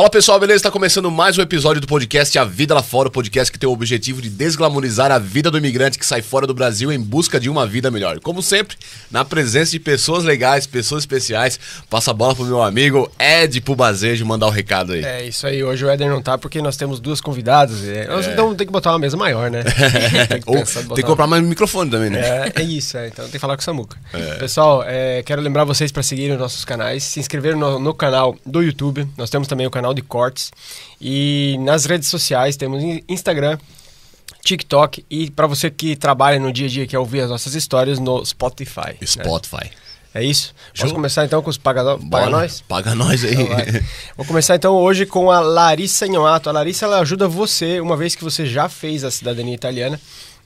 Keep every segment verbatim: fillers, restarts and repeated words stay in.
Fala pessoal, beleza? Está começando mais um episódio do podcast A Vida Lá Fora, o podcast que tem o objetivo de desglamorizar a vida do imigrante que sai fora do Brasil em busca de uma vida melhor. Como sempre, na presença de pessoas legais, pessoas especiais, passa a bola pro meu amigo Ed Pubazejo mandar o um recado aí. É isso aí, hoje o Éder não tá porque nós temos duas convidadas, é. Então tem que botar uma mesa maior, né? tem, que pensar, tem que comprar uma... mais um microfone também, né? É, é isso, é. Então tem que falar com o Samuca. É. Pessoal, é, quero lembrar vocês para seguirem os nossos canais, se inscreverem no, no canal do YouTube, nós temos também o canal canal de cortes, e nas redes sociais temos Instagram, TikTok, e para você que trabalha no dia a dia, que é ouvir as nossas histórias, no Spotify. Spotify. Né? É isso? Vamos começar então com os pagadores. Paga nós. Paga nós aí. Então, vou começar então hoje com a Larissa Gnoato. A Larissa, ela ajuda você, uma vez que você já fez a cidadania italiana,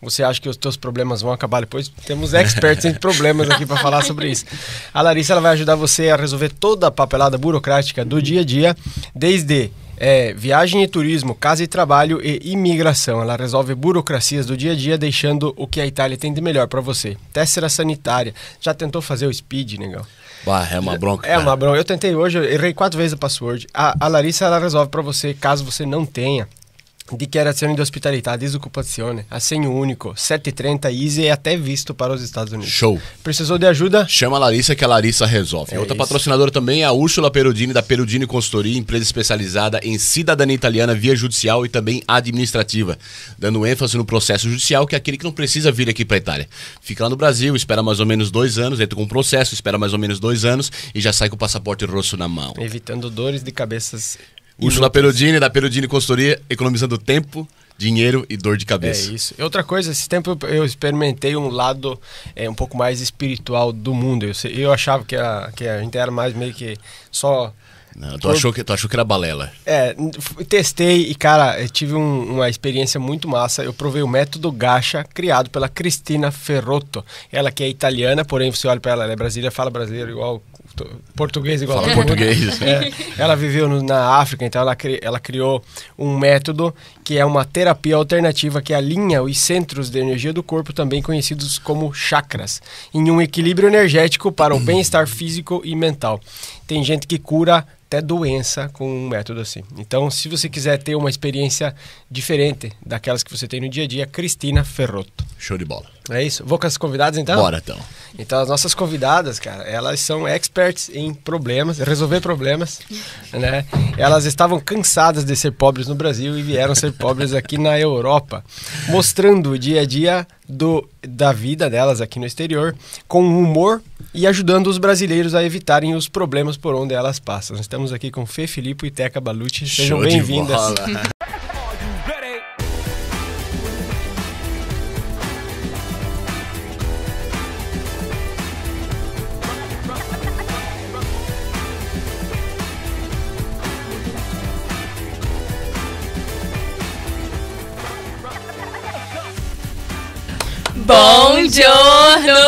você acha que os teus problemas vão acabar depois? Temos experts em problemas aqui para falar sobre isso. A Larissa, ela vai ajudar você a resolver toda a papelada burocrática do dia a dia, desde é, viagem e turismo, casa e trabalho e imigração. Ela resolve burocracias do dia a dia, deixando o que a Itália tem de melhor para você. Tessera sanitária. Já tentou fazer o speed, negão? Bah, é uma bronca. É uma bronca. Eu tentei hoje, eu errei quatro vezes o password. A, a Larissa, ela resolve para você, caso você não tenha. Dichiarazione di ospitalità, disoccupazione, assegno único, sete e trinta, easy e até visto para os Estados Unidos. Show. Precisou de ajuda? Chama a Larissa que a Larissa resolve. É Outra isso. patrocinadora também é a Úrsula Perugini, da Perugini Consultoria, empresa especializada em cidadania italiana via judicial e também administrativa, dando ênfase no processo judicial, que é aquele que não precisa vir aqui para a Itália. Fica lá no Brasil, espera mais ou menos dois anos, entra com um processo, espera mais ou menos dois anos e já sai com o passaporte rosso na mão. Evitando dores de cabeças... Úrsula Perugini, da Perugini Consultoria, economizando tempo, dinheiro e dor de cabeça. É isso. Outra coisa, esse tempo eu experimentei um lado é, um pouco mais espiritual do mundo. Eu, eu achava que a, que a gente era mais meio que só... Não, tu, eu, achou que, tu achou que era balela. É, testei e, cara, eu tive um, uma experiência muito massa. Eu provei o método Gacha, criado pela Cristina Ferrotto. Ela que é italiana, porém você olha para ela, ela é brasileira, fala brasileiro igual... português igual Fala a português. É, ela viveu no, na África, então ela, cri, ela criou um método que é uma terapia alternativa que alinha os centros de energia do corpo, também conhecidos como chakras, em um equilíbrio energético para o bem-estar físico e mental. Tem gente que cura até doença com um método assim. Então, se você quiser ter uma experiência diferente daquelas que você tem no dia a dia, Cristina Ferrotto. Show de bola. É isso. Vou com as convidadas, então? Bora, então. Então, as nossas convidadas, cara, elas são experts em problemas, resolver problemas, né? Elas estavam cansadas de ser pobres no Brasil e vieram ser pobres aqui na Europa, mostrando o dia a dia do, da vida delas aqui no exterior, com humor e ajudando os brasileiros a evitarem os problemas por onde elas passam. Estamos aqui com Fê Filippo e Teka Balluthy. Sejam bem-vindas. Bom giorno!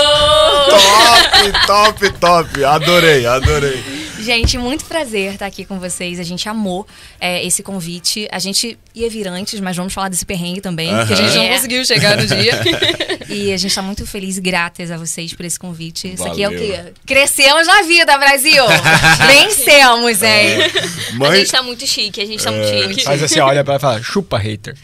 Top, top, top! Adorei, adorei! Gente, muito prazer estar aqui com vocês. A gente amou é, esse convite. A gente ia vir antes, mas vamos falar desse perrengue também, uh-huh. que a gente não é. conseguiu chegar no dia. E a gente está muito feliz e gratas a vocês por esse convite. Valeu. Isso aqui é o quê? Crescemos na vida, Brasil! Vencemos, hein? É. Mãe... A gente tá muito chique, a gente tá é. muito chique. Mas assim, olha pra ela e fala, chupa, hater.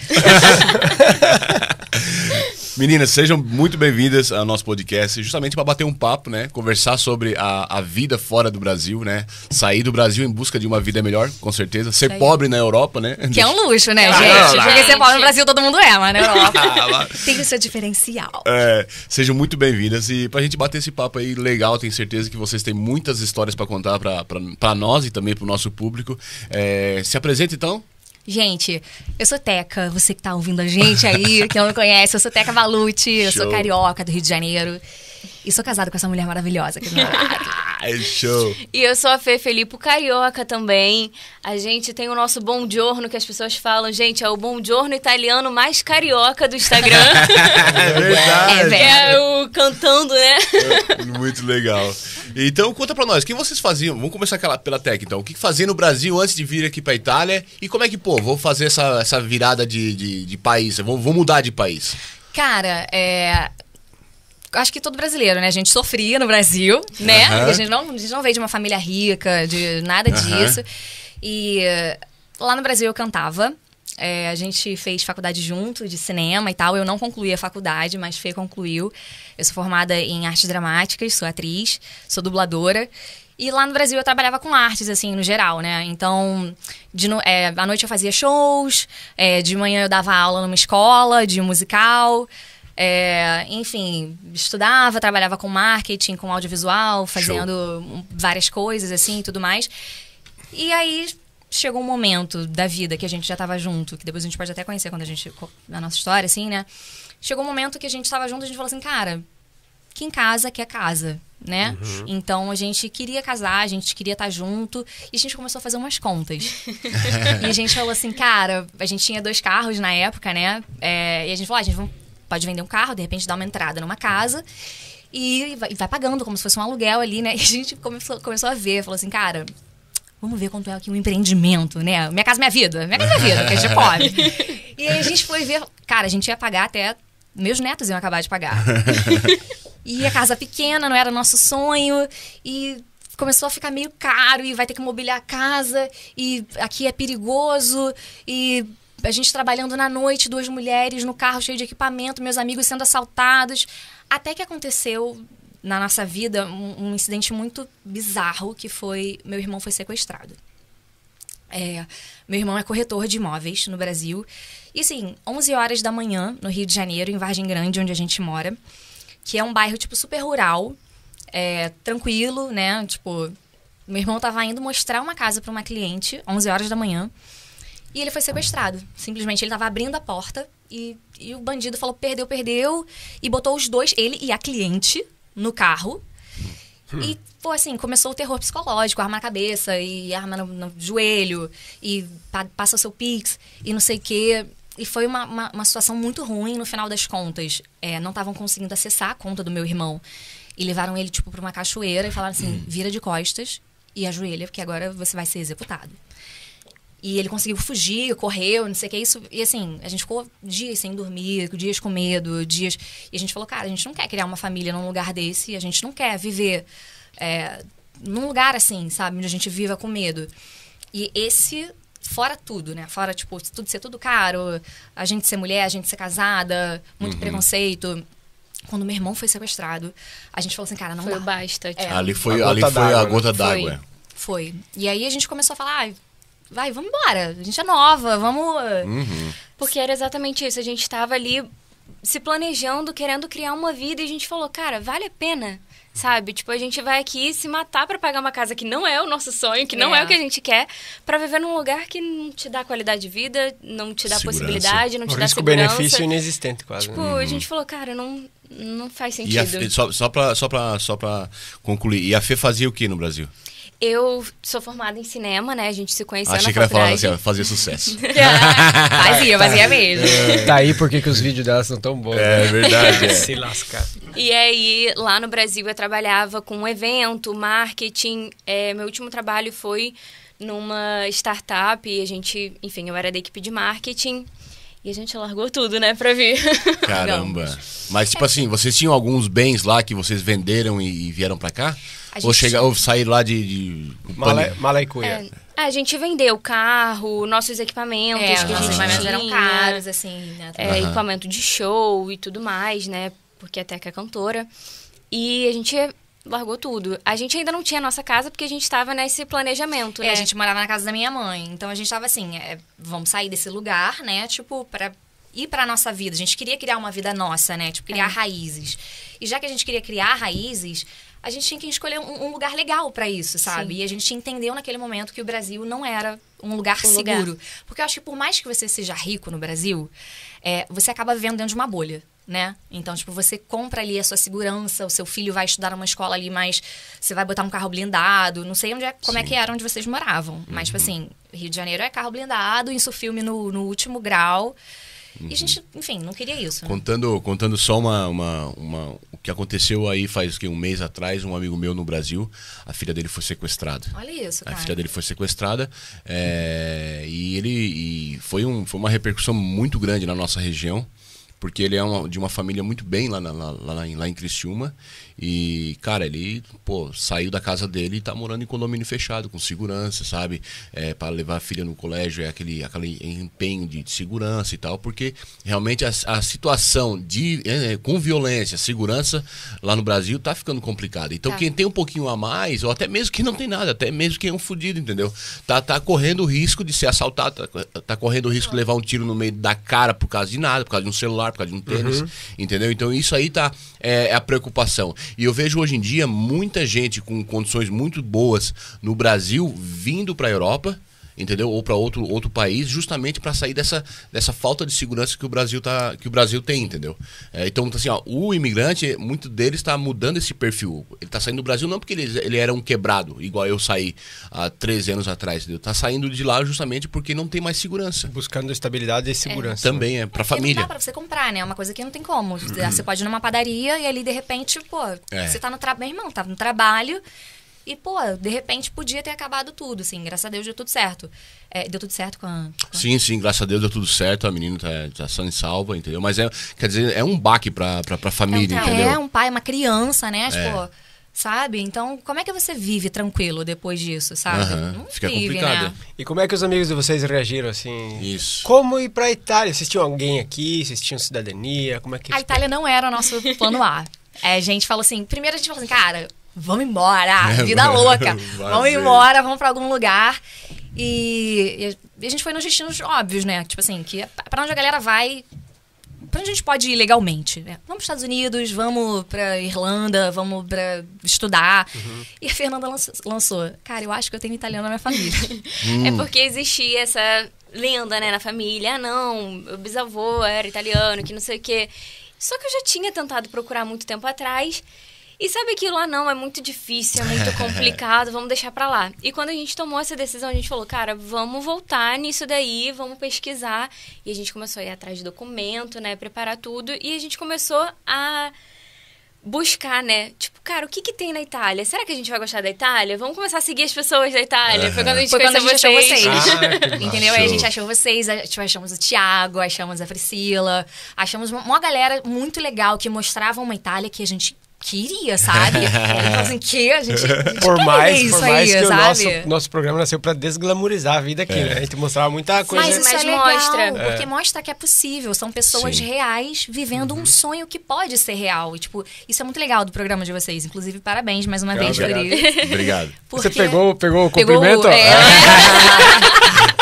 Meninas, sejam muito bem-vindas ao nosso podcast, justamente para bater um papo, né? Conversar sobre a, a vida fora do Brasil, né? Sair do Brasil em busca de uma vida melhor, com certeza. Ser Saiu. pobre na Europa, né? Que é um luxo, né, ah, gente? Lá. Porque ser pobre no Brasil todo mundo é, mas na Europa tem o seu diferencial. É, sejam muito bem-vindas e pra gente bater esse papo aí legal, tenho certeza que vocês têm muitas histórias para contar pra, pra, pra nós e também pro nosso público. É, se apresenta, então. Gente, eu sou Teka, você que tá ouvindo a gente aí, que não me conhece, eu sou Teka Balluthy, eu sou carioca do Rio de Janeiro e sou casada com essa mulher maravilhosa que é Ai, show! E eu sou a Fê Filippo, carioca também. A gente tem o nosso bom giorno, que as pessoas falam, gente, é o bom giorno italiano mais carioca do Instagram. É verdade! É, é o cantando, né? É, muito legal. Então, conta pra nós, o que vocês faziam? Vamos começar pela Teka, então. O que fazia no Brasil antes de vir aqui pra Itália? E como é que, pô, vou fazer essa, essa virada de, de, de país? Vou, vou mudar de país? Cara, é... Acho que todo brasileiro, né? A gente sofria no Brasil, né? Uhum. A gente não, a gente não veio de uma família rica, de nada disso. Uhum. E lá no Brasil eu cantava. É, a gente fez faculdade junto, de cinema e tal. Eu não concluí a faculdade, mas Fê concluiu. Eu sou formada em artes dramáticas, sou atriz, sou dubladora. E lá no Brasil eu trabalhava com artes, assim, no geral, né? Então, de no... é, à noite eu fazia shows, é, de manhã eu dava aula numa escola de musical... É, enfim, estudava, trabalhava com marketing, com audiovisual, fazendo Show. várias coisas assim e tudo mais. E aí chegou um momento da vida que a gente já estava junto, que depois a gente pode até conhecer quando a gente, na nossa história, assim, né? Chegou um momento que a gente estava junto e a gente falou assim, cara, que em casa quer casa, né? Uhum. Então a gente queria casar, a gente queria estar junto e a gente começou a fazer umas contas. E a gente falou assim, cara, a gente tinha dois carros na época, né? É, e a gente falou, ah, a gente vamos pode vender um carro, de repente dá uma entrada numa casa e vai, vai pagando como se fosse um aluguel ali, né? E a gente começou, começou a ver, falou assim, cara, vamos ver quanto é aqui um empreendimento, né? Minha casa, minha vida. Minha casa, minha vida, que a gente é pobre. E aí a gente foi ver, cara, a gente ia pagar até... Meus netos iam acabar de pagar. E a casa pequena, não era nosso sonho e... Começou a ficar meio caro e vai ter que mobiliar a casa e aqui é perigoso e... A gente trabalhando na noite, duas mulheres no carro cheio de equipamento, meus amigos sendo assaltados. Até que aconteceu na nossa vida um, um incidente muito bizarro, que foi... Meu irmão foi sequestrado. É, meu irmão é corretor de imóveis no Brasil. E assim, onze horas da manhã, no Rio de Janeiro, em Vargem Grande, onde a gente mora, que é um bairro tipo super rural, é, tranquilo, né? Tipo, meu irmão tava indo mostrar uma casa para uma cliente, onze horas da manhã. E ele foi sequestrado. Simplesmente, ele tava abrindo a porta e, e o bandido falou, perdeu, perdeu. E botou os dois, ele e a cliente, no carro. Hum. E, pô, assim, começou o terror psicológico. Arma na cabeça e arma no, no joelho. E pa, passa o seu pix e não sei o quê. E foi uma, uma, uma situação muito ruim no final das contas. É, não estavam conseguindo acessar a conta do meu irmão. E levaram ele, tipo, pra uma cachoeira e falaram assim, hum. vira de costas e ajoelha, porque agora você vai ser executado. E ele conseguiu fugir, correu, não sei o que, isso... E assim, a gente ficou dias sem dormir, dias com medo, dias... E a gente falou, cara, a gente não quer criar uma família num lugar desse, a gente não quer viver é, num lugar assim, sabe? Onde a gente viva com medo. E esse, fora tudo, né? Fora, tipo, tudo ser tudo caro, a gente ser mulher, a gente ser casada, muito uhum. preconceito... Quando meu irmão foi sequestrado, a gente falou assim, cara, não foi dá. Foi basta. Tipo, é, ali foi a gota ali d'água. Né? Foi, foi. E aí a gente começou a falar... Ah, vai, vamos embora, a gente é nova, vamos... Uhum. Porque era exatamente isso, a gente tava ali se planejando, querendo criar uma vida e a gente falou, cara, vale a pena, sabe? Tipo, a gente vai aqui se matar pra pagar uma casa que não é o nosso sonho, que não é, é o que a gente quer, pra viver num lugar que não te dá qualidade de vida, não te dá segurança. possibilidade, não o te dá segurança. Risco-benefício inexistente quase. Tipo, uhum. a gente falou, cara, não, não faz sentido. E a Fê, só, só, pra, só, pra, só pra concluir, e a Fê fazia o que no Brasil? Eu sou formada em cinema, né? A gente se conheceu na faculdade. Achei que ela ia falar assim, fazia sucesso. fazia, fazia mesmo. É. Tá aí porque que os vídeos delas são tão bons. É, né? Verdade. É. Se lascar. E aí, lá no Brasil, eu trabalhava com evento, marketing. É, meu último trabalho foi numa startup. E a gente, enfim, eu era da equipe de marketing. E a gente largou tudo, né, pra vir. Caramba. Mas, tipo assim, vocês tinham alguns bens lá que vocês venderam e, e vieram pra cá? Gente... Ou, chegar, ou sair lá de... de... Mala, mala e cuia. É, a gente vendeu carro, nossos equipamentos é, que a gente tinha. Eram caros, assim, né? É, uhum. Equipamento de show e tudo mais, né? Porque a Teka é cantora. E a gente... Largou tudo. A gente ainda não tinha a nossa casa porque a gente estava nesse planejamento, né? É, a gente morava na casa da minha mãe. Então, a gente estava assim, é, vamos sair desse lugar, né? Tipo, para ir para nossa vida. A gente queria criar uma vida nossa, né? Tipo, criar é. raízes. E já que a gente queria criar raízes, a gente tinha que escolher um, um lugar legal para isso, sabe? Sim. E a gente entendeu naquele momento que o Brasil não era um lugar o seguro. Lugar. Porque eu acho que por mais que você seja rico no Brasil, é, você acaba vivendo dentro de uma bolha. Né? Então, tipo, você compra ali a sua segurança, o seu filho vai estudar numa escola ali, mas você vai botar um carro blindado, não sei onde é, como Sim. é que era onde vocês moravam, uhum. mas, tipo assim, Rio de Janeiro é carro blindado, isso filme no, no último grau, uhum. e a gente, enfim, não queria isso. Né? Contando, contando só uma, uma, uma, o que aconteceu aí faz que, um mês atrás, um amigo meu no Brasil, a filha dele foi sequestrada. Olha isso, cara. A filha dele foi sequestrada é, e, ele, e foi, um, foi uma repercussão muito grande na nossa região. porque ele é uma, de uma família muito bem lá, na, lá, lá, em, lá em Criciúma. E, cara, ele, pô, saiu da casa dele e tá morando em condomínio fechado, com segurança, sabe? É, para levar a filha no colégio, é aquele, aquele empenho de, de segurança e tal, porque realmente a, a situação de, é, com violência, segurança, lá no Brasil tá ficando complicada. Então, tá. Quem tem um pouquinho a mais, ou até mesmo quem não tem nada, até mesmo quem é um fudido, entendeu? Tá, tá correndo o risco de ser assaltado, tá, tá correndo o risco de levar um tiro no meio da cara por causa de nada, por causa de um celular, por causa de um tênis, uhum. entendeu? Então, isso aí tá, é, é a preocupação. E eu vejo hoje em dia muita gente com condições muito boas no Brasil vindo para a Europa, entendeu? Ou para outro, outro país, justamente para sair dessa, dessa falta de segurança que o Brasil, tá, que o Brasil tem, entendeu? É, então, assim, ó, o imigrante, muito deles está mudando esse perfil. Ele está saindo do Brasil não porque ele, ele era um quebrado, igual eu saí há treze anos atrás, entendeu? Está saindo de lá justamente porque não tem mais segurança. Buscando estabilidade e segurança. É. Também, é, para a é, família. Não dá para você comprar, né? É uma coisa que não tem como. Uhum. Você pode ir numa padaria e ali, de repente, pô, é. você tá no trabalho, meu irmão, tá no trabalho... E, pô, de repente podia ter acabado tudo, assim. Graças a Deus deu tudo certo. É, deu tudo certo com a, com a... Sim, sim, graças a Deus deu tudo certo. A menina tá, tá sã e salva, entendeu? Mas, é, quer dizer, é um baque pra, pra, pra família, então, entendeu? É, um pai, uma criança, né? É. Tipo, sabe? Então, como é que você vive tranquilo depois disso, sabe? Uhum. Não fica vive, complicado. Né? E como é que os amigos de vocês reagiram, assim? Isso. Como ir pra Itália? Vocês tinham alguém aqui? Vocês tinham cidadania? Como é que... A Itália não era o nosso plano A. É, a gente falou assim... Primeiro a gente falou assim, cara... Vamos embora, vida louca. Vamos embora, vamos pra algum lugar. E, e a gente foi nos destinos óbvios, né? Tipo assim, que pra onde a galera vai... Pra onde a gente pode ir legalmente, né? Vamos pros Estados Unidos, vamos pra Irlanda, vamos pra estudar. Uhum. E a Fernanda lançou, lançou... Cara, eu acho que eu tenho italiano na minha família. Hum. É porque existia essa lenda, né? Na família, ah, não, o bisavô era italiano, que não sei o quê. Só que eu já tinha tentado procurar muito tempo atrás... E sabe aquilo lá, não, é muito difícil, é muito complicado, vamos deixar pra lá. E quando a gente tomou essa decisão, a gente falou, cara, vamos voltar nisso daí, vamos pesquisar. E a gente começou a ir atrás de documento, né, preparar tudo. E a gente começou a buscar, né, tipo, cara, o que que tem na Itália? Será que a gente vai gostar da Itália? Vamos começar a seguir as pessoas da Itália. Uhum. Foi quando a gente, Foi quando a gente vocês. achou vocês. Ah, entendeu? Aí a gente achou vocês, achamos o Thiago, achamos a Priscila, achamos uma galera muito legal que mostrava uma Itália que a gente... queria, sabe? Então, assim, que a gente, a gente por mais, isso por mais aí, que sabe? O nosso, nosso programa nasceu pra desglamourizar a vida aqui, é. né? A gente mostrava muita coisa. Mas, mas é legal, mostra. Porque é. mostra que é possível. São pessoas Sim. reais vivendo uhum. um sonho que pode ser real. E, tipo, isso é muito legal do programa de vocês. Inclusive, parabéns mais uma claro, vez por isso. Obrigado. Porque... Você pegou, pegou o cumprimento? Pegou, é.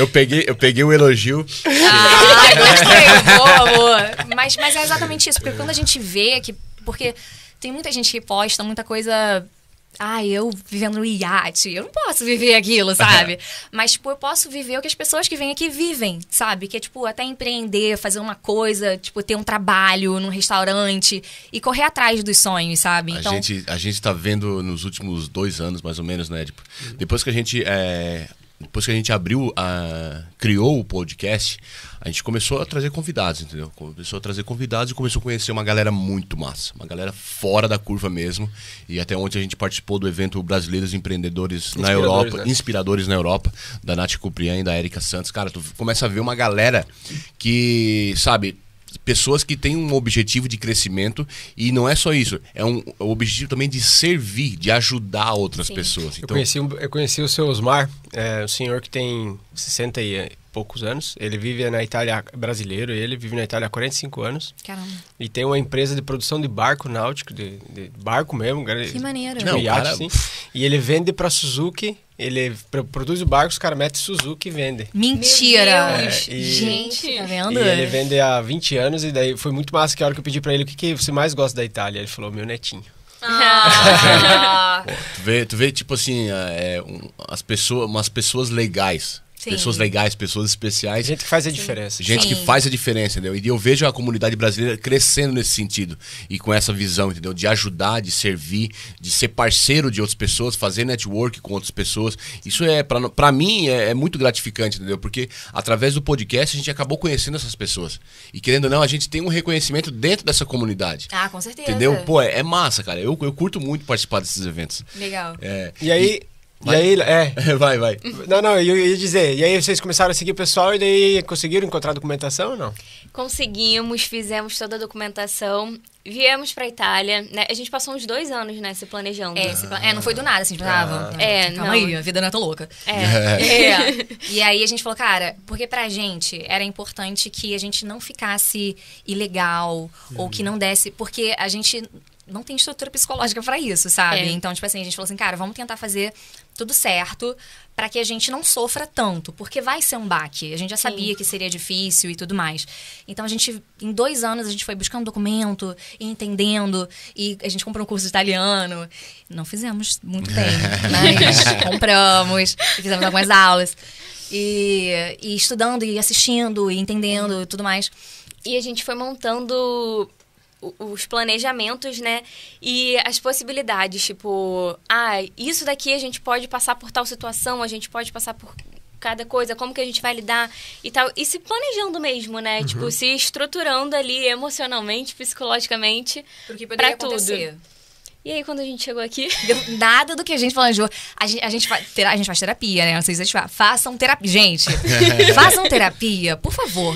Eu peguei, eu peguei o elogio. Ah, gostei. Boa, boa. Mas, mas é exatamente isso. Porque quando a gente vê que Porque tem muita gente que posta muita coisa... Ah, eu vivendo no iate, eu não posso viver aquilo, sabe? Mas, tipo, eu posso viver o que as pessoas que vêm aqui vivem, sabe? Que é, tipo, até empreender, fazer uma coisa, tipo, ter um trabalho num restaurante e correr atrás dos sonhos, sabe? Então... A gente, a gente tá vendo nos últimos dois anos, mais ou menos, né? Tipo, depois que a gente... É... Depois que a gente abriu, a, criou o podcast, a gente começou a trazer convidados, entendeu? Começou a trazer convidados e começou a conhecer uma galera muito massa. Uma galera fora da curva mesmo. E até ontem a gente participou do evento Brasileiros Empreendedores na Europa, né? Inspiradores na Europa, da Nath Cupriand e da Erika Santos. Cara, tu começa a ver uma galera que, sabe... Pessoas que têm um objetivo de crescimento e não é só isso, é um, é um objetivo também de servir, de ajudar outras Sim. pessoas. Então... Eu, conheci, eu conheci o seu Osmar, é, um senhor que tem sessenta e poucos anos, ele vive na Itália, brasileiro, ele vive na Itália há quarenta e cinco anos. Caramba. E tem uma empresa de produção de barco náutico, de, de barco mesmo. Que maneiro. Tipo, não, iate, cara... assim, e ele vende para Suzuki. Ele produz o barco, os caras metem Suzuki e vendem. Mentira! É, e, gente, tá vendo? E ele vende há vinte anos e daí foi muito massa que a hora que eu pedi pra ele o que, que você mais gosta da Itália. Ele falou, meu netinho. Ah. Pô, tu, vê, tu vê, tipo assim, é, um, as pessoas, umas pessoas legais. Sim. Pessoas legais, pessoas especiais. Gente que faz a Sim. diferença. Gente Sim. que faz a diferença, entendeu? E eu vejo a comunidade brasileira crescendo nesse sentido. E com essa visão, entendeu? De ajudar, de servir, de ser parceiro de outras pessoas, fazer network com outras pessoas. Isso é, pra, pra mim, é, é muito gratificante, entendeu? Porque através do podcast a gente acabou conhecendo essas pessoas. E querendo ou não, a gente tem um reconhecimento dentro dessa comunidade. Ah, com certeza. Entendeu? Pô, é, é massa, cara. Eu, eu curto muito participar desses eventos. Legal. É, e aí... E... Vai. E aí, é. Vai, vai. Não, não, eu ia dizer. E aí vocês começaram a seguir o pessoal e daí conseguiram encontrar a documentação ou não? Conseguimos, fizemos toda a documentação, viemos pra Itália, né? A gente passou uns dois anos, né, se planejando. É, ah, se pla... é não foi do nada, assim, planejava. Ah, é, calma não. aí, a vida não é tão louca. É. é. é. E aí a gente falou, cara, porque pra gente era importante que a gente não ficasse ilegal, uhum. ou que não desse, porque a gente não tem estrutura psicológica pra isso, sabe? É. Então, tipo assim, a gente falou assim, cara, vamos tentar fazer tudo certo pra que a gente não sofra tanto, porque vai ser um baque. A gente já sabia Sim. que seria difícil e tudo mais. Então, a gente, em dois anos, a gente foi buscando documento e entendendo, e a gente comprou um curso de italiano. Não fizemos muito bem, mas compramos, fizemos algumas aulas. E, e estudando, e assistindo, e entendendo e tudo mais. E a gente foi montando os planejamentos, né? E as possibilidades, tipo, ah, isso daqui a gente pode passar por tal situação, a gente pode passar por cada coisa, como que a gente vai lidar e tal. E se planejando mesmo, né? Uhum. Tipo, se estruturando ali emocionalmente, psicologicamente, porque poderia acontecer. E aí, quando a gente chegou aqui, nada do que a gente planejou. A gente, a gente, fa a gente faz terapia, né? Não sei se a gente fa façam terapia. Gente, façam terapia, por favor.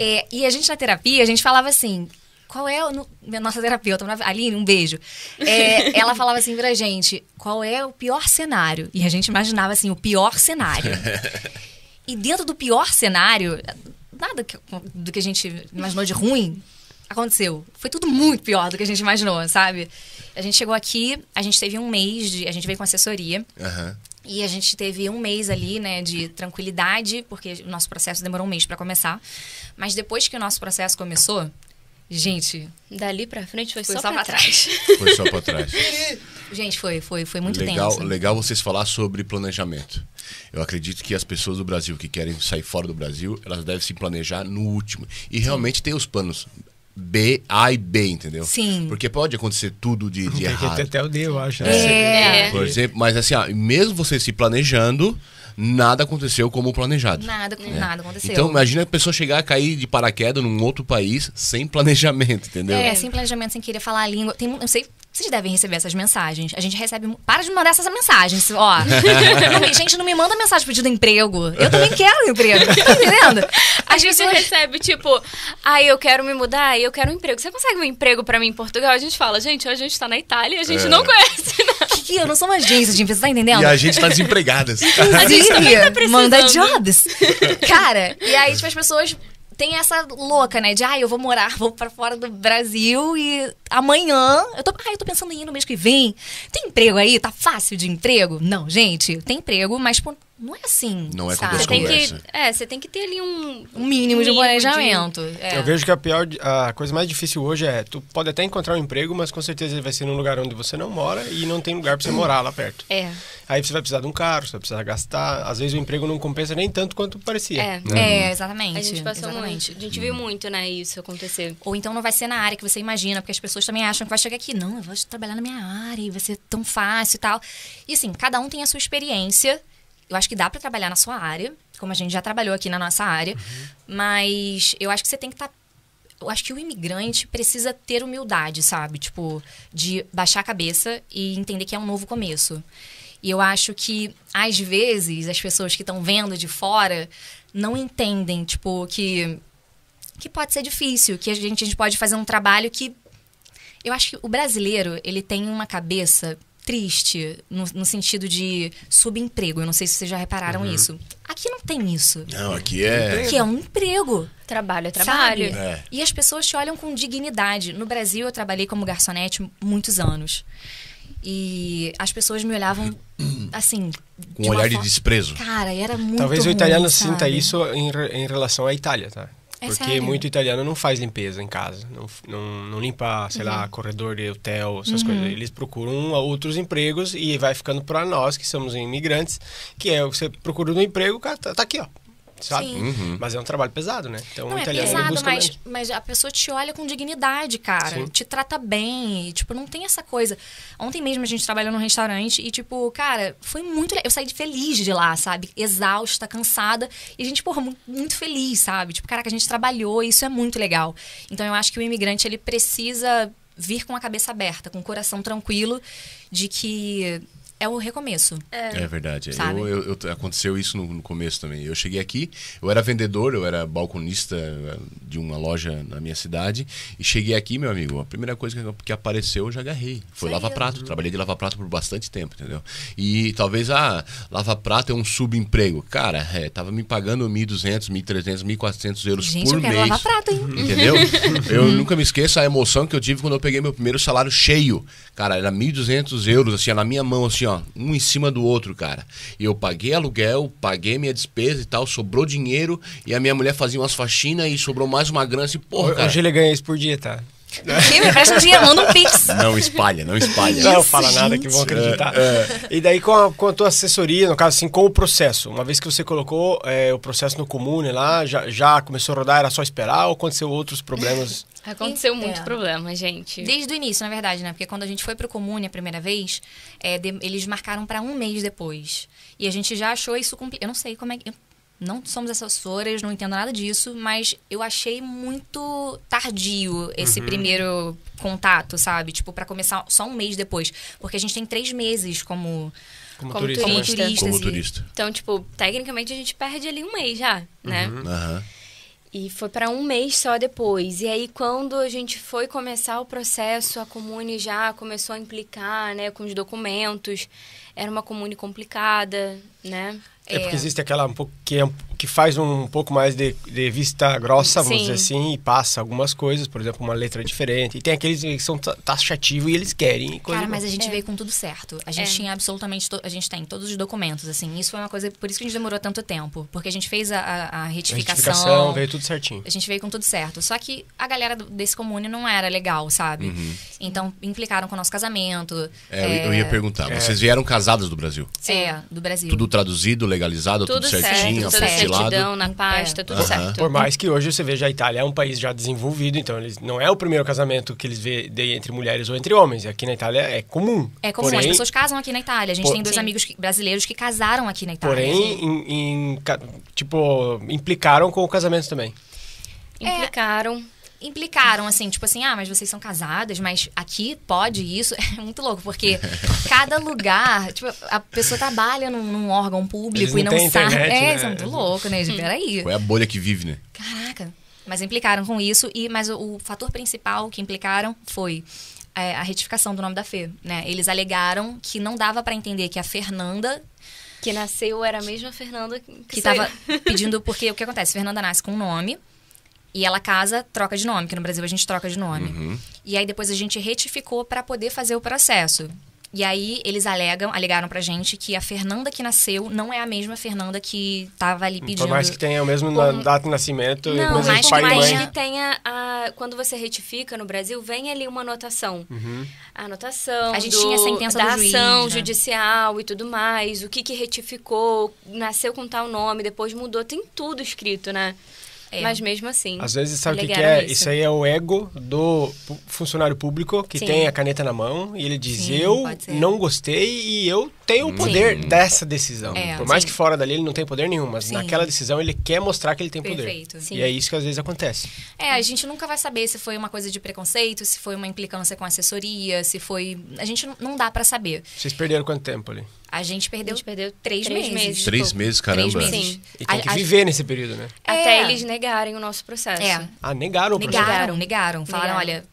É, e a gente, na terapia, a gente falava assim... Qual é... A nossa terapeuta, a Aline, um beijo. É, ela falava assim pra gente, qual é o pior cenário? E a gente imaginava assim, o pior cenário. E dentro do pior cenário, nada que, do que a gente imaginou de ruim aconteceu. Foi tudo muito pior do que a gente imaginou, sabe? A gente chegou aqui, a gente teve um mês de... A gente veio com assessoria. Uhum. E a gente teve um mês ali, né, de tranquilidade, porque o nosso processo demorou um mês pra começar. Mas depois que o nosso processo começou... Gente, dali pra frente foi, foi só, só pra, pra trás. trás. Foi só pra trás. Gente, foi, foi, foi muito legal, tenso. Legal vocês falar sobre planejamento. Eu acredito que as pessoas do Brasil que querem sair fora do Brasil, elas devem se planejar no último. E realmente Sim. tem os planos B, A e B, entendeu? Sim. Porque pode acontecer tudo de, de errado. Até o D, eu acho. Né? É. É. Por exemplo, mas assim, ah, mesmo vocês se planejando... Nada aconteceu como planejado. Nada, né? nada aconteceu. Então, imagina a pessoa chegar a cair de paraquedas num outro país sem planejamento, entendeu? É, sem planejamento, sem querer falar a língua. Tem, eu sei, vocês devem receber essas mensagens. A gente recebe... Para de mandar essas mensagens, ó. não, gente, não me manda mensagem pedindo emprego. Eu também quero emprego, tá entendendo? A gente pessoas... recebe, tipo, ah, eu quero me mudar, eu quero um emprego. Você consegue um emprego pra mim em Portugal? A gente fala, gente, hoje a gente tá na Itália, a gente é. não conhece nada. Que, eu não sou uma agência de empresa, tá entendendo? E a gente tá desempregadas. A gente tá manda jobs. Cara, e aí, tipo, as pessoas têm essa louca, né? De, ah, eu vou morar, vou pra fora do Brasil e amanhã... Eu tô, ah, eu tô pensando em ir no mês que vem. Tem emprego aí? Tá fácil de emprego? Não, gente, tem emprego, mas... Por... Não é assim, não é sabe? Você tem que, é, você tem que ter ali um, um mínimo de planejamento. De... É. Eu vejo que a pior, a coisa mais difícil hoje é, tu pode até encontrar um emprego, mas com certeza ele vai ser num lugar onde você não mora e não tem lugar pra você morar lá perto. É. Aí você vai precisar de um carro, você vai precisar gastar, às vezes o emprego não compensa nem tanto quanto parecia. É, uhum. é exatamente. A gente passou exatamente. muito, a gente viu muito, né, isso acontecer. Ou então não vai ser na área que você imagina, porque as pessoas também acham que vai chegar aqui, não, eu vou trabalhar na minha área e vai ser tão fácil e tal. E assim, cada um tem a sua experiência. Eu acho que dá pra trabalhar na sua área, como a gente já trabalhou aqui na nossa área. Uhum. Mas eu acho que você tem que estar... Tá, eu acho que o imigrante precisa ter humildade, sabe? Tipo, de baixar a cabeça e entender que é um novo começo. E eu acho que, às vezes, as pessoas que estão vendo de fora não entendem, tipo, que... Que pode ser difícil, que a gente, a gente pode fazer um trabalho que... Eu acho que o brasileiro, ele tem uma cabeça... triste, no, no sentido de subemprego. Eu não sei se vocês já repararam uhum. isso. Aqui não tem isso. Não, aqui é... Aqui é um emprego. Trabalho é trabalho. É. E as pessoas te olham com dignidade. No Brasil, eu trabalhei como garçonete muitos anos. E as pessoas me olhavam, assim... Com um olhar de desprezo. Cara, era muito Talvez ruim, o italiano sabe? sinta isso em, em relação à Itália, tá? É Porque sério? muito italiano não faz limpeza em casa, não, não, não limpa, sei uhum. lá, corredor de hotel, essas uhum. coisas. Eles procuram outros empregos e vai ficando para nós, que somos imigrantes, que é o que você procura no emprego, cara, tá, tá aqui, ó. Sabe? Uhum. Mas é um trabalho pesado, né? Então, não, o italiano é pesado, busca mas, mesmo. mas a pessoa te olha com dignidade, cara. Sim. Te trata bem, tipo, não tem essa coisa. Ontem mesmo a gente trabalhou num restaurante e, tipo, cara, foi muito... Eu saí feliz de lá, sabe? Exausta, cansada. E a gente, porra, muito feliz, sabe? Tipo, caraca, a gente trabalhou e isso é muito legal. Então, eu acho que o imigrante, ele precisa vir com a cabeça aberta, com o coração tranquilo de que... é o recomeço. É, é verdade. Eu, eu, eu, aconteceu isso no, no começo também. Eu cheguei aqui, eu era vendedor, eu era balconista de uma loja na minha cidade. E cheguei aqui, meu amigo, a primeira coisa que, que apareceu eu já agarrei. Foi lava-prato. Trabalhei de lava-prato por bastante tempo, entendeu? E talvez, ah, lava-prato é um subemprego. Cara, é, tava me pagando mil e duzentos, mil e trezentos, mil e quatrocentos euros Gente, por eu quero mês. Lava-prato, hein? Entendeu? Eu nunca me esqueço a emoção que eu tive quando eu peguei meu primeiro salário cheio. Cara, era mil e duzentos euros, assim, na minha mão, assim, ó, um em cima do outro, cara. E eu paguei aluguel, paguei minha despesa e tal, sobrou dinheiro, e a minha mulher fazia umas faxinas e sobrou mais uma grana, assim, porra, cara. Hoje ele ganha isso por dia, tá? Me presta um dinheiro, manda um pix. Não espalha, não espalha. Não isso, fala nada, gente, que vão acreditar. É, é. E daí com a, com a tua assessoria, no caso assim, com o processo, uma vez que você colocou é, o processo no comune lá, já, já começou a rodar, era só esperar ou aconteceu outros problemas? Aconteceu e, muito é. problema, gente. Desde o início, na verdade, né? Porque quando a gente foi pro comune a primeira vez, é, de, eles marcaram para um mês depois. E a gente já achou isso... Compli... Eu não sei como é que... Eu... Não somos assessoras, não entendo nada disso, mas eu achei muito tardio esse uhum. primeiro contato, sabe? Tipo, pra começar só um mês depois. Porque a gente tem três meses como... Como, como turista. Como turista. Como turista. Então, tipo, tecnicamente a gente perde ali um mês já, né? Uhum. Uhum. E foi pra um mês só depois. E aí, quando a gente foi começar o processo, a comune já começou a implicar, né? Com os documentos. Era uma comune complicada, né? É porque existe aquela um pouco que, é, que faz um pouco mais de, de vista grossa, vamos Sim. dizer assim, e passa algumas coisas, por exemplo, uma letra diferente. E tem aqueles que são taxativos e eles querem. Coisa Cara, mas a gente é. veio com tudo certo. A gente é. tinha absolutamente, to, a gente tem todos os documentos, assim. Isso foi uma coisa, por isso que a gente demorou tanto tempo. Porque a gente fez a, a, a retificação. A retificação, veio tudo certinho. A gente veio com tudo certo. Só que a galera desse comune não era legal, sabe? Uhum. Então, implicaram com o nosso casamento. É, é... Eu ia perguntar, é. vocês vieram casados do Brasil? Sim. É, do Brasil. Tudo traduzido, legal. legalizado, tudo, tudo certinho, certo, apostilado. Certidão na pasta, é. tudo uhum. certo. Por mais que hoje você veja a Itália é um país já desenvolvido, então eles, não é o primeiro casamento que eles vê de, entre mulheres ou entre homens. Aqui na Itália é comum. É comum, porém, as pessoas casam aqui na Itália. A gente por, tem dois sim. amigos que, brasileiros que casaram aqui na Itália. Porém, em, em, tipo, implicaram com o casamento também. Implicaram. É. Implicaram, assim, tipo assim, ah, mas vocês são casadas, mas aqui pode isso. É muito louco, porque cada lugar, tipo, a pessoa trabalha num, num órgão público não e não sabe. Internet, é, né? Isso é muito louco, né? Peraí. Qual é a bolha que vive, né? Caraca. Mas implicaram com isso, e, mas o, o fator principal que implicaram foi é, a retificação do nome da Fê, né? Eles alegaram que não dava pra entender que a Fernanda... Que nasceu, era a mesma Fernanda que Que saiu. Tava pedindo, porque o que acontece? Fernanda nasce com um nome... E ela casa, troca de nome, que no Brasil a gente troca de nome. Uhum. E aí depois a gente retificou para poder fazer o processo. E aí eles alegam, alegaram pra gente que a Fernanda que nasceu não é a mesma Fernanda que tava ali pedindo. Por mais que tenha o mesmo como... data de nascimento. Não, mas por mais que tenha, a... quando você retifica no Brasil, vem ali uma anotação. Uhum. A anotação a gente do... tinha a sentença da do juiz, ação né? judicial e tudo mais. O que que retificou, nasceu com tal nome, depois mudou. Tem tudo escrito, né? É. Mas mesmo assim... Às vezes, sabe o que, que é? Isso. isso aí é o ego do funcionário público que Sim. tem a caneta na mão e ele diz, Sim, eu não gostei e eu tenho o poder Sim. dessa decisão. É, Por mais Sim. que fora dali ele não tem poder nenhum, mas Sim. naquela decisão ele quer mostrar que ele tem Perfeito. poder. Sim. E é isso que às vezes acontece. É, a gente nunca vai saber se foi uma coisa de preconceito, se foi uma implicância com assessoria, se foi... A gente não dá pra saber. Vocês perderam quanto tempo ali? A gente perdeu, a gente perdeu três, três meses. meses. Três meses, caramba. Três meses. Sim. E tem que a, viver a... nesse período, né? É. Até eles negarem o nosso processo. É. Ah, negaram o processo? Negaram, negaram. Falaram, negaram. olha...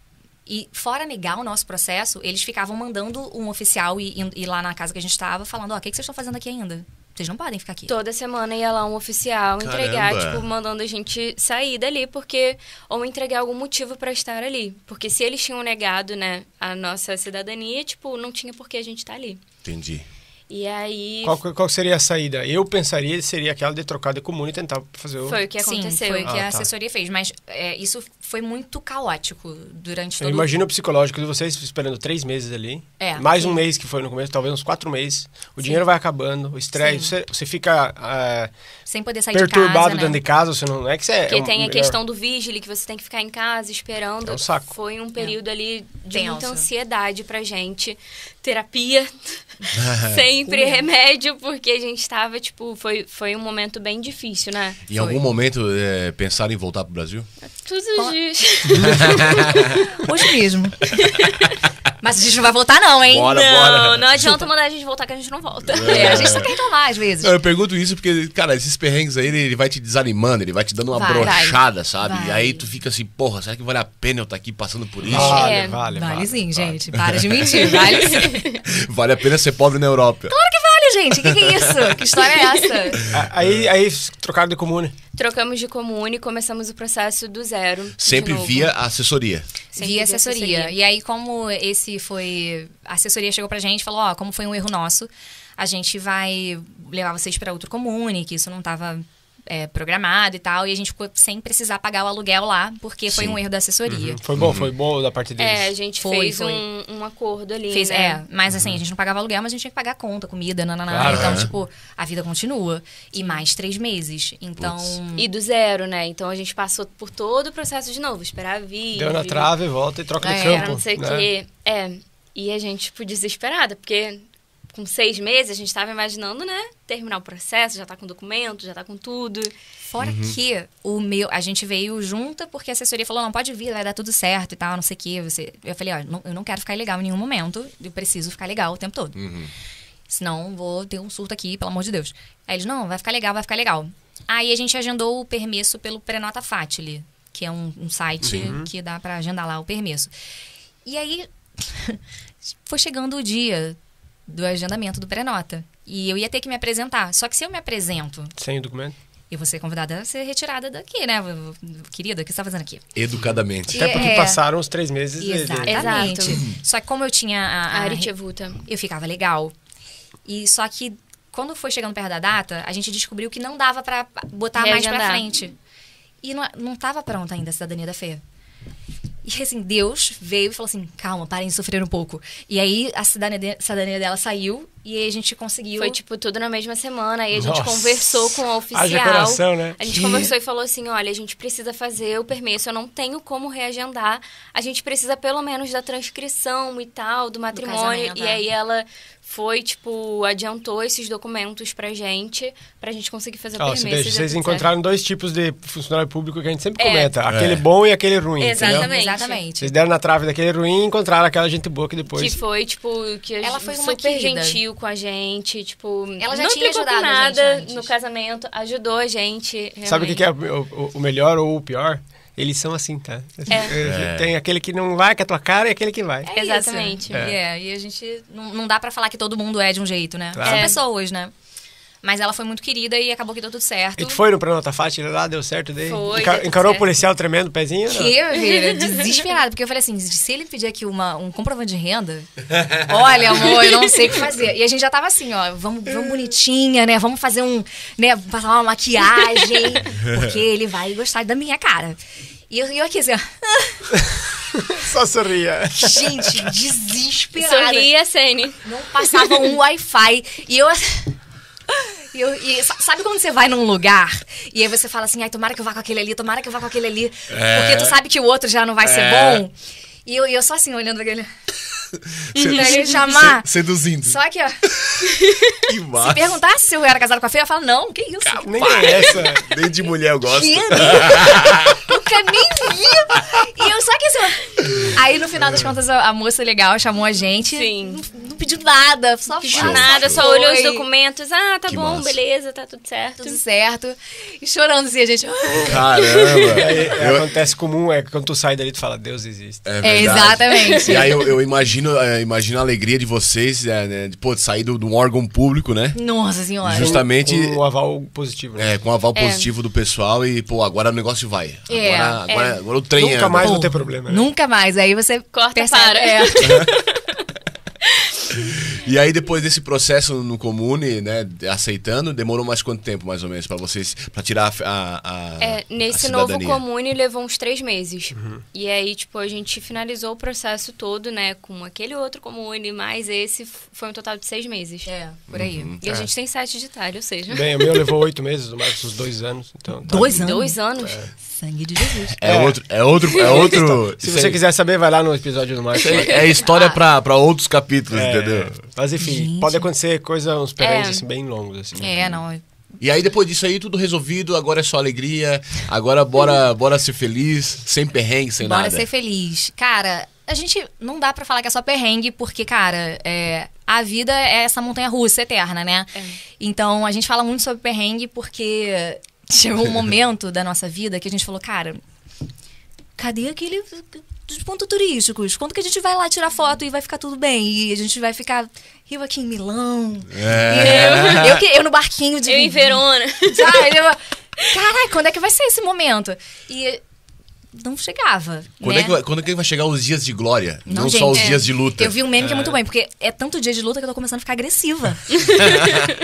E fora negar o nosso processo, eles ficavam mandando um oficial e, e, e lá na casa que a gente estava falando, ó, oh, o que, que vocês estão fazendo aqui ainda? Vocês não podem ficar aqui. Toda semana ia lá um oficial Caramba. entregar, tipo, mandando a gente sair dali, porque... Ou entregar algum motivo pra estar ali. Porque se eles tinham negado, né, a nossa cidadania, tipo, não tinha por que a gente estar tá ali. Entendi. E aí... Qual, qual seria a saída? Eu pensaria seria aquela de trocar de comune e tentar fazer o... Foi o que aconteceu. Sim, foi o que ah, a tá. assessoria fez. Mas é, isso foi muito caótico durante todo Eu imagino o psicológico de vocês esperando três meses ali. É, mais sim. um mês que foi no começo, talvez uns quatro meses. O sim. dinheiro vai acabando, o estresse. Você, você fica... Uh, Sem poder sair de casa, Perturbado né? dentro de casa. Você não é que você Porque é um, tem a questão é... do vigile, que você tem que ficar em casa esperando. É um saco. Foi um período é. ali de Tenso. muita ansiedade pra gente. Terapia. Sem Sempre remédio, porque a gente estava, tipo, foi, foi um momento bem difícil, né? Em foi. algum momento, é, pensaram em voltar pro Brasil? Todos os dias. Hoje mesmo. Mas a gente não vai voltar não, hein? Bora, não, bora. Não adianta mandar a gente voltar que a gente não volta. É. A gente só quer reclamar às vezes. Eu pergunto isso porque, cara, esses perrengues aí, ele vai te desanimando, ele vai te dando uma vai, brochada, vai, sabe? Vai. E aí tu fica assim, porra, será que vale a pena eu estar aqui passando por isso? Vale, é, vale, vale. Vale sim, vale. Gente. Para de mentir, vale sim. Vale a pena ser pobre na Europa. Claro que vale, gente. O que, que é isso? Que história é essa? Aí, aí trocaram de comune. Trocamos de comune e começamos o processo do zero. Sempre via assessoria. Sempre via assessoria. assessoria. E aí, como esse foi... A assessoria chegou pra gente e falou, ó, oh, como foi um erro nosso, a gente vai levar vocês pra outro comune, que isso não tava... É, programado e tal, e a gente ficou sem precisar pagar o aluguel lá, porque Sim. foi um erro da assessoria. Uhum. Foi bom, uhum. foi bom da parte deles. É, a gente foi, fez foi. Um, um acordo ali, fez, né? É, mas assim, uhum. a gente não pagava aluguel, mas a gente tinha que pagar a conta, comida, nananá, claro, então, é. tipo, a vida continua. E mais três meses, então... Puts. E do zero, né? Então a gente passou por todo o processo de novo, esperar vir... Deu na trave, volta e troca é, de campo. Não sei o né? quê. É, e a gente, tipo, desesperada, porque... Com seis meses, a gente estava imaginando, né? Terminar o processo, já tá com documento, já tá com tudo. Fora uhum. que o meu... A gente veio junta porque a assessoria falou, não, pode vir, vai dar tudo certo e tal, não sei o quê. Você... Eu falei, ó, não, eu não quero ficar ilegal em nenhum momento. Eu preciso ficar legal o tempo todo. Uhum. Senão vou ter um surto aqui, pelo amor de Deus. Aí eles, não, vai ficar legal, vai ficar legal. Aí a gente agendou o permesso pelo Prenota Fatile, que é um, um site uhum. que dá pra agendar lá o permesso. E aí, foi chegando o dia... do agendamento do pré-nota. E eu ia ter que me apresentar. Só que se eu me apresento... Sem o documento? Eu vou ser convidada a ser retirada daqui, né? Querida, o que você está fazendo aqui? Educadamente. Até porque é... passaram os três meses... Exatamente. Exato. Só que como eu tinha a... a Aritia Vuta. Eu ficava legal. E só que quando foi chegando perto da data, a gente descobriu que não dava pra botar mais pra frente. E não, não tava pronta ainda a cidadania da Fê. E assim, Deus veio e falou assim, calma, parem de sofrer um pouco. E aí, a cidadania, a cidadania dela saiu e aí a gente conseguiu... Foi, tipo, tudo na mesma semana. Aí a gente Nossa. conversou com a oficial. Haja coração, né? A gente que... conversou e falou assim, olha, a gente precisa fazer o permesso, eu não tenho como reagendar. A gente precisa, pelo menos, da transcrição e tal, do matrimônio. Do e aí ela foi, tipo, adiantou esses documentos pra gente, pra gente conseguir fazer o oh, permesso. Vocês, vocês encontraram dois tipos de funcionário público que a gente sempre é. comenta. Aquele é. bom e aquele ruim, Exatamente. Entendeu? Exatamente. Vocês deram na trave daquele ruim e encontraram aquela gente boa que depois... Que foi, tipo, que a ela gente foi uma super querida. Gentil com a gente, tipo... Ela já não tinha ajudado nada gente no casamento, ajudou a gente. Realmente. Sabe o que é o, o melhor ou o pior? Eles são assim, tá? É. É. Tem aquele que não vai com a tua cara e aquele que vai. É Exatamente. É. Yeah. E a gente... Não, não dá pra falar que todo mundo é de um jeito, né? Claro. São é. pessoas, né? Mas ela foi muito querida e acabou que deu tudo certo. E tu foi no Prenota Fátila lá, deu certo daí? Foi, Enca encarou certo. O policial tremendo, pezinho? Que eu vi, desesperada. Porque eu falei assim, se ele pedir aqui uma, um comprovante de renda, olha, amor, eu não sei o que fazer. E a gente já tava assim, ó, vamos, vamos bonitinha, né? Vamos fazer um, né? Passar uma maquiagem, porque ele vai gostar da minha cara. E eu, eu aqui assim, ó. Só sorria. Gente, desesperada. Sorria, Sene. Não passava um Wi-Fi. E eu... E, eu, e sabe quando você vai num lugar e aí você fala assim, ai, tomara que eu vá com aquele ali, tomara que eu vá com aquele ali, é, porque tu sabe que o outro já não vai é. ser bom. E eu, eu só assim, olhando pra aquele... Sedu chamar. Seduzindo. Só que, ó. Que massa. Se perguntasse se eu era casado com a Fê, eu ia falar, não, que isso? Capaz, nem é essa. Nem de mulher eu gosto. Que, nunca nem vi. E eu só que assim, ó. Aí no final das contas, a moça legal chamou a gente. Sim. Não, não pediu nada. Só pediu show, nada, show. Só olhou os documentos. Ah, tá que bom, massa. Beleza, tá tudo certo. Tudo certo. E chorando assim, a gente. Caramba. É, é, eu... Acontece comum, é que quando tu sai dali, tu fala, Deus existe. É verdade. É, exatamente. E aí eu, eu imagino. Imagina a alegria de vocês, né? De, pô, de sair de um órgão público, né? Nossa senhora. Justamente. Com o aval positivo, né? É, com o aval é. positivo do pessoal e, pô, agora o negócio vai. É. Agora, é. agora, agora o trem Nunca é, mais pô, não tem problema. Né? Nunca mais. Aí você corta e para. É. E aí, depois desse processo no comune, né, aceitando, demorou mais quanto tempo, mais ou menos, pra vocês, pra tirar a, a é, nesse a novo comune, levou uns três meses. Uhum. E aí, tipo, a gente finalizou o processo todo, né, com aquele outro comune, mas esse foi um total de seis meses. É, por aí. Uhum, e é. a gente tem sete de Itália, ou seja... Bem, o meu levou oito meses, o Marcos, uns dois anos. Então, tá dois, anos? dois anos? Dois é. anos? Sangue de Jesus. É, é outro... É outro, é outro... Se você quiser saber, vai lá no episódio do Marcos. É história ah. pra, pra outros capítulos, é. entendeu? Mas enfim, gente. Pode acontecer coisa, uns perrengues é. assim, bem longos. Assim. É, não. E aí depois disso aí, tudo resolvido, agora é só alegria, agora bora, bora ser feliz, sem perrengue, sem bora nada. Bora ser feliz. Cara, a gente não dá pra falar que é só perrengue, porque, cara, é, a vida é essa montanha-russa eterna, né? É. Então, a gente fala muito sobre perrengue porque chegou um momento da nossa vida que a gente falou, cara, cadê aquele... dos pontos turísticos, quando que a gente vai lá tirar foto e vai ficar tudo bem? E a gente vai ficar eu aqui em Milão, é. eu, eu, eu no barquinho de... Eu em Verona. Caralho, quando é que vai ser esse momento? E não chegava, quando, né? é que, quando é que vai chegar os dias de glória? Não, não gente, só os é. dias de luta. Eu vi um meme que é muito bem, porque é tanto dia de luta que eu tô começando a ficar agressiva.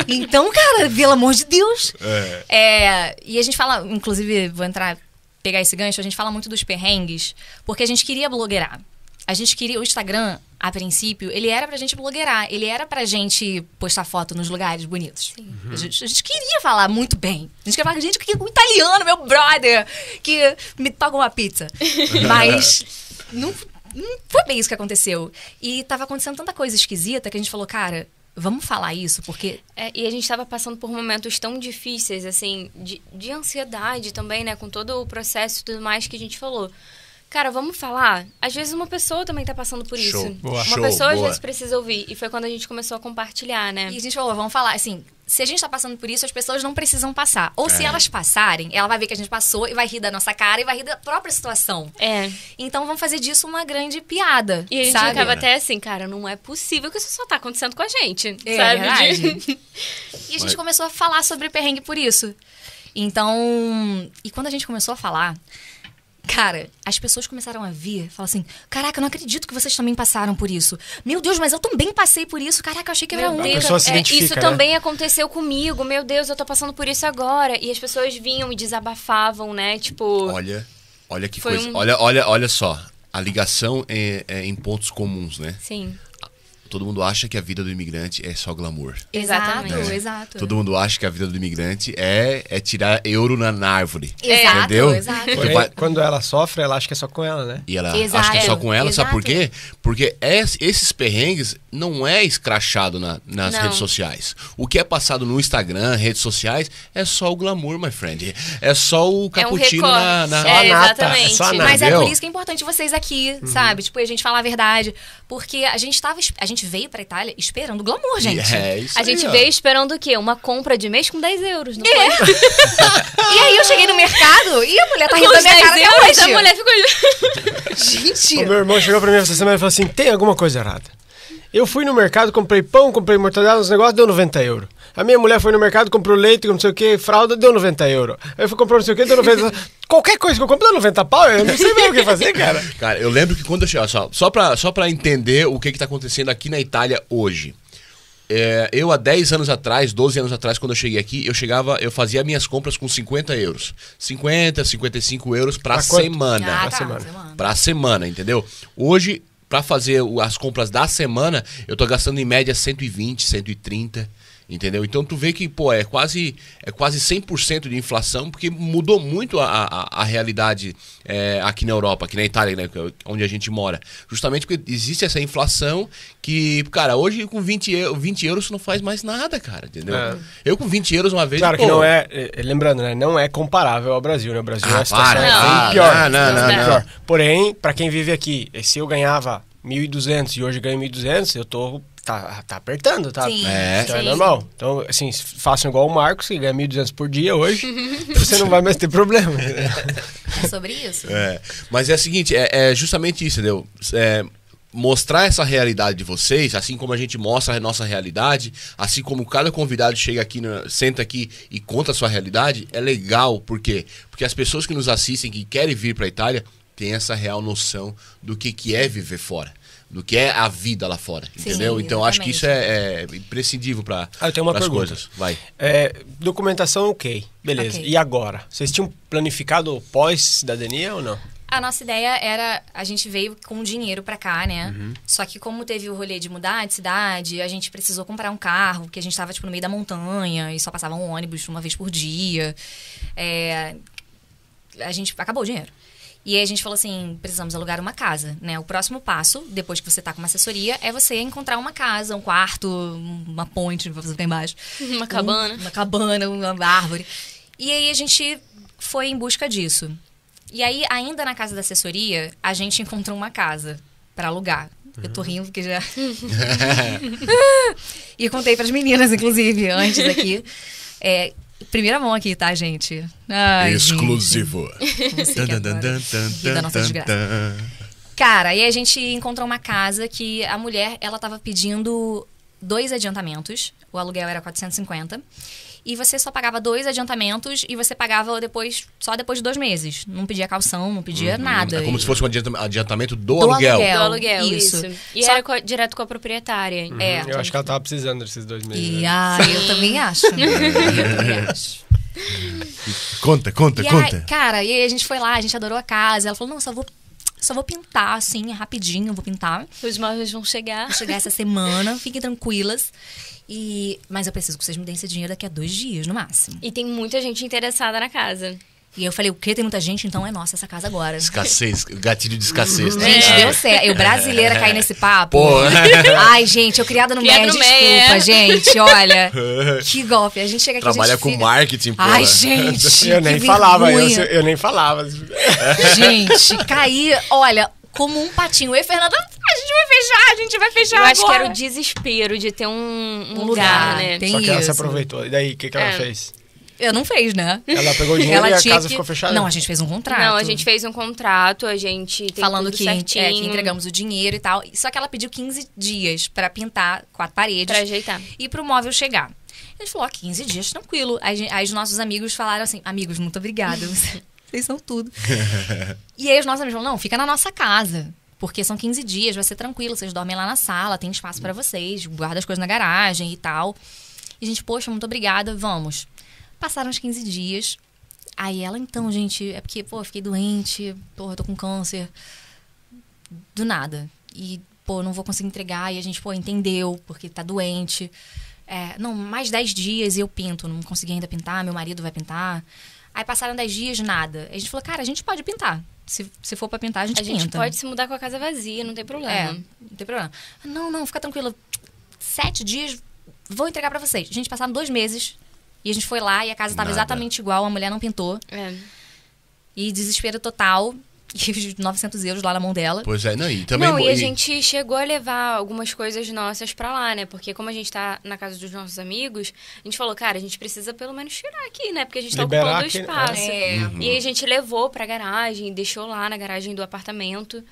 Então, cara, pelo amor de Deus. É. É, e a gente fala, inclusive, vou entrar... pegar esse gancho, a gente fala muito dos perrengues, porque a gente queria blogueirar. A gente queria... O Instagram, a princípio, ele era pra gente blogueirar. Ele era pra gente postar foto nos lugares bonitos. Sim. Uhum. A, gente, a gente queria falar muito bem. A gente queria falar, gente, que um italiano, meu brother, que me pagou uma pizza. Mas não, não foi bem isso que aconteceu. E tava acontecendo tanta coisa esquisita que a gente falou, cara... Vamos falar isso, porque... É, e a gente estava passando por momentos tão difíceis, assim, de, de ansiedade também, né? Com todo o processo e tudo mais que a gente falou. Cara, vamos falar? Às vezes uma pessoa também tá passando por Show. isso. Boa. Uma Show, pessoa boa. às vezes precisa ouvir. E foi quando a gente começou a compartilhar, né? E a gente falou, vamos falar, assim... Se a gente tá passando por isso, as pessoas não precisam passar. Ou é. se elas passarem, ela vai ver que a gente passou e vai rir da nossa cara e vai rir da própria situação. É. Então vamos fazer disso uma grande piada, e a gente sabe? Acaba até assim, cara, não é possível que isso só tá acontecendo com a gente, é, sabe? De... E a gente Mas... começou a falar sobre perrengue por isso. Então... E quando a gente começou a falar... Cara, as pessoas começaram a vir, falar assim, caraca, eu não acredito que vocês também passaram por isso. Meu Deus, mas eu também passei por isso. Caraca, eu achei que eu era única. A pessoa se identifica, é, isso né? também aconteceu comigo. Meu Deus, eu tô passando por isso agora. E as pessoas vinham e desabafavam, né? Tipo... Olha, olha que coisa. Um... Olha, olha, olha só, a ligação é, é em pontos comuns, né? Sim. Todo mundo acha que a vida do imigrante é só glamour. Exatamente, né? exato. Todo mundo acha que a vida do imigrante é, é tirar euro na árvore. Exato, entendeu? Exato. Porém, quando ela sofre, ela acha que é só com ela, né? E ela exato. acha que é só com ela, exato. sabe por quê? Porque esses perrengues não é escrachado na, nas não. redes sociais. O que é passado no Instagram, redes sociais, é só o glamour, my friend. É só o cappuccino é um na, na... É, exatamente. É só a nata. Mas é por isso que é importante vocês aqui, uhum. sabe? Tipo, a gente falar a verdade. Porque a gente tava... A gente veio pra Itália esperando glamour, gente. É, isso a gente aí, veio ó. esperando o quê? Uma compra de mês com dez euros, não é. foi? E aí eu cheguei no mercado e a mulher tá rindo da minha cara euros, até hoje. A mulher ficou... Gente... O meu irmão chegou pra mim essa semana e falou assim, tem alguma coisa errada. Eu fui no mercado, comprei pão, comprei mortadela, uns negócios, deu noventa euros. A minha mulher foi no mercado, comprou leite, não sei o que, fralda, deu noventa euros. Aí eu fui comprar não sei o que, deu noventa. Qualquer coisa que eu compro, deu noventa pau, eu não sei mesmo o que fazer, cara. Cara, eu lembro que quando eu cheguei, só, só, pra, só pra entender o que que tá acontecendo aqui na Itália hoje. É, eu há dez anos atrás, doze anos atrás, quando eu cheguei aqui, eu chegava, eu fazia minhas compras com cinquenta euros. cinquenta, cinquenta e cinco euros pra, pra semana. Ah, tá, pra semana. semana. Pra semana, entendeu? Hoje... Pra fazer as compras da semana, eu tô gastando em média cento e vinte, cento e trinta, entendeu? Então tu vê que, pô, é quase, é quase cem por cento de inflação, porque mudou muito a, a, a realidade é, aqui na Europa, aqui na Itália, né, onde a gente mora. Justamente porque existe essa inflação que, cara, hoje com vinte euros tu não faz mais nada, cara, entendeu? É. Eu com vinte euros uma vez... Claro pô, que não é, lembrando, né, não é comparável ao Brasil, né? O Brasil ah, é para, não. bem pior. Ah, não, não, não, pior. Não. Porém, pra quem vive aqui, se eu ganhava mil e duzentos e hoje ganho mil e duzentos, eu tô... Tá, tá apertando, tá? Sim, é. Então sim. é normal. Então, assim, façam igual o Marcos, que ganha mil e duzentos por dia hoje, você não vai mais ter problema. Né? É sobre isso. É. Mas é o seguinte, é, é justamente isso, entendeu? É... Mostrar essa realidade de vocês, assim como a gente mostra a nossa realidade, assim como cada convidado chega aqui, no, senta aqui e conta a sua realidade, é legal. Por quê? Porque as pessoas que nos assistem, que querem vir para a Itália, têm essa real noção do que, que é viver fora, do que é a vida lá fora, Sim, entendeu? Então, exatamente. Acho que isso é, é imprescindível para as coisas. Ah, eu tenho uma pergunta. Vai. É, documentação, ok. Beleza. Okay. E agora? Vocês tinham planificado pós-cidadania ou não? A nossa ideia era... A gente veio com dinheiro pra cá, né? Uhum. Só que como teve o rolê de mudar de cidade, a gente precisou comprar um carro, porque a gente tava, tipo, no meio da montanha e só passava um ônibus uma vez por dia. É... A gente... Acabou o dinheiro. E aí a gente falou assim, precisamos alugar uma casa, né? O próximo passo, depois que você tá com uma assessoria, é você encontrar uma casa, um quarto, uma ponte, pra você ficar embaixo. Uma um, cabana. Uma cabana, uma árvore. E aí a gente foi em busca disso. E aí, ainda na casa da assessoria, a gente encontrou uma casa para alugar. Uhum. Eu tô rindo porque já... E eu contei para as meninas, inclusive, antes aqui. É... Primeira mão aqui, tá, gente? Ai, exclusivo. Da nossa desgraça. Cara, e a gente encontrou uma casa que a mulher, ela tava pedindo dois adiantamentos. O aluguel era quatrocentos e cinquenta. E você só pagava dois adiantamentos e você pagava depois, só depois de dois meses. Não pedia calção, não pedia uhum. nada. É como e... se fosse um adiantamento do, do aluguel. aluguel. Do aluguel, isso. isso. E só... era co direto com a proprietária. Uhum. É. Eu acho que ela tava precisando desses dois meses. E, né? ah, eu também acho. Eu também acho. Conta, conta, e conta. Aí, cara, e aí a gente foi lá, a gente adorou a casa. Ela falou, não, só vou... Só vou pintar, assim, rapidinho, vou pintar. Os móveis vão chegar. Vão chegar essa semana, fiquem tranquilas. E... Mas eu preciso que vocês me deem esse dinheiro daqui a dois dias, no máximo. E tem muita gente interessada na casa. E eu falei, o quê? Tem muita gente? Então é nossa essa casa agora. Escassez, gatilho de escassez. Tá? Gente, é. deu certo. Eu brasileira caí nesse papo. Pô. Ai, gente, eu criada no meio, desculpa, meia. gente. Olha, que golpe. A gente chega aqui, trabalha a gente com fica... marketing, pô. Ai, gente, Eu nem falava, eu, eu nem falava. Gente, caí, olha... Como um patinho. Eu e Fernanda, a gente vai fechar, a gente vai fechar eu agora. Eu acho que era o desespero de ter um, um lugar, lugar, né? Tem Só que isso. ela se aproveitou. E daí, o que, que ela é. fez? Eu não fez, né? Ela pegou o dinheiro ela e a casa que... ficou fechada? Não, a gente fez um contrato. Não, a gente fez um contrato, a gente tem Falando tudo que, certinho. É, que entregamos o dinheiro e tal. Só que ela pediu quinze dias pra pintar quatro paredes. Pra ajeitar. E pro móvel chegar. A gente falou, ó, quinze dias, tranquilo. Aí, aí os nossos amigos falaram assim, amigos, muito obrigada. Vocês são tudo. E aí os nossos amigos falam, não, fica na nossa casa. Porque são quinze dias, vai ser tranquilo. Vocês dormem lá na sala, tem espaço pra vocês. Guarda as coisas na garagem e tal. E a gente, poxa, muito obrigada, vamos. Passaram os quinze dias. Aí ela, então, gente, é porque, pô, eu fiquei doente. Pô, eu tô com câncer. Do nada. E, pô, não vou conseguir entregar. E a gente, pô, entendeu, porque tá doente. É, não, mais dez dias e eu pinto. Não consegui ainda pintar, meu marido vai pintar. Aí passaram dez dias, nada. A gente falou, cara, a gente pode pintar. Se, se for pra pintar, a gente a pinta. A gente pode se mudar com a casa vazia, não tem problema. É, não tem problema. Não, não, fica tranquilo. Sete dias, vou entregar pra vocês. A gente passaram dois meses e a gente foi lá e a casa tava nada. exatamente igual, a mulher não pintou. É. E desespero total. E novecentos euros lá na mão dela. Pois é, não, e também... Não, e a gente chegou a levar algumas coisas nossas pra lá, né? Porque como a gente tá na casa dos nossos amigos, a gente falou, cara, a gente precisa pelo menos tirar aqui, né? Porque a gente tá Liberar ocupando o espaço. Aqui, né? é. uhum. E a gente levou pra garagem, deixou lá na garagem do apartamento.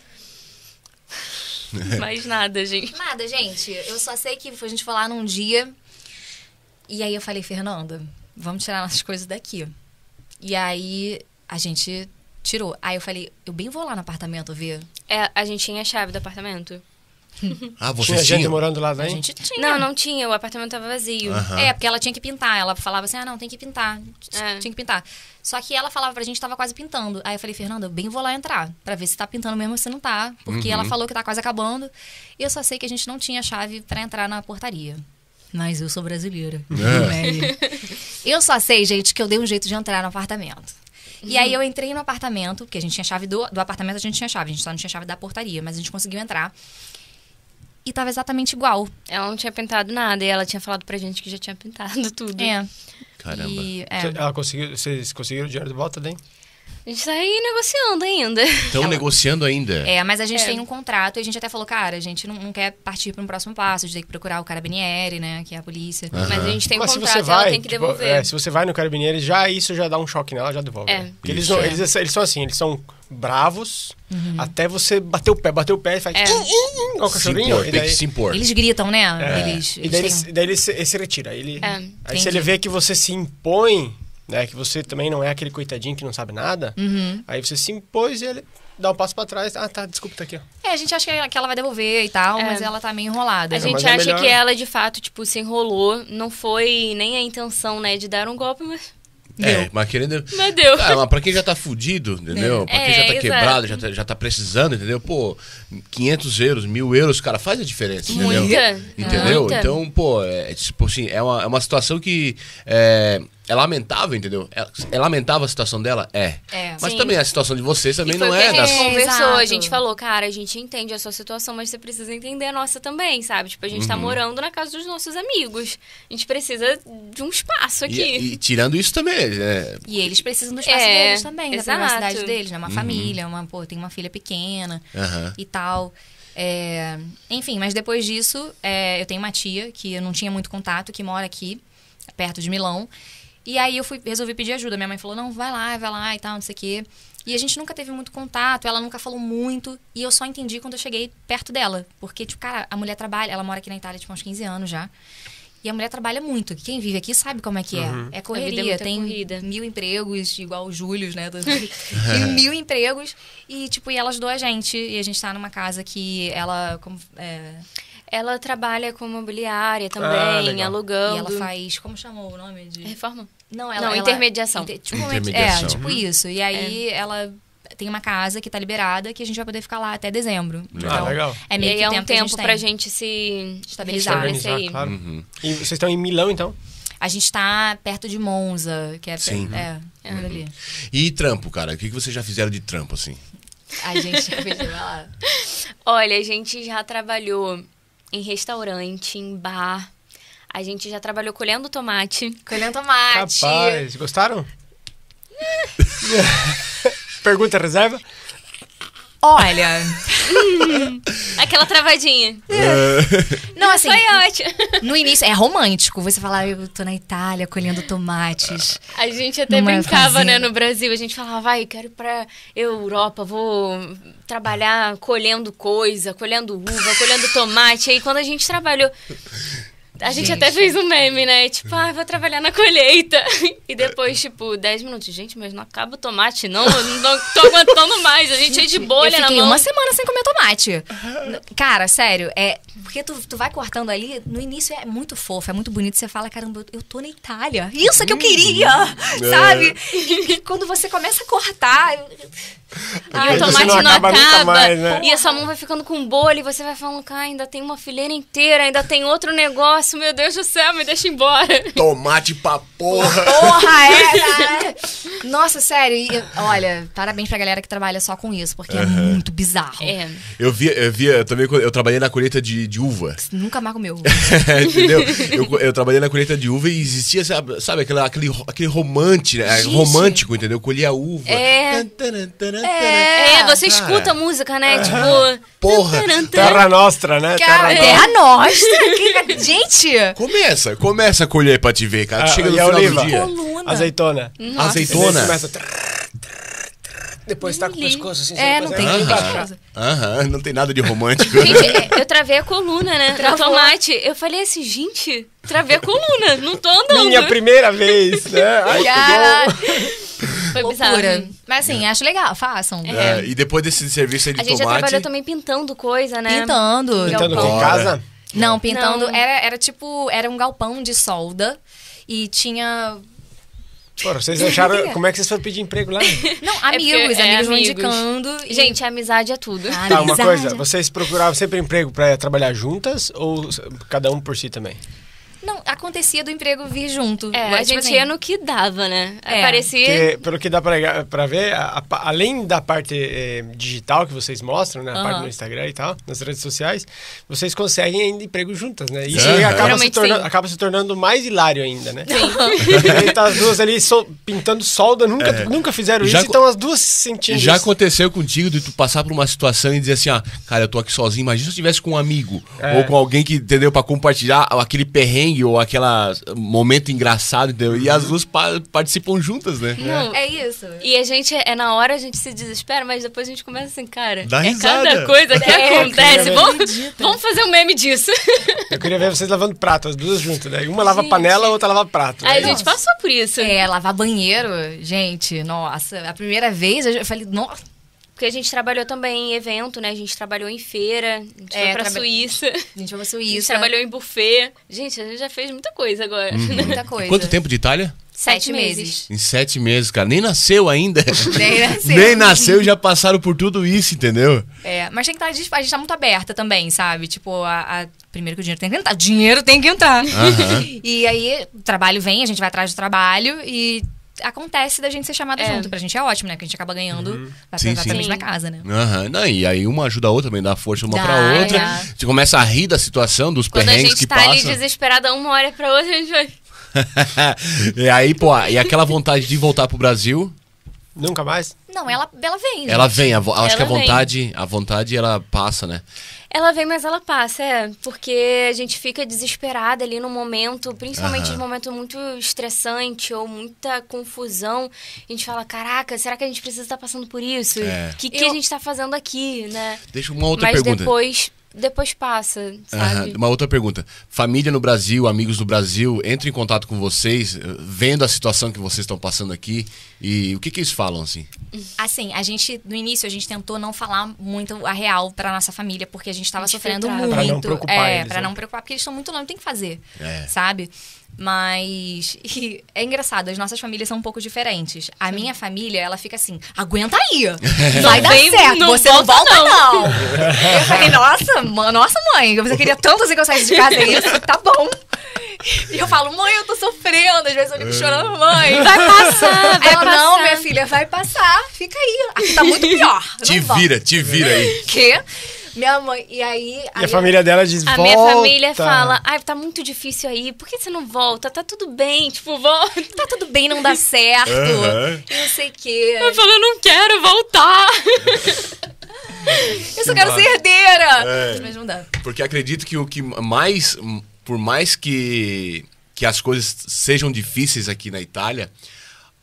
Mais nada, gente. Nada, gente. Eu só sei que a gente foi lá num dia e aí eu falei, Fernanda, vamos tirar nossas coisas daqui. E aí a gente... tirou. Aí eu falei, eu bem vou lá no apartamento ver. É, a gente tinha a chave do apartamento. Ah, você tinha? Tinha gente morando lá, né? A gente tinha. Não, não tinha. O apartamento tava vazio. Uhum. É, porque ela tinha que pintar. Ela falava assim, ah, não, tem que pintar. É. Tinha que pintar. Só que ela falava pra gente que tava quase pintando. Aí eu falei, Fernanda, eu bem vou lá entrar. Pra ver se tá pintando mesmo ou se não tá. Porque uhum. ela falou que tá quase acabando. E eu só sei que a gente não tinha chave pra entrar na portaria. Mas eu sou brasileira. É. Eu só sei, gente, que eu dei um jeito de entrar no apartamento. E uhum. aí eu entrei no apartamento, porque a gente tinha chave do, do apartamento, a gente tinha chave, a gente só não tinha chave da portaria, mas a gente conseguiu entrar. E tava exatamente igual. Ela não tinha pintado nada, e ela tinha falado pra gente que já tinha pintado tudo. É. Caramba. E, é. Ela conseguiu, vocês conseguiram o dinheiro de volta, daí? A gente tá aí negociando ainda. Estão é, negociando ainda. É, mas a gente é. tem um contrato e a gente até falou, cara, a gente não, não quer partir para um próximo passo, a gente tem que procurar o Carabinieri, né, que é a polícia. Uhum. Mas a gente tem um mas contrato, se você vai, ela tem que devolver. Tipo, é, se você vai no Carabinieri, já isso já dá um choque nela, já devolve. É. Né? Eles, não, é. eles, eles são assim, eles são bravos, uhum. até você bater o pé, bater o pé e faz... É. Igual o cachorrinho. Tem que se impor. Eles gritam, né? É. Eles, eles e daí, eles, daí ele, se, ele se retira. Ele, é. Aí se ele vê que você se impõe... Né, que você também não é aquele coitadinho que não sabe nada. Uhum. Aí você se impôs e ele dá um passo pra trás. Ah, tá, desculpa, tá aqui, ó. É, a gente acha que ela, que ela vai devolver e tal, é. mas ela tá meio enrolada. A, a gente acha é melhor... que ela, de fato, tipo, se enrolou. Não foi nem a intenção, né, de dar um golpe, mas... É, deu. mas querendo... Mas deu. Ah, mas pra quem já tá fudido, entendeu? É. Pra quem é, já tá exato. quebrado, já tá, já tá precisando, entendeu? Pô, quinhentos euros, mil euros, cara, faz a diferença, entendeu? Muita. Entendeu? Muita. Então, pô, é, tipo assim, é uma, é uma situação que... É, é lamentável, entendeu? É, é lamentável a situação dela? É. é mas sim. também a situação de vocês também não é... A gente das... conversou, Exato. a gente falou, cara, a gente entende a sua situação, mas você precisa entender a nossa também, sabe? Tipo, a gente uhum. tá morando na casa dos nossos amigos. A gente precisa de um espaço aqui. E, e tirando isso também, né? E eles precisam do espaço é, deles também, exato. da privacidade deles, né? Uma uhum. família, uma, pô, tem uma filha pequena uhum. e tal... É, enfim, mas depois disso, é, eu tenho uma tia que eu não tinha muito contato, que mora aqui, perto de Milão. E aí eu fui, resolvi pedir ajuda. Minha mãe falou, não, vai lá, vai lá e tal, não sei o quê. E a gente nunca teve muito contato, ela nunca falou muito. E eu só entendi quando eu cheguei perto dela. Porque, tipo, cara, a mulher trabalha, ela mora aqui na Itália, tipo, há uns quinze anos já. E a mulher trabalha muito. Quem vive aqui sabe como é que é. Uhum. É correria, é tem corrida. Mil empregos, igual o Júlio, né? E mil empregos. E, tipo, e ela ajudou a gente. E a gente tá numa casa que ela... Como, é... Ela trabalha com mobiliária também, ah, alugando. E ela faz... Como chamou o nome? De... Reforma? Não, ela... Não, ela, intermediação. Inter, tipo, intermediação. É, tipo isso. E aí, é. ela... Tem uma casa que tá liberada, que a gente vai poder ficar lá até dezembro. Ah, então, legal. É meio que é um tempo, tempo pra gente se estabilizar. estabilizar claro. Uhum. E vocês estão em Milão, então? A gente tá perto de Monza, que é... Sim. É, é uhum. ali. E trampo, cara? O que vocês já fizeram de trampo, assim? A gente já fez lá. Olha, a gente já trabalhou em restaurante, em bar. A gente já trabalhou colhendo tomate. Colhendo tomate. Rapaz, gostaram? Pergunta reserva? Olha... hum, aquela travadinha. É. Não, assim... Foi ótimo. No início, é romântico. Você falar, eu tô na Itália colhendo tomates. A gente até brincava, né, no Brasil. A gente falava, vai, quero ir pra Europa, vou trabalhar colhendo coisa, colhendo uva, colhendo tomate. Aí quando a gente trabalhou... A gente, gente até fez um meme, né? Tipo, ah, vou trabalhar na colheita. E depois, tipo, dez minutos. Gente, mas não acaba o tomate, não. Não tô aguentando mais. A gente é de bolha na mão. Eu fiquei uma semana sem comer tomate. Cara, sério. É, porque tu, tu vai cortando ali, no início é muito fofo, é muito bonito. Você fala, caramba, eu tô na Itália. Isso é que eu queria, sabe? E, e quando você começa a cortar... Ah, o tomate não, não acaba, acaba mais, né? E a sua mão vai ficando com bolha e você vai falando, cara, ainda tem uma fileira inteira, ainda tem outro negócio, meu Deus do céu, me deixa embora. Tomate pra porra. Porra, é, é. Nossa, sério, eu, olha, parabéns pra galera que trabalha só com isso, porque uhum. é muito bizarro. É. Eu via, eu via também, eu trabalhei na colheita de, de uva. Você nunca mais comeu uva. Entendeu? Eu, eu trabalhei na colheita de uva e existia, sabe, sabe aquela, aquele, aquele romante, né? Romântico, entendeu? Colher a uva. É. Tantaran, taran, É, é, você cara. escuta a música, né? Tipo... Porra, Terra Nostra, né? Cara, Terra Nostra! Gente! Começa, começa a colher pra te ver, cara. Ah, chega no final oliva. do dia. Coluna. Azeitona. Nossa. Azeitona. Começa... Depois tá com o pescoço assim. É, não tem aham, aham, não tem nada de romântico. Gente, eu travei a coluna, né? Travou. O tomate. Eu falei assim, gente, travei a coluna, não tô andando. Minha primeira vez, né? Ai, foi bizarro. Mas assim, é. acho legal, façam. É. É. E depois desse serviço aí de tomate... A gente tomate... já trabalhou também pintando coisa, né? Pintando. Pintando em casa? Não, pintando... Não. Era, era tipo... Era um galpão de solda e tinha... Pô, vocês acharam... Como é que vocês foram pedir emprego lá? Não, amigos, é é amigos vão indicando. E... Gente, a amizade é tudo. A tá, amizade. Uma coisa, vocês procuravam sempre emprego pra trabalhar juntas ou cada um por si também? Não, acontecia do emprego vir junto. É, a gente assim. ia no que dava, né? É. Aparecia... Porque, pelo que dá pra, pra ver, a, a, além da parte é, digital que vocês mostram, né? A uhum. parte no Instagram e tal, nas redes sociais, vocês conseguem ainda emprego juntas, né? Isso uhum. acaba, se tornando, acaba se tornando mais hilário ainda, né? Sim. Aí tá as duas ali so, pintando solda, nunca, é. nunca fizeram já isso, então as duas se sentindo Já isso. aconteceu contigo de tu passar por uma situação e dizer assim, ah, cara, eu tô aqui sozinho, imagina se eu estivesse com um amigo é. ou com alguém que, entendeu, pra compartilhar aquele perrengue ou aquele momento engraçado, entendeu? E as duas pa participam juntas, né? Não, é. é isso. E a gente, é na hora a gente se desespera, mas depois a gente começa assim, cara, dá é risada. Cada coisa que é, acontece. Vamos, vamos fazer um meme disso. Eu queria ver vocês lavando prato, as duas juntas, né? Uma lava gente. panela, a outra lava prato. Né? Aí a gente nossa. passou por isso. É, lavar banheiro, gente, nossa. A primeira vez eu falei, nossa. Porque a gente trabalhou também em evento, né? A gente trabalhou em feira, a gente é, foi pra traba... Suíça. A gente foi pra Suíça. A gente trabalhou em buffet. Gente, a gente já fez muita coisa agora. Uhum. Muita coisa. E quanto tempo de Itália? Sete, sete meses. meses. Em sete meses, cara. Nem nasceu ainda. Nem nasceu. Nem nasceu e já passaram por tudo isso, entendeu? É, mas tem que estar, a gente, a gente tá muito aberta também, sabe? Tipo, a... a... Primeiro que o dinheiro tem que entrar. Dinheiro tem que entrar. Uhum. E aí, o trabalho vem, a gente vai atrás do trabalho e... Acontece da gente ser chamada é. junto. Pra gente é ótimo, né? Porque a gente acaba ganhando uhum. pra, sim, pra, sim. pra mesma casa, né? Uhum. Não, e aí uma ajuda a outra também, dá força uma dá, pra outra. É. Você começa a rir da situação, dos Quando perrengues que passam. Quando a gente tá ali desesperada uma hora pra outra, a gente vai... E aí, pô, e aquela vontade de voltar pro Brasil... Nunca mais? Não, ela, ela vem. Ela vem, a, acho ela que a vontade, vem. a vontade ela passa, né? Ela vem, mas ela passa, é. Porque a gente fica desesperada ali no momento, principalmente num momento muito estressante ou muita confusão. A gente fala, caraca, será que a gente precisa estar passando por isso? O é. que, que Eu... a gente está fazendo aqui, né? Deixa uma outra mas pergunta. Mas depois... Depois passa, sabe? Uhum. Uma outra pergunta. Família no Brasil, amigos do Brasil, entram em contato com vocês, vendo a situação que vocês estão passando aqui. E o que que eles falam, assim? Assim, a gente, no início, a gente tentou não falar muito a real pra nossa família, porque a gente tava a gente sofrendo muito. Pra não preocupar é, eles, pra né? não preocupar, porque eles estão muito longe, tem que fazer, é. sabe? Mas e, é engraçado, as nossas famílias são um pouco diferentes. A Sim. minha família, ela fica assim, aguenta aí, vai dar certo, não você não volta não. não. Eu falei, nossa, man, nossa mãe, você queria tanto assim que eu saísse de casa, é isso, tá bom. E eu falo, mãe, eu tô sofrendo, às vezes eu fico chorando, mãe, vai passar, vai ela, passar. Não, minha filha, vai passar, fica aí, aqui tá muito pior. Te volta. vira, te vira aí. Que... Minha mãe, e aí... E aí a família dela diz, volta. A minha família fala, ai, tá muito difícil aí, por que você não volta? Tá tudo bem, tipo, volta. Tá tudo bem, não dá certo. Uhum. E não sei o quê. Eu falo, eu não quero voltar. eu só quero ser herdeira. É. Mas não dá. Porque acredito que o que mais, por mais que, que as coisas sejam difíceis aqui na Itália...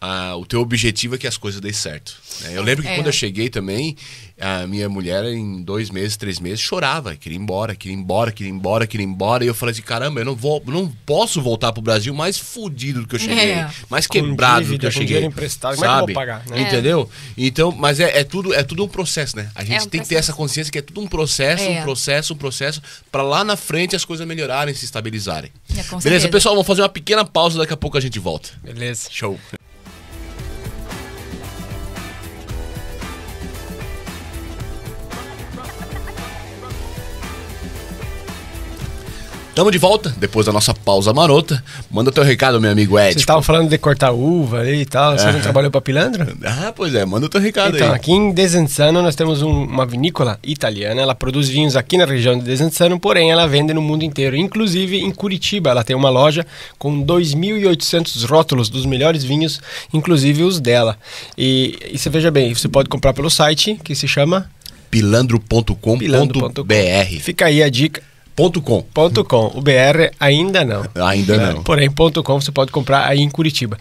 Ah, o teu objetivo é que as coisas deem certo. Né? Eu lembro que é. quando eu cheguei também, a minha mulher em dois meses, três meses, chorava. Queria ir embora, queria ir embora, queria ir embora, queria ir embora. E eu falei assim, caramba, eu não, vou, não posso voltar pro Brasil mais fudido do que eu cheguei. É. Mais quebrado do que eu cheguei. Com emprestado, sabe? Como é que eu vou pagar? Né? É. Entendeu? Então, mas é, é, tudo, é tudo um processo, né? A gente é um tem processo. que ter essa consciência que é tudo um processo, é. um processo, um processo, pra lá na frente as coisas melhorarem, se estabilizarem. É, com certeza. Beleza, pessoal, vamos fazer uma pequena pausa, daqui a pouco a gente volta. Beleza. Show. Tamo de volta, depois da nossa pausa marota. Manda teu recado, meu amigo Ed. Vocês estavam falando de cortar uva ali e tal. Você ah. não trabalhou pra Pilandro? Ah, pois é. Manda o teu recado então, aí. Então, aqui em Desenzano nós temos um, uma vinícola italiana. Ela produz vinhos aqui na região de Desenzano, porém ela vende no mundo inteiro. Inclusive em Curitiba, ela tem uma loja com dois mil e oitocentos rótulos dos melhores vinhos, inclusive os dela. E, e você veja bem, você pode comprar pelo site que se chama... pilandro ponto com ponto br. Pilandro ponto com. Fica aí a dica. Ponto .com. Ponto .com. O B R ainda não. Ainda não. Porém, ponto .com você pode comprar aí em Curitiba.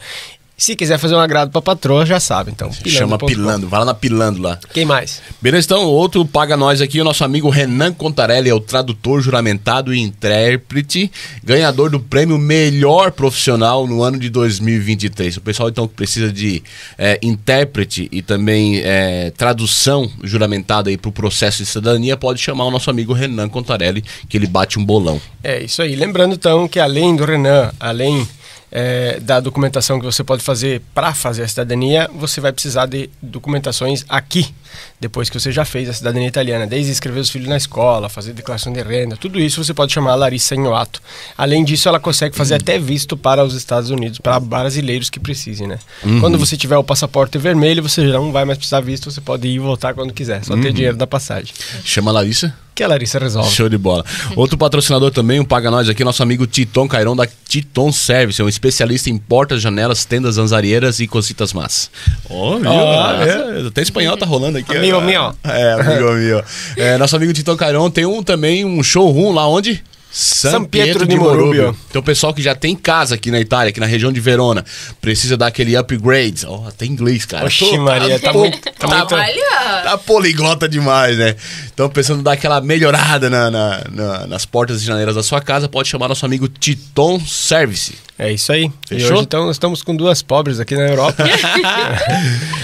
Se quiser fazer um agrado pra patroa, já sabe, então. Pilandro. Chama Pilandro, vai lá na Pilandro lá. Quem mais? Beleza, então, outro paga nós aqui, o nosso amigo Renan Contarelli, é o tradutor juramentado e intérprete, ganhador do prêmio Melhor Profissional no ano de dois mil e vinte e três. O pessoal, então, que precisa de é, intérprete e também é, tradução juramentada aí pro processo de cidadania, pode chamar o nosso amigo Renan Contarelli, que ele bate um bolão. É, isso aí. Lembrando, então, que além do Renan, além... É, da documentação que você pode fazer para fazer a cidadania, você vai precisar de documentações aqui, depois que você já fez a cidadania italiana, desde inscrever os filhos na escola, fazer declaração de renda, tudo isso você pode chamar a Larissa Gnoato. Além disso, ela consegue fazer uhum. até visto para os Estados Unidos, para brasileiros que precisem, né? Uhum. Quando você tiver o passaporte vermelho, você já não vai mais precisar visto, você pode ir e voltar quando quiser, só uhum. ter dinheiro da passagem. Chama a Larissa? Que a Larissa resolve. Show de bola. Outro patrocinador também, um paga nós aqui, nosso amigo Titon Cairão da Titon Service, é um especialista em portas, janelas, tendas, anzarieiras e cositas más. Ô, oh, meu, oh, é, até espanhol tá rolando aqui. Amigo é, meu. É, amigo meu. É, nosso amigo Titon Cairão tem um também, um showroom lá onde... São, São Pietro, Pietro de Morubio. Então o pessoal que já tem casa aqui na Itália, aqui na região de Verona, precisa dar aquele upgrade. Ó, oh, até inglês, cara. Oxi, Tô, Maria, tá, tá, muito, tá, muito, tá poliglota demais, né? Então pensando em dar aquela melhorada na, na, na, nas portas e janelas da sua casa, pode chamar nosso amigo Titon Service. É isso aí. Fechou? E hoje, então, nós estamos com duas pobres aqui na Europa.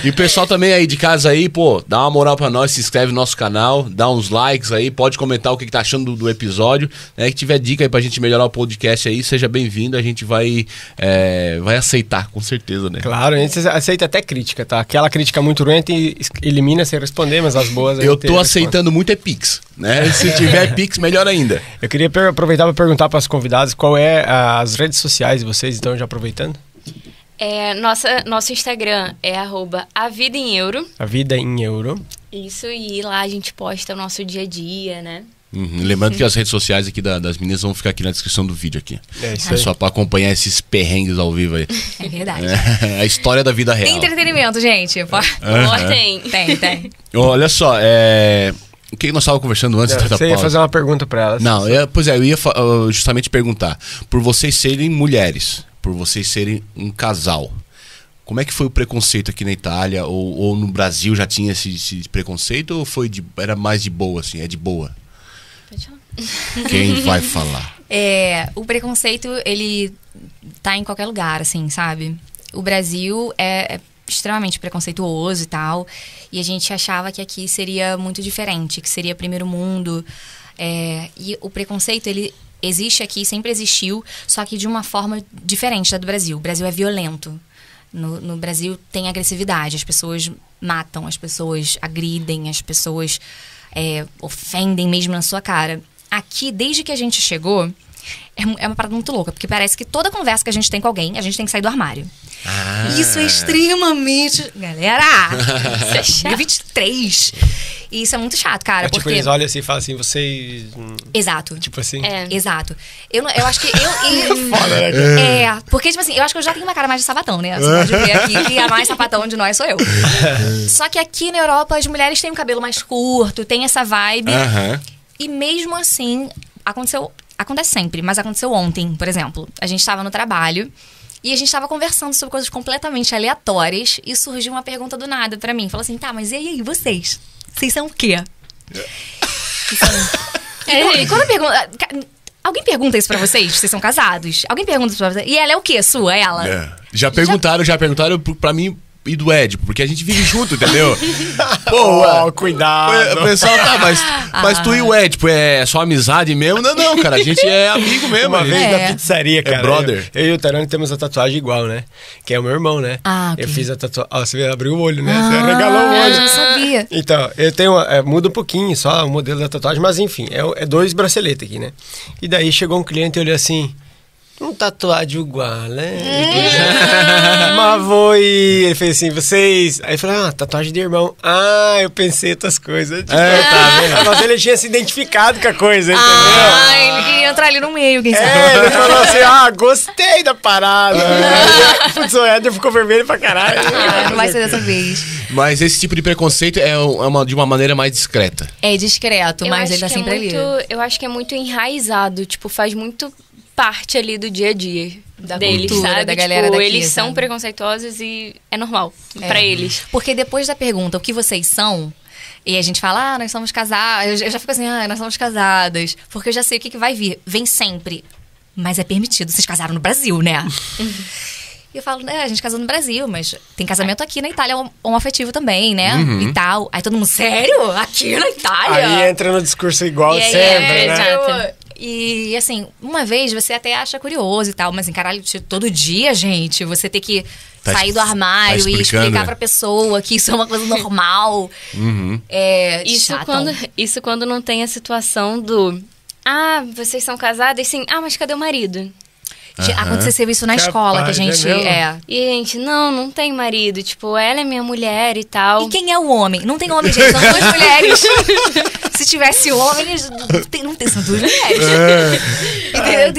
E o pessoal também aí de casa aí, pô, dá uma moral pra nós, se inscreve no nosso canal, dá uns likes aí, pode comentar o que, que tá achando do, do episódio, né? Que tiver dica aí pra gente melhorar o podcast aí, seja bem-vindo, a gente vai, é, vai aceitar, com certeza, né? Claro, a gente aceita até crítica, tá? Aquela crítica muito ruim, a gente elimina sem responder, mas as boas... Eu tô aceitando resposta. muito é Pix, né? Se tiver Pix, melhor ainda. Eu queria aproveitar pra perguntar pras convidadas qual é as redes sociais de vocês, então, já aproveitando? É, nossa, nosso Instagram é arroba avidaemeuro. Avidaemeuro. Isso, e lá a gente posta o nosso dia a dia, né? Uhum. Lembrando que as redes sociais aqui da, das meninas vão ficar aqui na descrição do vídeo aqui. É, isso é só pra acompanhar esses perrengues ao vivo aí. É verdade. É, a história da vida real. Tem entretenimento, gente. Pô, uhum. Tem, tem, tem. Olha só, é... o que nós estávamos conversando antes? Você ia fazer uma pergunta pra elas. Não, eu, pois é, eu ia justamente perguntar. Por vocês serem mulheres, por vocês serem um casal, como é que foi o preconceito aqui na Itália? Ou, ou no Brasil já tinha esse, esse preconceito? Ou foi de, era mais de boa, assim? É de boa? Quem vai falar? É, o preconceito, ele tá em qualquer lugar, assim, sabe? O Brasil é extremamente preconceituoso e tal. E a gente achava que aqui seria muito diferente, que seria primeiro mundo. É, e o preconceito, ele existe aqui, sempre existiu, só que de uma forma diferente da do Brasil. O Brasil é violento. No, no Brasil tem agressividade. As pessoas matam, as pessoas agridem, as pessoas... É, ofendem mesmo na sua cara. Aqui, desde que a gente chegou, é uma parada muito louca, porque parece que toda conversa que a gente tem com alguém, a gente tem que sair do armário. Ah. Isso é extremamente... Galera, isso é vinte e três. E isso é muito chato, cara. É, porque... Tipo, eles olham assim e falam assim, vocês... Exato. Tipo assim. É. Exato. Eu, eu acho que eu... eu... Foda, né? É, porque tipo assim, eu acho que eu já tenho uma cara mais de sapatão, né? Você pode ver aqui que a mais sapatão de nós sou eu. Só que aqui na Europa, as mulheres têm um cabelo mais curto, tem essa vibe. Uh-huh. E mesmo assim, aconteceu... Acontece sempre, mas aconteceu ontem, por exemplo. A gente estava no trabalho e a gente estava conversando sobre coisas completamente aleatórias e surgiu uma pergunta do nada pra mim. Falou assim, tá, mas e aí, vocês? Vocês são o quê? E, são... e, e quando pergunta... Alguém pergunta isso pra vocês? Vocês são casados? Alguém pergunta isso pra vocês? E ela é o quê? Sua? Ela? É. Já perguntaram, já, já perguntaram pra mim... E do Ed, porque a gente vive junto, entendeu? Pô, oh, cuidado. O pessoal tá, mas, mas tu e o Ed, é só amizade mesmo? Não, não, cara, a gente é amigo mesmo. Uma vez é. na pizzaria, cara. É brother. Eu, eu e o Tarani temos a tatuagem igual, né? Que é o meu irmão, né? Ah, okay. Eu fiz a tatuagem. Ó, você abriu o olho, né? Você ah, regalou o olho. Eu não sabia. Então, eu tenho. É, muda um pouquinho só o modelo da tatuagem, mas enfim, é, é dois braceletes aqui, né? E daí chegou um cliente e olhou assim. Um tatuagem igual, né? É. Mas vou e... Ele fez assim, vocês... Aí eu falei, ah, tatuagem de irmão. Ah, eu pensei outras coisas. Tipo, é, tá, mas ele tinha se identificado com a coisa, entendeu? Ah, ele queria entrar ali no meio, quem sabe. É, ele falou assim, ah, gostei da parada. Putz, o Éder ficou vermelho pra caralho. Ah, não vai ser dessa vez. Mas esse tipo de preconceito é uma, de uma maneira mais discreta. É discreto, eu mas ele tá sempre é muito, ali. Eu acho que é muito enraizado, tipo, faz muito... parte ali do dia a dia da deles, cultura, sabe? Da galera tipo, daqui, eles sabe? São preconceituosos e é normal é. pra eles. Porque depois da pergunta, o que vocês são? E a gente fala, ah, nós somos casadas. Eu já fico assim, ah, nós somos casadas. Porque eu já sei o que, que vai vir. Vem sempre. Mas é permitido. Vocês casaram no Brasil, né? E eu falo, né, a gente casou no Brasil, mas tem casamento aqui na Itália, homoafetivo também, né? Uhum. E tal. Aí todo mundo, sério? Aqui na Itália? Aí entra no discurso igual e sempre, é, né? Exato. E, assim, uma vez você até acha curioso e tal, mas, caralho, todo dia, gente, você tem que tá sair do armário tá e explicar pra pessoa que isso é uma coisa normal. Uhum. É, isso, quando, isso quando não tem a situação do... Ah, vocês são casadas? Sim. Ah, mas cadê o marido? Uhum. Aconteceu isso na Capaz, escola, que a gente... É é. E a gente, não, não tem marido. Tipo, ela é minha mulher e tal. E quem é o homem? Não tem homem, gente. São duas mulheres. Se tivesse homem, não tem, não tem, são duas mulheres. É. Ai, direto,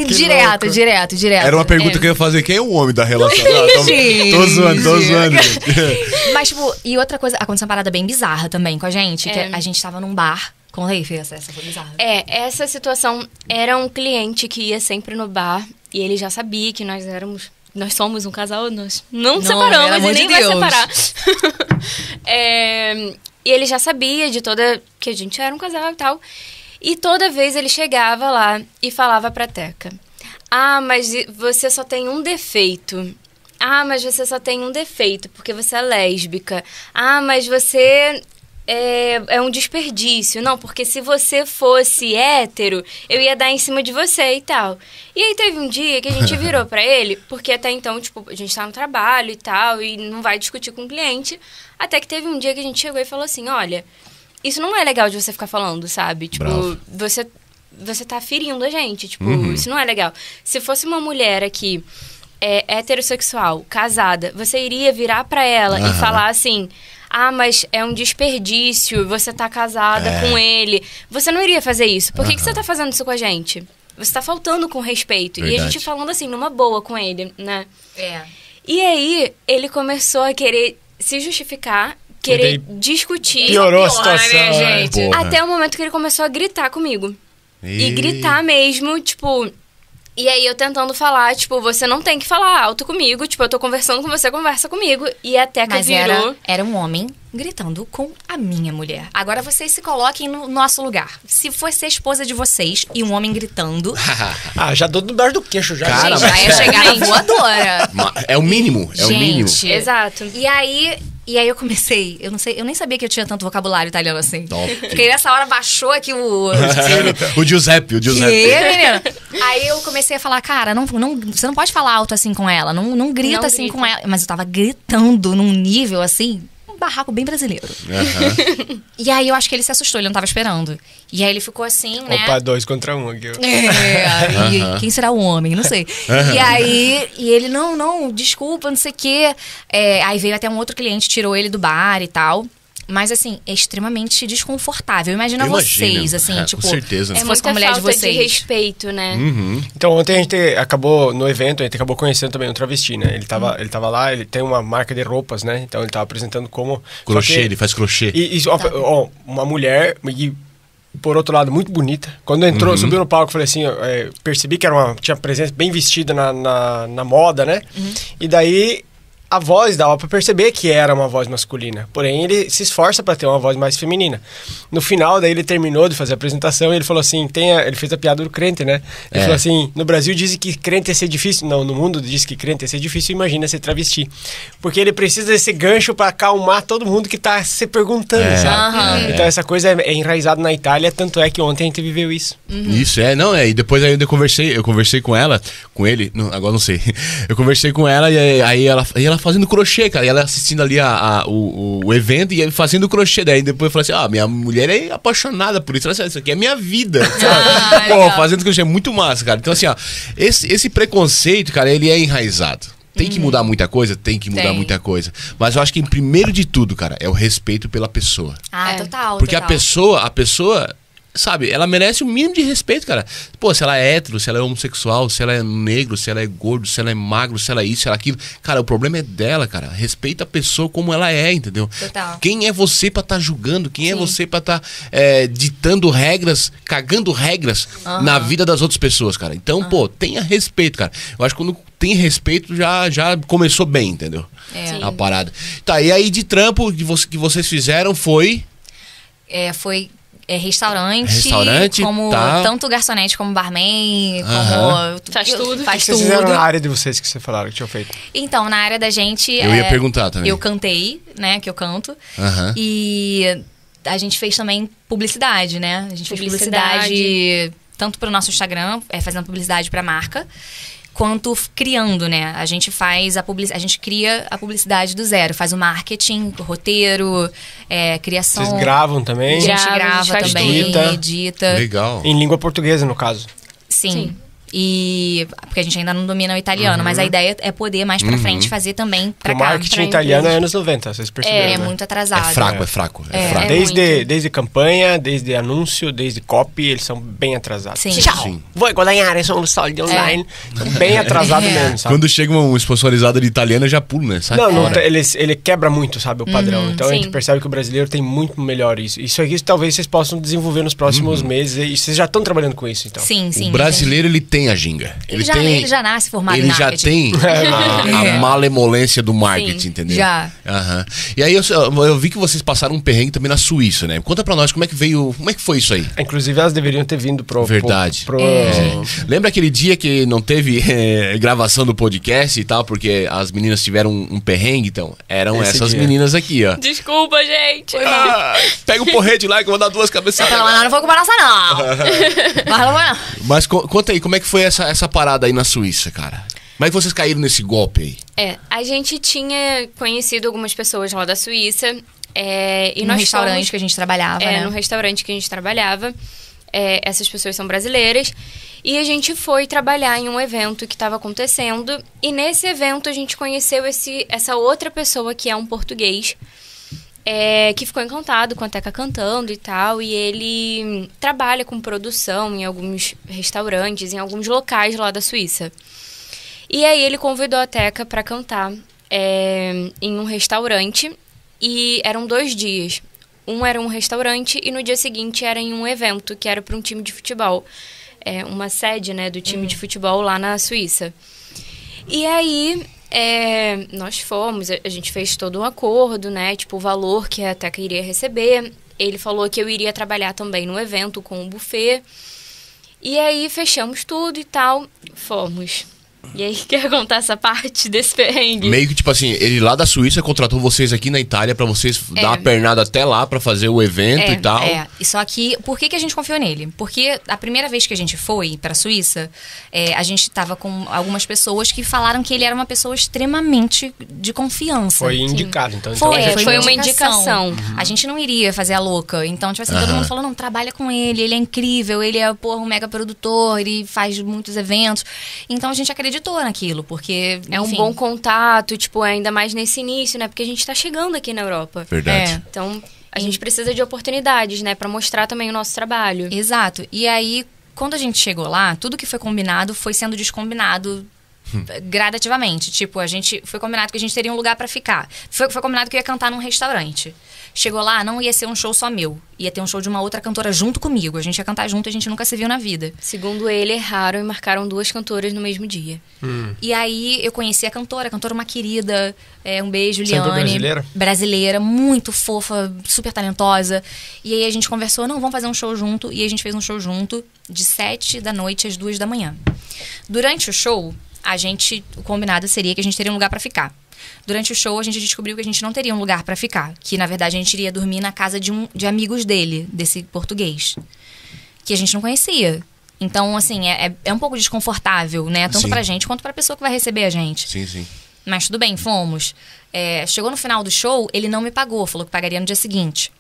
louco. direto, direto. Era uma pergunta é. que eu ia fazer. Quem é o homem da relação? Não, gente. Tô zoando, tô zoando. Mas, tipo, e outra coisa... Aconteceu uma parada bem bizarra também com a gente. É. Que a gente tava num bar... Conta aí, Fê, essa foi bizarra. É, essa situação era um cliente que ia sempre no bar e ele já sabia que nós éramos, nós somos um casal, nós não, não separamos e nem vai separar. é, e ele já sabia de toda, que a gente era um casal e tal. E toda vez ele chegava lá e falava pra Teka, ah, mas você só tem um defeito. Ah, mas você só tem um defeito porque você é lésbica. Ah, mas você... É, é um desperdício. Não, porque se você fosse hétero, eu ia dar em cima de você e tal. E aí teve um dia que a gente virou pra ele, porque até então, tipo, a gente tá no trabalho e tal, e não vai discutir com o cliente. Até que teve um dia que a gente chegou e falou assim, olha, isso não é legal de você ficar falando, sabe? Tipo, Bravo. você você tá ferindo a gente, tipo, uhum. isso não é legal. Se fosse uma mulher aqui, é, heterossexual, casada, você iria virar pra ela uhum. e falar assim... ah, mas é um desperdício, você tá casada é. com ele. Você não iria fazer isso. Por que, uhum. que você tá fazendo isso com a gente? Você tá faltando com respeito. Verdade. E a gente falando assim, numa boa com ele, né? É. E aí, ele começou a querer se justificar, querer ele discutir. Piorou a situação. Né, gente? É, boa, até né? o momento que ele começou a gritar comigo. E, e gritar mesmo, tipo... E aí, eu tentando falar, tipo, você não tem que falar alto comigo. Tipo, eu tô conversando com você, conversa comigo. E a Teka Mas virou... Era, era um homem gritando com a minha mulher. Agora vocês se coloquem no nosso lugar. Se fosse a esposa de vocês e um homem gritando... ah, já dou no dar do queixo, já. Cara, gente, já ia chegar na voadora. É o mínimo, é gente, o mínimo. Exato. E aí... E aí eu comecei, eu não sei, eu nem sabia que eu tinha tanto vocabulário italiano assim. Top. Porque nessa hora baixou aqui o... o Giuseppe, o Giuseppe. E, menina, aí eu comecei a falar, cara, não, não, você não pode falar alto assim com ela, não, não grita não assim grita. com ela. Mas eu tava gritando num nível assim, um barraco bem brasileiro. Uhum. E aí eu acho que ele se assustou, ele não tava esperando. E aí ele ficou assim, né? Opa, dois contra um aqui. É, e, uhum. Quem será o homem? Não sei. Uhum. E aí, e ele, não, não, desculpa, não sei o quê. É, aí veio até um outro cliente, tirou ele do bar e tal. Mas, assim, é extremamente desconfortável. Imagina eu vocês, imagino. assim, é, tipo... Com certeza. Né? É muita mulher falta de, vocês. de respeito, né? Uhum. Então, ontem a gente acabou, no evento, a gente acabou conhecendo também um travesti, né? Ele tava, uhum. ele tava lá, ele tem uma marca de roupas, né? Então, ele tava apresentando como... Crochê, que... ele faz crochê. E, e ó, tá. ó, uma mulher... E, por outro lado, muito bonita. Quando entrou, uhum. subiu no palco, falei assim, é, percebi que era uma, tinha presença bem vestida na, na, na moda, né? Uhum. E daí, a voz dava pra perceber que era uma voz masculina. Porém, ele se esforça pra ter uma voz mais feminina. No final, daí ele terminou de fazer a apresentação e ele falou assim, tem a, ele fez a piada do crente, né? Ele é. falou assim, no Brasil dizem que crente ia ser difícil. Não, no mundo diz que crente ia ser difícil, imagina ser travesti. Porque ele precisa desse gancho pra acalmar todo mundo que tá se perguntando, é. sabe? Uhum. Então essa coisa é, é enraizada na Itália, tanto é que ontem a gente viveu isso. Uhum. Isso, é, não, é. E depois aí eu conversei, eu conversei com ela, com ele, não, agora não sei. Eu conversei com ela e aí, aí ela... E ela fazendo crochê, cara. E ela assistindo ali a, a, o, o evento e fazendo crochê. Daí depois eu falei assim, ah, minha mulher é apaixonada por isso. Ela disse, isso aqui é minha vida. Ah, pô, fazendo crochê é muito massa, cara. Então assim, ó, esse, esse preconceito, cara, ele é enraizado. Tem que mudar muita coisa? Tem que mudar tem. muita coisa. Mas eu acho que primeiro de tudo, cara, é o respeito pela pessoa. Ah, é. total, Porque total. a pessoa, a pessoa... Sabe, ela merece o mínimo de respeito, cara. Pô, se ela é hétero, se ela é homossexual, se ela é negro, se ela é gordo, se ela é magro, se ela é isso, se ela é aquilo. Cara, o problema é dela, cara. Respeita a pessoa como ela é, entendeu? Total. Quem é você pra estar tá julgando? Quem Sim. é você pra estar tá, é, ditando regras, cagando regras uhum. na vida das outras pessoas, cara? Então, uhum. pô, tenha respeito, cara. Eu acho que quando tem respeito, já, já começou bem, entendeu? É. A parada. Tá, e aí de trampo que, você, que vocês fizeram foi... É, foi... É, restaurante, restaurante, como tá. tanto garçonete como barman, uhum. como... Faz tudo. Faz tudo. O que vocês fizeram na área de vocês que você falaram que tinham feito? Então, na área da gente... Eu é, ia perguntar também. Eu cantei, né, que eu canto. Uhum. E a gente fez também publicidade, né? A gente publicidade. fez publicidade tanto para o nosso Instagram, é, fazendo publicidade para a marca, quanto criando, né? A gente faz a publicidade, a gente cria a publicidade do zero, faz o marketing, o roteiro, é, criação. Vocês gravam também? A gente grava, grava a gente faz também, edita. edita. Legal. Em língua portuguesa, no caso. Sim. Sim. E porque a gente ainda não domina o italiano, uhum. mas a ideia é poder mais pra uhum. frente fazer também pra cá. O marketing pra italiano é anos noventa, vocês perceberam, É, é né? muito atrasado. É fraco, é, é fraco. É. É fraco. Desde, desde campanha, desde anúncio, desde copy, eles são bem atrasados. Sim. Tchau. Sim. Vou ganhar, eles são solid online. É. Bem atrasado é. mesmo, sabe? Quando chega um sponsorizado de italiano, já pula, né? Sai não, não ele, ele quebra muito, sabe, o padrão. Uhum, então sim. a gente percebe que o brasileiro tem muito melhor isso. Isso aqui talvez vocês possam desenvolver nos próximos uhum. meses. E vocês já estão trabalhando com isso, então. Sim, sim. O brasileiro, sim. ele tem. Tem a ginga. Ele, ele, já, tem, ele já nasce formado Ele já tem a, a é. malemolência do marketing, Sim, entendeu? Já. Uhum. E aí eu, eu vi que vocês passaram um perrengue também na Suíça, né? Conta pra nós como é que veio, como é que foi isso aí? Inclusive elas deveriam ter vindo pro... Verdade. Pro, pro... É. Lembra aquele dia que não teve é, gravação do podcast e tal, porque as meninas tiveram um, um perrengue, então? Eram Esse essas dia. meninas aqui, ó. Desculpa, gente. Ah, pega o porrete lá que eu vou dar duas cabeçadas. Não, não, não vou comparar essa não. Mas não vou não. Mas co conta aí, como é que foi essa, essa parada aí na Suíça, cara? Como é que vocês caíram nesse golpe aí? É, a gente tinha conhecido algumas pessoas lá da Suíça. É, e no nós restaurante fomos, que a gente trabalhava, é, né? No restaurante que a gente trabalhava. É, essas pessoas são brasileiras. E a gente foi trabalhar em um evento que estava acontecendo. E nesse evento a gente conheceu esse, essa outra pessoa que é um português. é, que ficou encantado com a Teka cantando e tal, e ele trabalha com produção em alguns restaurantes, em alguns locais lá da Suíça. E aí ele convidou a Teka para cantar é, em um restaurante, e eram dois dias. Um era um restaurante e no dia seguinte era em um evento, que era para um time de futebol. É, uma sede, né, do time uhum. de futebol lá na Suíça. E aí, é, nós fomos, a gente fez todo um acordo, né, tipo, o valor que a Teka iria receber. Ele falou que eu iria trabalhar também no evento com o buffet. E aí, fechamos tudo e tal, fomos. E aí, quer contar essa parte desse perrengue? Meio que, tipo assim, ele lá da Suíça contratou vocês aqui na Itália pra vocês é. dar uma pernada até lá pra fazer o evento é, e tal. É, e só que, por que que a gente confiou nele? Porque a primeira vez que a gente foi pra Suíça, é, a gente tava com algumas pessoas que falaram que ele era uma pessoa extremamente de confiança. Foi indicado, então. então foi, é, foi uma indicação. Uhum. A gente não iria fazer a louca. Então, tipo assim, uhum. todo mundo falou, não, trabalha com ele, ele é incrível, ele é, porra, um mega produtor, ele faz muitos eventos. Então, a gente acredita editor naquilo, porque... É, enfim, um bom contato, tipo, ainda mais nesse início, né? Porque a gente tá chegando aqui na Europa. Verdade. É. Então, a e... gente precisa de oportunidades, né? Pra mostrar também o nosso trabalho. Exato. E aí, quando a gente chegou lá, tudo que foi combinado foi sendo descombinado hum. gradativamente. Tipo, a gente... Foi combinado que a gente teria um lugar pra ficar. Foi, foi combinado que eu ia cantar num restaurante. Chegou lá, não ia ser um show só meu. Ia ter um show de uma outra cantora junto comigo. A gente ia cantar junto, a gente nunca se viu na vida. Segundo ele, erraram e marcaram duas cantoras no mesmo dia. Hum. E aí, eu conheci a cantora. A cantora é uma querida. É, um beijo, Liane. Sempre brasileira? Brasileira, muito fofa, super talentosa. E aí, a gente conversou, não, vamos fazer um show junto. E a gente fez um show junto de sete da noite às duas da manhã. Durante o show, a gente... O combinado seria que a gente teria um lugar pra ficar. Durante o show, a gente descobriu que a gente não teria um lugar pra ficar. Que, na verdade, a gente iria dormir na casa de, um, de amigos dele, desse português. Que a gente não conhecia. Então, assim, é, é um pouco desconfortável, né? Tanto sim. pra gente, quanto pra pessoa que vai receber a gente. Sim, sim. Mas tudo bem, fomos. É, chegou no final do show, ele não me pagou. Falou que pagaria no dia seguinte.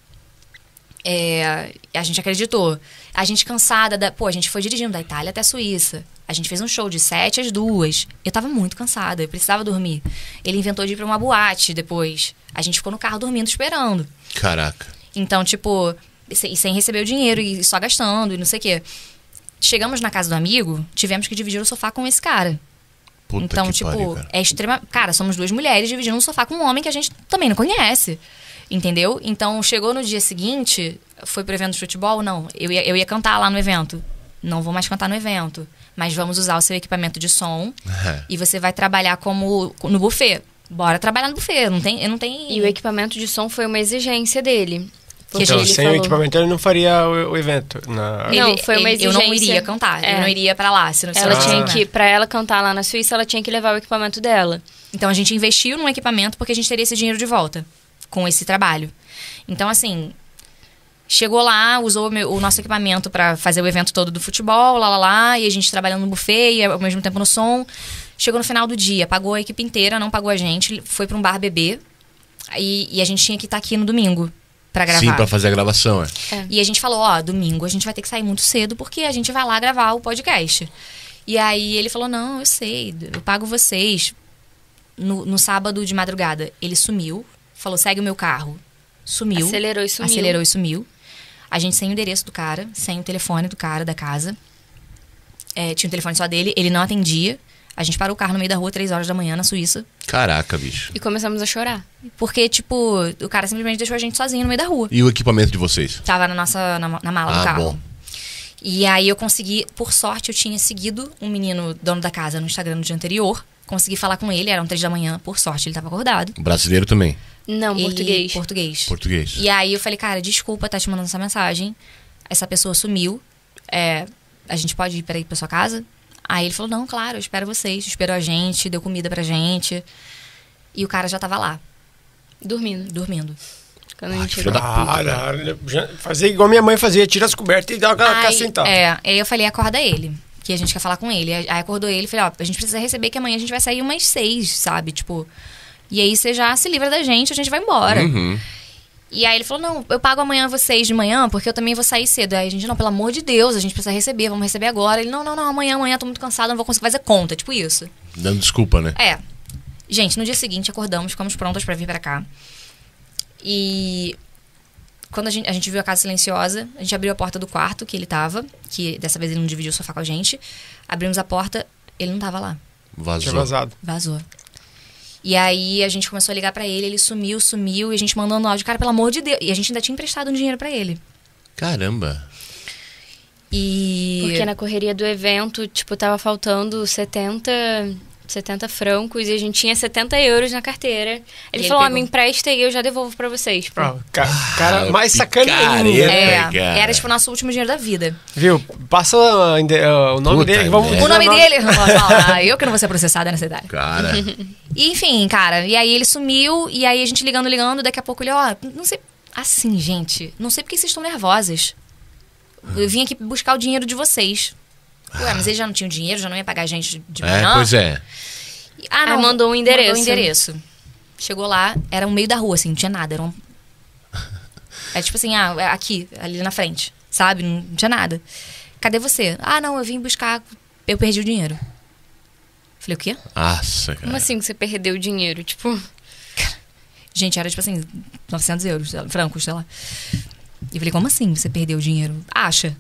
É, a gente acreditou. A gente cansada da... Pô, a gente foi dirigindo da Itália até a Suíça. A gente fez um show de sete às duas. Eu tava muito cansada, eu precisava dormir. Ele inventou de ir pra uma boate depois. A gente ficou no carro dormindo, esperando. Caraca. Então, tipo, sem receber o dinheiro e só gastando e não sei o quê. Chegamos na casa do amigo, tivemos que dividir o sofá com esse cara. Puta então, que tipo, pare, cara. é extrema... Cara, somos duas mulheres dividindo um sofá com um homem que a gente também não conhece. Entendeu? Então, chegou no dia seguinte, foi pro evento de futebol? Não, eu ia, eu ia cantar lá no evento. Não vou mais cantar no evento. Mas vamos usar o seu equipamento de som. Uhum. E você vai trabalhar como no buffet. Bora trabalhar no buffet. Não tem, não tem... E o equipamento de som foi uma exigência dele. Porque então, sem falou... o equipamento, ele não faria o, o evento. Na... Não, foi uma exigência. Eu não iria cantar. É. Eu não iria pra lá. Se não ela tinha ah. que, pra ela cantar lá na Suíça, ela tinha que levar o equipamento dela. Então, a gente investiu num equipamento porque a gente teria esse dinheiro de volta. Com esse trabalho. Então, assim... Chegou lá, usou o, meu, o nosso equipamento pra fazer o evento todo do futebol, lá, lá, lá. E a gente trabalhando no buffet e ao mesmo tempo no som. Chegou no final do dia, pagou a equipe inteira, não pagou a gente. Foi pra um bar beber. E, e a gente tinha que estar tá aqui no domingo pra gravar. Sim, pra fazer a gravação, é. é. E a gente falou, ó, domingo a gente vai ter que sair muito cedo porque a gente vai lá gravar o podcast. E aí ele falou, não, eu sei, eu pago vocês. No, no sábado de madrugada, ele sumiu. Falou, segue o meu carro. Sumiu. Acelerou e sumiu. Acelerou e sumiu. A gente sem o endereço do cara, sem o telefone do cara da casa. É, tinha um telefone só dele, ele não atendia. A gente parou o carro no meio da rua, três horas da manhã, na Suíça. Caraca, bicho. E começamos a chorar. Porque, tipo, o cara simplesmente deixou a gente sozinho no meio da rua. E o equipamento de vocês? Tava na nossa, na, na mala ah, do carro. Bom. E aí eu consegui, por sorte, eu tinha seguido um menino, dono da casa, no Instagram no dia anterior. Consegui falar com ele, eram três da manhã, por sorte, ele tava acordado. Brasileiro também? Não, ele, português. português. Português. E aí eu falei, cara, desculpa, tá te mandando essa mensagem. Essa pessoa sumiu. É, a gente pode ir pra, ir pra sua casa? Aí ele falou, não, claro, eu espero vocês. Esperou a gente, deu comida pra gente. E o cara já tava lá. Dormindo. Dormindo. Quando ah, a gente chegou. Caralho, fazia igual minha mãe fazia, tira as cobertas e dá uma cacetada. É, aí eu falei, acorda ele. Que a gente quer falar com ele. Aí acordou ele e falei, ó, a gente precisa receber que amanhã a gente vai sair umas seis, sabe? Tipo... E aí você já se livra da gente, a gente vai embora. Uhum. E aí ele falou, não, eu pago amanhã vocês de manhã, porque eu também vou sair cedo. Aí a gente, não, pelo amor de Deus, a gente precisa receber, vamos receber agora. Ele, não, não, não, amanhã, amanhã, tô muito cansado, não vou conseguir fazer conta, tipo isso. Dando desculpa, né? É. Gente, no dia seguinte acordamos, ficamos prontas pra vir pra cá. E quando a gente, a gente viu a casa silenciosa, a gente abriu a porta do quarto que ele tava, que dessa vez ele não dividiu o sofá com a gente. Abrimos a porta, ele não tava lá. Vazou. Tinha vazado. Vazou. E aí a gente começou a ligar pra ele, ele sumiu, sumiu, e a gente mandando áudio, cara, pelo amor de Deus. E a gente ainda tinha emprestado um dinheiro pra ele. Caramba. E... porque na correria do evento, tipo, tava faltando setenta francos e a gente tinha setenta euros na carteira. Ele, ele falou, ah, me empresta e eu já devolvo pra vocês. Pronto. Tipo. Cara, cara ah, mais sacaninho. É, era tipo o nosso último dinheiro da vida. Viu? Passa uh, uh, o nome Puta dele. Vamos o nome dele. Eu que não vou ser processada nessa idade. Cara. E, enfim, cara. E aí ele sumiu e aí a gente ligando, ligando. Daqui a pouco ele, ó, oh, não sei... assim, gente, não sei porque vocês estão nervosas. Eu vim aqui buscar o dinheiro de vocês. Ué, mas eles já não tinham dinheiro, já não ia pagar a gente de manhã? É, pois é. Ah, não, ah, mandou um endereço. Mandou um endereço. Chegou lá, era no meio da rua, assim, não tinha nada. Era um... é tipo assim, ah, aqui, ali na frente, sabe? Não, não tinha nada. Cadê você? Ah, não, eu vim buscar, eu perdi o dinheiro. Falei, o quê? Nossa, cara. Como assim que você perdeu o dinheiro? Tipo... gente, era tipo assim, novecentos euros, francos, sei lá. E eu falei, como assim você perdeu o dinheiro? Acha.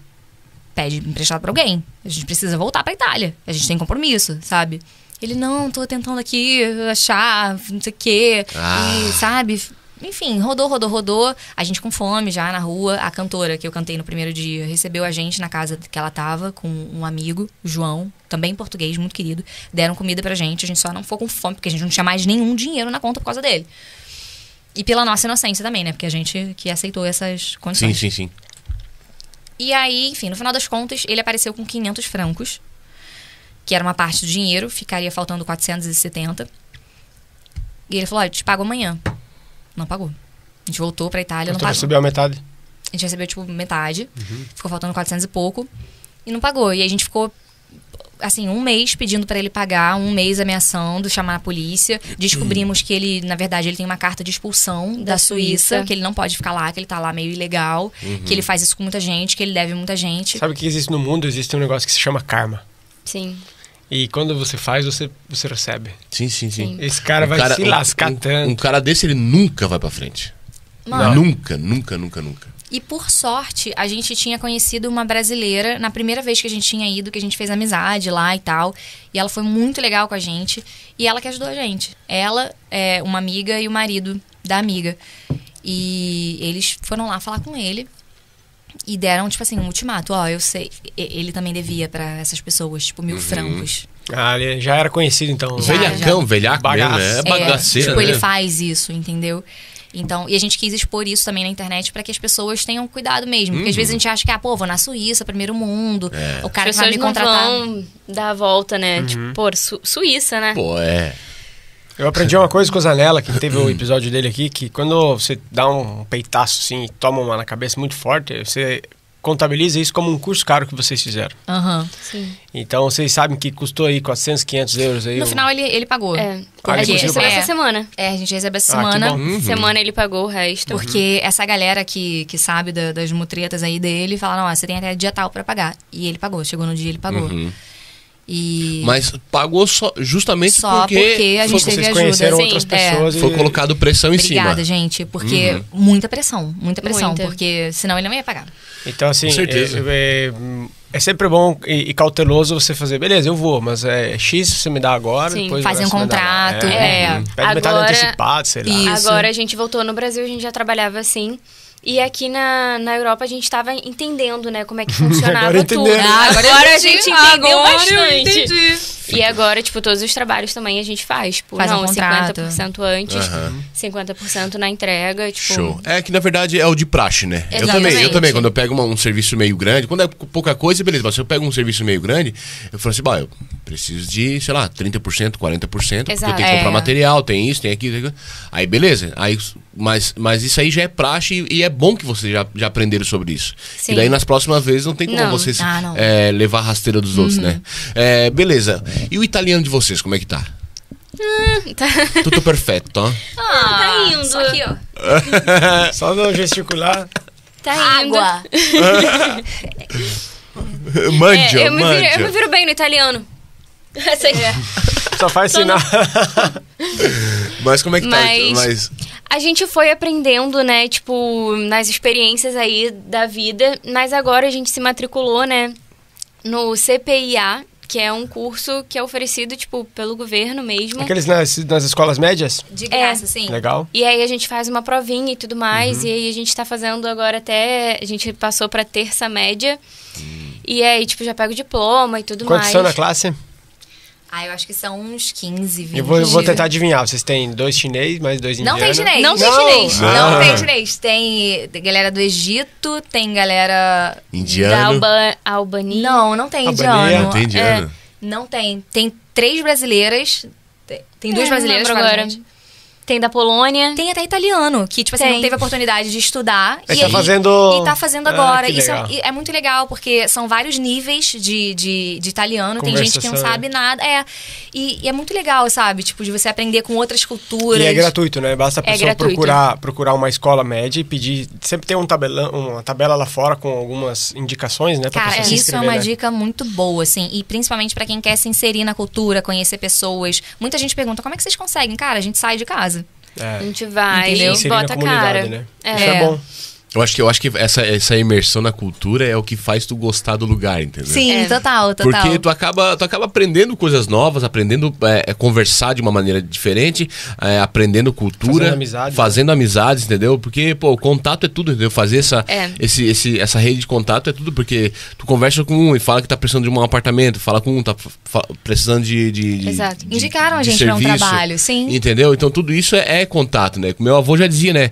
Pede emprestado pra alguém. A gente precisa voltar pra Itália. A gente tem compromisso, sabe? Ele, não, tô tentando aqui achar, não sei o quê. Ah. E, sabe? Enfim, rodou, rodou, rodou. A gente com fome já na rua. A cantora que eu cantei no primeiro dia recebeu a gente na casa que ela tava com um amigo, João, também português, muito querido. Deram comida pra gente. A gente só não ficou com fome, porque a gente não tinha mais nenhum dinheiro na conta por causa dele. E pela nossa inocência também, né? Porque a gente que aceitou essas condições. Sim, sim, sim. E aí, enfim, no final das contas, ele apareceu com quinhentos francos, que era uma parte do dinheiro, ficaria faltando quatrocentos e setenta. E ele falou, olha, eu te pago amanhã. Não pagou. A gente voltou pra Itália, não pagou. A gente recebeu a metade. A gente recebeu, tipo, metade. Uhum. Ficou faltando quatrocentos e pouco. E não pagou. E aí a gente ficou... assim, um mês pedindo pra ele pagar, um mês ameaçando, chamar a polícia. Descobrimos que ele, na verdade, ele tem uma carta de expulsão da, da Suíça, Suíça, que ele não pode ficar lá, que ele tá lá meio ilegal, uhum. que ele faz isso com muita gente, que ele deve muita gente. Sabe o que existe no mundo? Existe um negócio que se chama karma. Sim. E quando você faz, você, você recebe. Sim, sim, sim. Esse cara um vai cara, se lascar um, tanto. Um cara desse, ele nunca vai pra frente. Não. Nunca, nunca, nunca, nunca. E, por sorte, a gente tinha conhecido uma brasileira na primeira vez que a gente tinha ido, que a gente fez amizade lá e tal. E ela foi muito legal com a gente. E ela que ajudou a gente. Ela, é, uma amiga e o marido da amiga. E eles foram lá falar com ele. E deram, tipo assim, um ultimato. Ó, eu sei... ele também devia pra essas pessoas, tipo, mil uhum. francos. Ah, ele já era conhecido, então. Já, velhacão, já. velhaco Bagaço. mesmo. É bagaceiro, é, tipo, né? Ele faz isso, entendeu? Então, e a gente quis expor isso também na internet pra que as pessoas tenham cuidado mesmo. Porque uhum. às vezes a gente acha que, ah, pô, vou na Suíça, primeiro mundo, é. o cara que vai me contratar. Vão dar a volta, né? Uhum. Tipo, pô, Su Suíça, né? Pô, é. Eu aprendi uma coisa com o Zanella, que teve o episódio dele aqui, que quando você dá um peitaço assim e toma uma na cabeça muito forte, você contabiliza isso como um curso caro que vocês fizeram. Aham, uhum. sim. Então, vocês sabem que custou aí quatrocentos, quinhentos euros aí. No um... final, ele, ele pagou. É. Ah, a gente recebeu essa semana. É, a gente recebeu essa semana. Ah, uhum. Semana ele pagou o resto. Porque uhum. essa galera que, que sabe da, das mutretas aí dele, fala, não, ó, você tem até dia tal pra pagar. E ele pagou. Chegou no dia, ele pagou. Uhum. E... mas pagou só justamente só porque, porque a gente teve ajuda. Sim, outras pessoas é. e... foi colocado pressão em Obrigada, cima. Obrigada, gente, porque uhum. muita pressão, muita pressão, muita. Porque senão ele não ia pagar. Então, assim, é, é, é sempre bom e, e cauteloso você fazer, beleza, eu vou, mas é X você me dá agora. Sim, depois fazer um contrato. É, é. Uhum. Pede agora, metade antecipada, sei lá. Isso. Agora a gente voltou no Brasil, a gente já trabalhava assim. E aqui na, na Europa a gente estava entendendo, né, como é que funcionava agora tudo. Ah, agora, agora a gente entendeu agora bastante. E agora, tipo, todos os trabalhos também a gente faz. Tipo, faz não, um cinquenta por cento antes, uhum. cinquenta por cento na entrega. Tipo... show. É que, na verdade, é o de praxe, né? Exatamente. Eu também, eu também. Quando eu pego uma, um serviço meio grande, quando é pouca coisa, beleza. Mas se eu pego um serviço meio grande, eu falo assim, bah, eu preciso de, sei lá, trinta por cento, quarenta por cento. Exato. Porque eu tenho que é. comprar material, tem isso, tem aquilo. Tem... aí, beleza. Aí... mas, mas isso aí já é praxe e, e é bom que vocês já, já aprenderam sobre isso. Sim. E daí nas próximas vezes não tem como não. vocês ah, é, levar a rasteira dos uhum. outros, né? É, beleza. E o italiano de vocês, como é que tá? Hum, tá. Tudo perfeito, ó. Ah, tá indo. Só aqui, ó. Só não gesticular. Tá indo. Água. Mandio, é, eu, me viro, eu me viro bem no italiano. Essa aí é. Só faz sinal. Mas como é que tá? Mas... mas... A gente foi aprendendo, né, tipo, nas experiências aí da vida, mas agora a gente se matriculou, né, no C P I A, que é um curso que é oferecido, tipo, pelo governo mesmo. Aqueles nas, nas escolas médias? De graça, é. Sim. Legal. E aí a gente faz uma provinha e tudo mais, uhum. E aí a gente tá fazendo agora até... A gente passou pra terça média, e aí, tipo, já pega o diploma e tudo Quantos mais. Quantos são na classe? Ah, eu acho que são uns quinze, vinte. Eu vou, eu vou tentar adivinhar. Vocês têm dois chinês, mais dois indianos? Não tem chinês. Não, não tem chinês. Ah. Não tem chinês. Tem galera do Egito, tem galera... Indiano? Da Alba, Albania. Não, não tem Albania. indiano. Não tem indiano. É, não tem. Tem três brasileiras. Tem, tem duas é, brasileiras agora. Tem da Polônia. Tem até italiano, que, tipo assim, tem. não teve a oportunidade de estudar. É, e tá aí, fazendo... E tá fazendo agora. Ah, Isso é, é muito legal, porque são vários níveis de, de, de italiano. Tem gente que não sabe nada. É. E, e é muito legal, sabe? Tipo, de você aprender com outras culturas. E é gratuito, né? Basta a pessoa é procurar, procurar uma escola média e pedir... Sempre tem um tabelão, uma tabela lá fora com algumas indicações, né? Pra Cara, isso inscrever, é uma né? dica muito boa, assim. E principalmente pra quem quer se inserir na cultura, conhecer pessoas. Muita gente pergunta, como é que vocês conseguem? Cara, a gente sai de casa. É. A gente vai Entendeu? e bota a cara. Né? É. Isso é bom. Eu acho que, eu acho que essa, essa imersão na cultura é o que faz tu gostar do lugar, entendeu? Sim, é. total, total. Porque tu acaba, tu acaba aprendendo coisas novas, aprendendo é, conversar de uma maneira diferente, é, aprendendo cultura, fazendo, amizade, fazendo né? amizades, entendeu? Porque, pô, o contato é tudo, entendeu? Fazer essa, é. esse, esse, essa rede de contato é tudo, porque tu conversa com um e fala que tá precisando de um apartamento, fala com um, tá precisando de... de, de Exato. De, Indicaram de, a gente de serviço, pra um trabalho, sim. Entendeu? Então tudo isso é, é contato, né? Meu avô já dizia, né?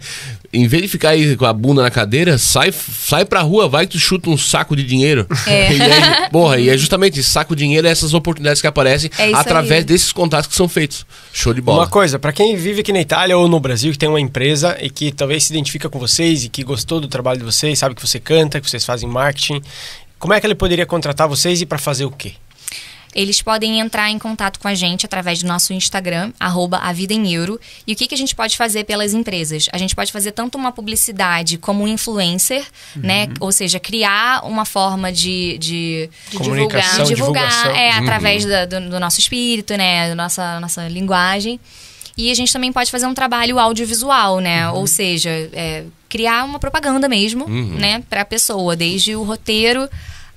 Em vez de ficar aí com a bunda na cadeira, sai, sai pra rua, vai que tu chuta um saco de dinheiro. É. E é, porra, e é justamente esse saco de dinheiro, essas oportunidades que aparecem é através aí. desses contatos que são feitos. Show de bola. Uma coisa, pra quem vive aqui na Itália ou no Brasil, que tem uma empresa e que talvez se identifica com vocês e que gostou do trabalho de vocês, sabe que você canta, que vocês fazem marketing, como é que ele poderia contratar vocês e pra fazer o quê? Eles podem entrar em contato com a gente através do nosso Instagram, arroba avidaemeuro. E o que, que a gente pode fazer pelas empresas? A gente pode fazer tanto uma publicidade como um influencer, uhum. né? Ou seja, criar uma forma de, de, de divulgar, divulgar é, uhum. através da, do, do nosso espírito, né? Da nossa, nossa linguagem. E a gente também pode fazer um trabalho audiovisual, né? Uhum. Ou seja, é, criar uma propaganda mesmo, uhum. né? Para a pessoa, desde o roteiro...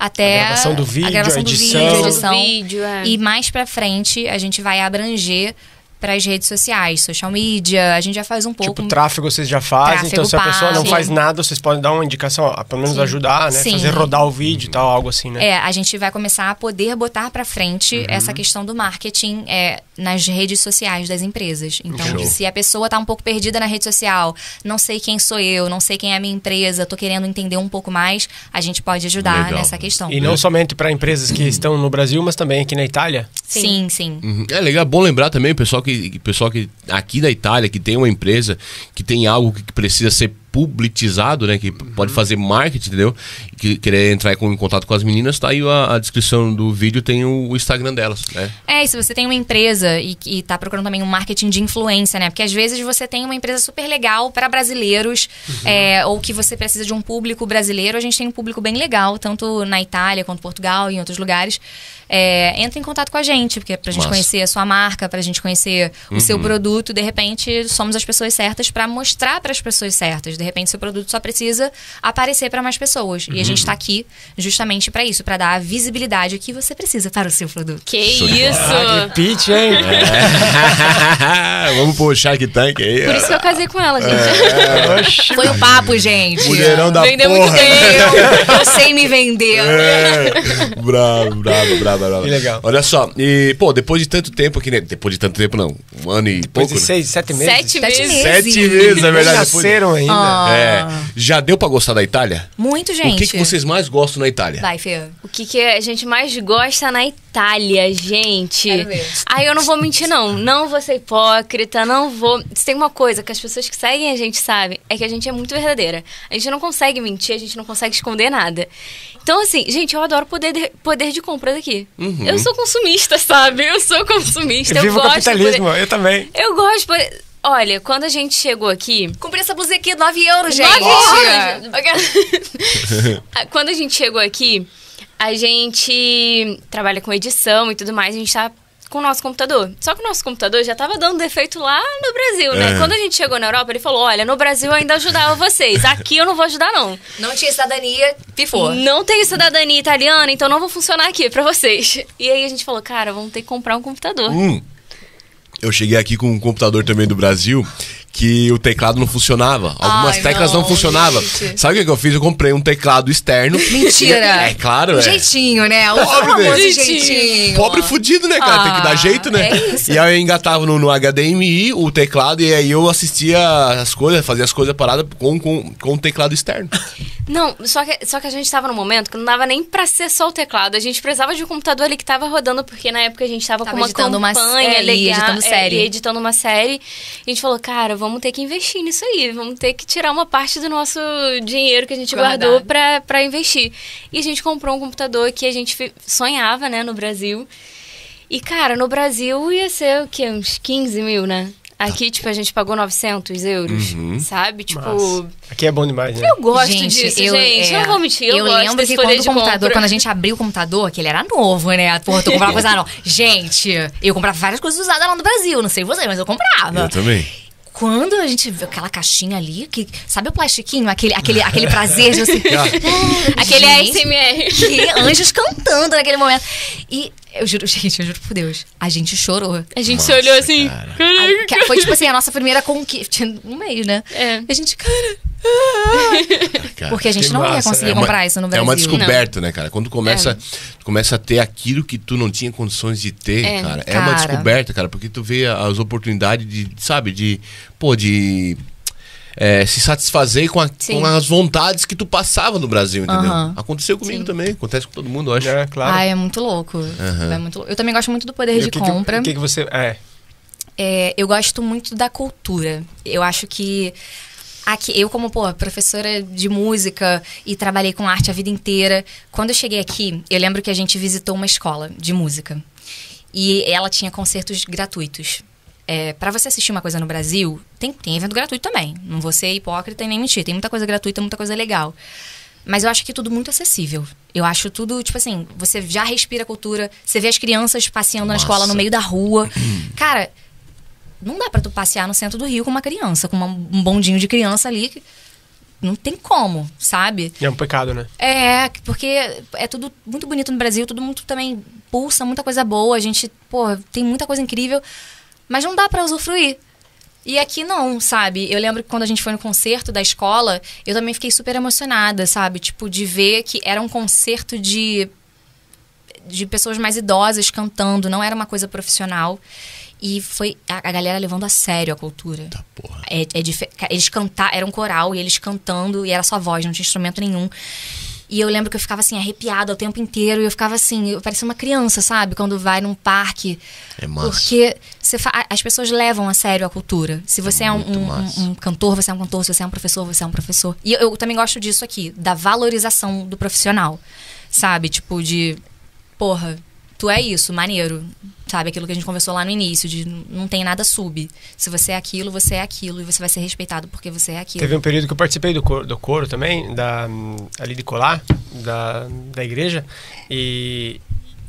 Até a gravação do vídeo, a, gravação a edição. Do vídeo, edição. Do vídeo, é. E mais pra frente, a gente vai abranger para as redes sociais, social media, a gente já faz um pouco. Tipo, tráfego vocês já fazem, tráfego, então se a pessoa não sim. faz nada, vocês podem dar uma indicação, ó, pelo menos sim. ajudar, né? Sim. Fazer rodar o vídeo e uhum. tal, algo assim, né? É, a gente vai começar a poder botar pra frente uhum. essa questão do marketing é, nas redes sociais das empresas. Então, Show. se a pessoa tá um pouco perdida na rede social, não sei quem sou eu, não sei quem é a minha empresa, tô querendo entender um pouco mais, a gente pode ajudar Legal. nessa questão. E não é. somente para empresas que uhum. estão no Brasil, mas também aqui na Itália? Sim, sim. sim. Uhum. É legal, bom lembrar também, pessoal, que pessoal que aqui da Itália, que tem uma empresa, que tem algo que precisa ser publicizado, né? Que uhum. pode fazer marketing, entendeu? Que querer entrar em contato com as meninas, tá aí a, a descrição do vídeo, tem o Instagram delas, né? É, e se você tem uma empresa e, e tá procurando também um marketing de influência, né? Porque às vezes você tem uma empresa super legal para brasileiros, uhum. é, ou que você precisa de um público brasileiro, a gente tem um público bem legal, tanto na Itália quanto Portugal e em outros lugares. É, entra em contato com a gente, porque pra gente Nossa. conhecer a sua marca, pra gente conhecer uhum. o seu produto, de repente somos as pessoas certas pra mostrar pras pessoas certas. De repente, seu produto só precisa aparecer para mais pessoas. Uhum. E a gente tá aqui justamente para isso, para dar a visibilidade que você precisa para o seu produto. Que isso! Ah, que pitch, hein? É. Vamos puxar que tanque aí. Por isso que eu casei com ela, gente. É. Foi o papo, gente. Mulherão da Vendeu porra. Vendeu muito bem. Eu sei me vender. É. Bravo, bravo, bravo, bravo. Que legal. Olha só, e, pô, depois de tanto tempo aqui, né? Depois de tanto tempo, não. Um ano e depois pouco, de seis, né? sete meses. Sete, sete meses. Sete meses, é verdade. Nasceram ainda. Ah. É. Já deu pra gostar da Itália? Muito, gente. O que, que vocês mais gostam na Itália? Vai, Fê. O que, que a gente mais gosta na Itália, gente? Quero ver. Aí eu não vou mentir, não. Não vou ser hipócrita, não vou... Se tem uma coisa que as pessoas que seguem a gente sabem, é que a gente é muito verdadeira. A gente não consegue mentir, a gente não consegue esconder nada. Então, assim, gente, eu adoro poder de, poder de compra daqui. Uhum. Eu sou consumista, sabe? Eu sou consumista. Eu, eu vivo gosto o capitalismo, poder... eu também. Eu gosto... Poder... Olha, quando a gente chegou aqui... Comprei essa blusa aqui, nove euros, gente! nove euros! Quando a gente chegou aqui, a gente trabalha com edição e tudo mais, a gente tá com o nosso computador. Só que o nosso computador já estava dando defeito lá no Brasil, né? É. Quando a gente chegou na Europa, ele falou, olha, no Brasil eu ainda ajudava vocês, aqui eu não vou ajudar, não. Não tinha cidadania, pifou. Não tenho cidadania italiana, então não vou funcionar aqui pra vocês. E aí a gente falou, cara, vamos ter que comprar um computador. Hum. Eu cheguei aqui com um computador também do Brasil, que o teclado não funcionava. Algumas Ai, teclas não, não funcionavam. Sabe o que eu fiz? Eu comprei um teclado externo. Mentira! É claro, é. Jeitinho, né? O pobre, né? Jeitinho. jeitinho. Pobre fudido, né, cara? Ah, tem que dar jeito, né? É isso. E aí eu engatava no, no H D M I o teclado e aí eu assistia as coisas, fazia as coisas paradas com, com, com o teclado externo. Não, só que, só que a gente tava num momento que não dava nem pra ser só o teclado. A gente precisava de um computador ali que tava rodando, porque na época a gente tava, tava com uma campanha uma, é, legal, e editando, série. É, e editando uma série. A gente falou, cara, vamos ter que investir nisso aí, vamos ter que tirar uma parte do nosso dinheiro que a gente Guardado. guardou pra, pra investir. E a gente comprou um computador que a gente sonhava, né, no Brasil. E, cara, no Brasil ia ser o quê? Uns quinze mil, né? Aqui, tipo, a gente pagou novecentos euros, uhum. sabe? Tipo... Nossa. Aqui é bom demais, né? Eu gosto gente, disso, eu, gente. É... Não vou mentir, eu, eu gosto lembro que quando o computador, compra... quando a gente abriu o computador, que ele era novo, né? Porra, tu comprava coisa nova. Gente, eu comprava várias coisas usadas lá no Brasil. Não sei você, mas eu comprava. Eu também. Quando a gente vê aquela caixinha ali, que, sabe o plastiquinho? Aquele, aquele, aquele prazer de você... aquele A S M R. Que anjos cantando naquele momento. E... Eu juro, gente, eu juro por Deus. A gente chorou. A gente Nossa, se olhou assim. Cara. Caraca. Foi tipo assim, a nossa primeira conquista. No meio, né? É. A gente, cara. cara Porque a gente não massa. ia conseguir é uma, comprar isso no Brasil. É uma descoberta, não. né, cara? Quando começa, é. começa a ter aquilo que tu não tinha condições de ter, é, cara. É cara. uma descoberta, cara. Porque tu vê as oportunidades de, sabe, de. Pô, de. É, se satisfazer com, a, com as vontades que tu passava no Brasil, entendeu? Uhum. Aconteceu comigo Sim. também, acontece com todo mundo, eu acho. É, claro. Ah, é muito louco. Uhum. É muito louco. Eu também gosto muito do poder e de que compra. O que, que você... É. É, eu gosto muito da cultura. Eu acho que... Aqui, eu como, pô, professora de música e trabalhei com arte a vida inteira. Quando eu cheguei aqui, eu lembro que a gente visitou uma escola de música. E ela tinha concertos gratuitos. É, pra você assistir uma coisa no Brasil, tem, tem evento gratuito também. Não vou ser hipócrita e nem mentir. Tem muita coisa gratuita, muita coisa legal. Mas eu acho que tudo muito acessível. Eu acho tudo, tipo assim, você já respira cultura, você vê as crianças passeando Nossa. na escola no meio da rua. Cara, não dá pra tu passear no centro do Rio com uma criança, com uma, um bondinho de criança ali... Que... Não tem como, sabe? É um pecado, né? É, porque é tudo muito bonito no Brasil, tudo muito também pulsa, muita coisa boa. A gente, pô, tem muita coisa incrível... Mas não dá pra usufruir. E aqui não, sabe? Eu lembro que quando a gente foi no concerto da escola, eu também fiquei super emocionada, sabe? Tipo, de ver que era um concerto de, de pessoas mais idosas cantando, não era uma coisa profissional. E foi a, a galera levando a sério a cultura. Tá porra. É, é dif... Eles cantaram, era um coral, e eles cantando, e era só voz, não tinha instrumento nenhum. E eu lembro que eu ficava, assim, arrepiada o tempo inteiro. E eu ficava, assim, eu parecia uma criança, sabe? Quando vai num parque. É massa. Porque você fa... as pessoas levam a sério a cultura. Se você é, é um, um, um cantor, você é um cantor. Se você é um professor, você é um professor. E eu, eu também gosto disso aqui. Da valorização do profissional. Sabe? Tipo, de... Porra, tu é isso, maneiro. Sabe? Aquilo que a gente conversou lá no início. De não tem nada sub. Se você é aquilo, você é aquilo. E você vai ser respeitado porque você é aquilo. Teve um período que eu participei do coro, do coro também. Da... ali de colar da, da igreja e,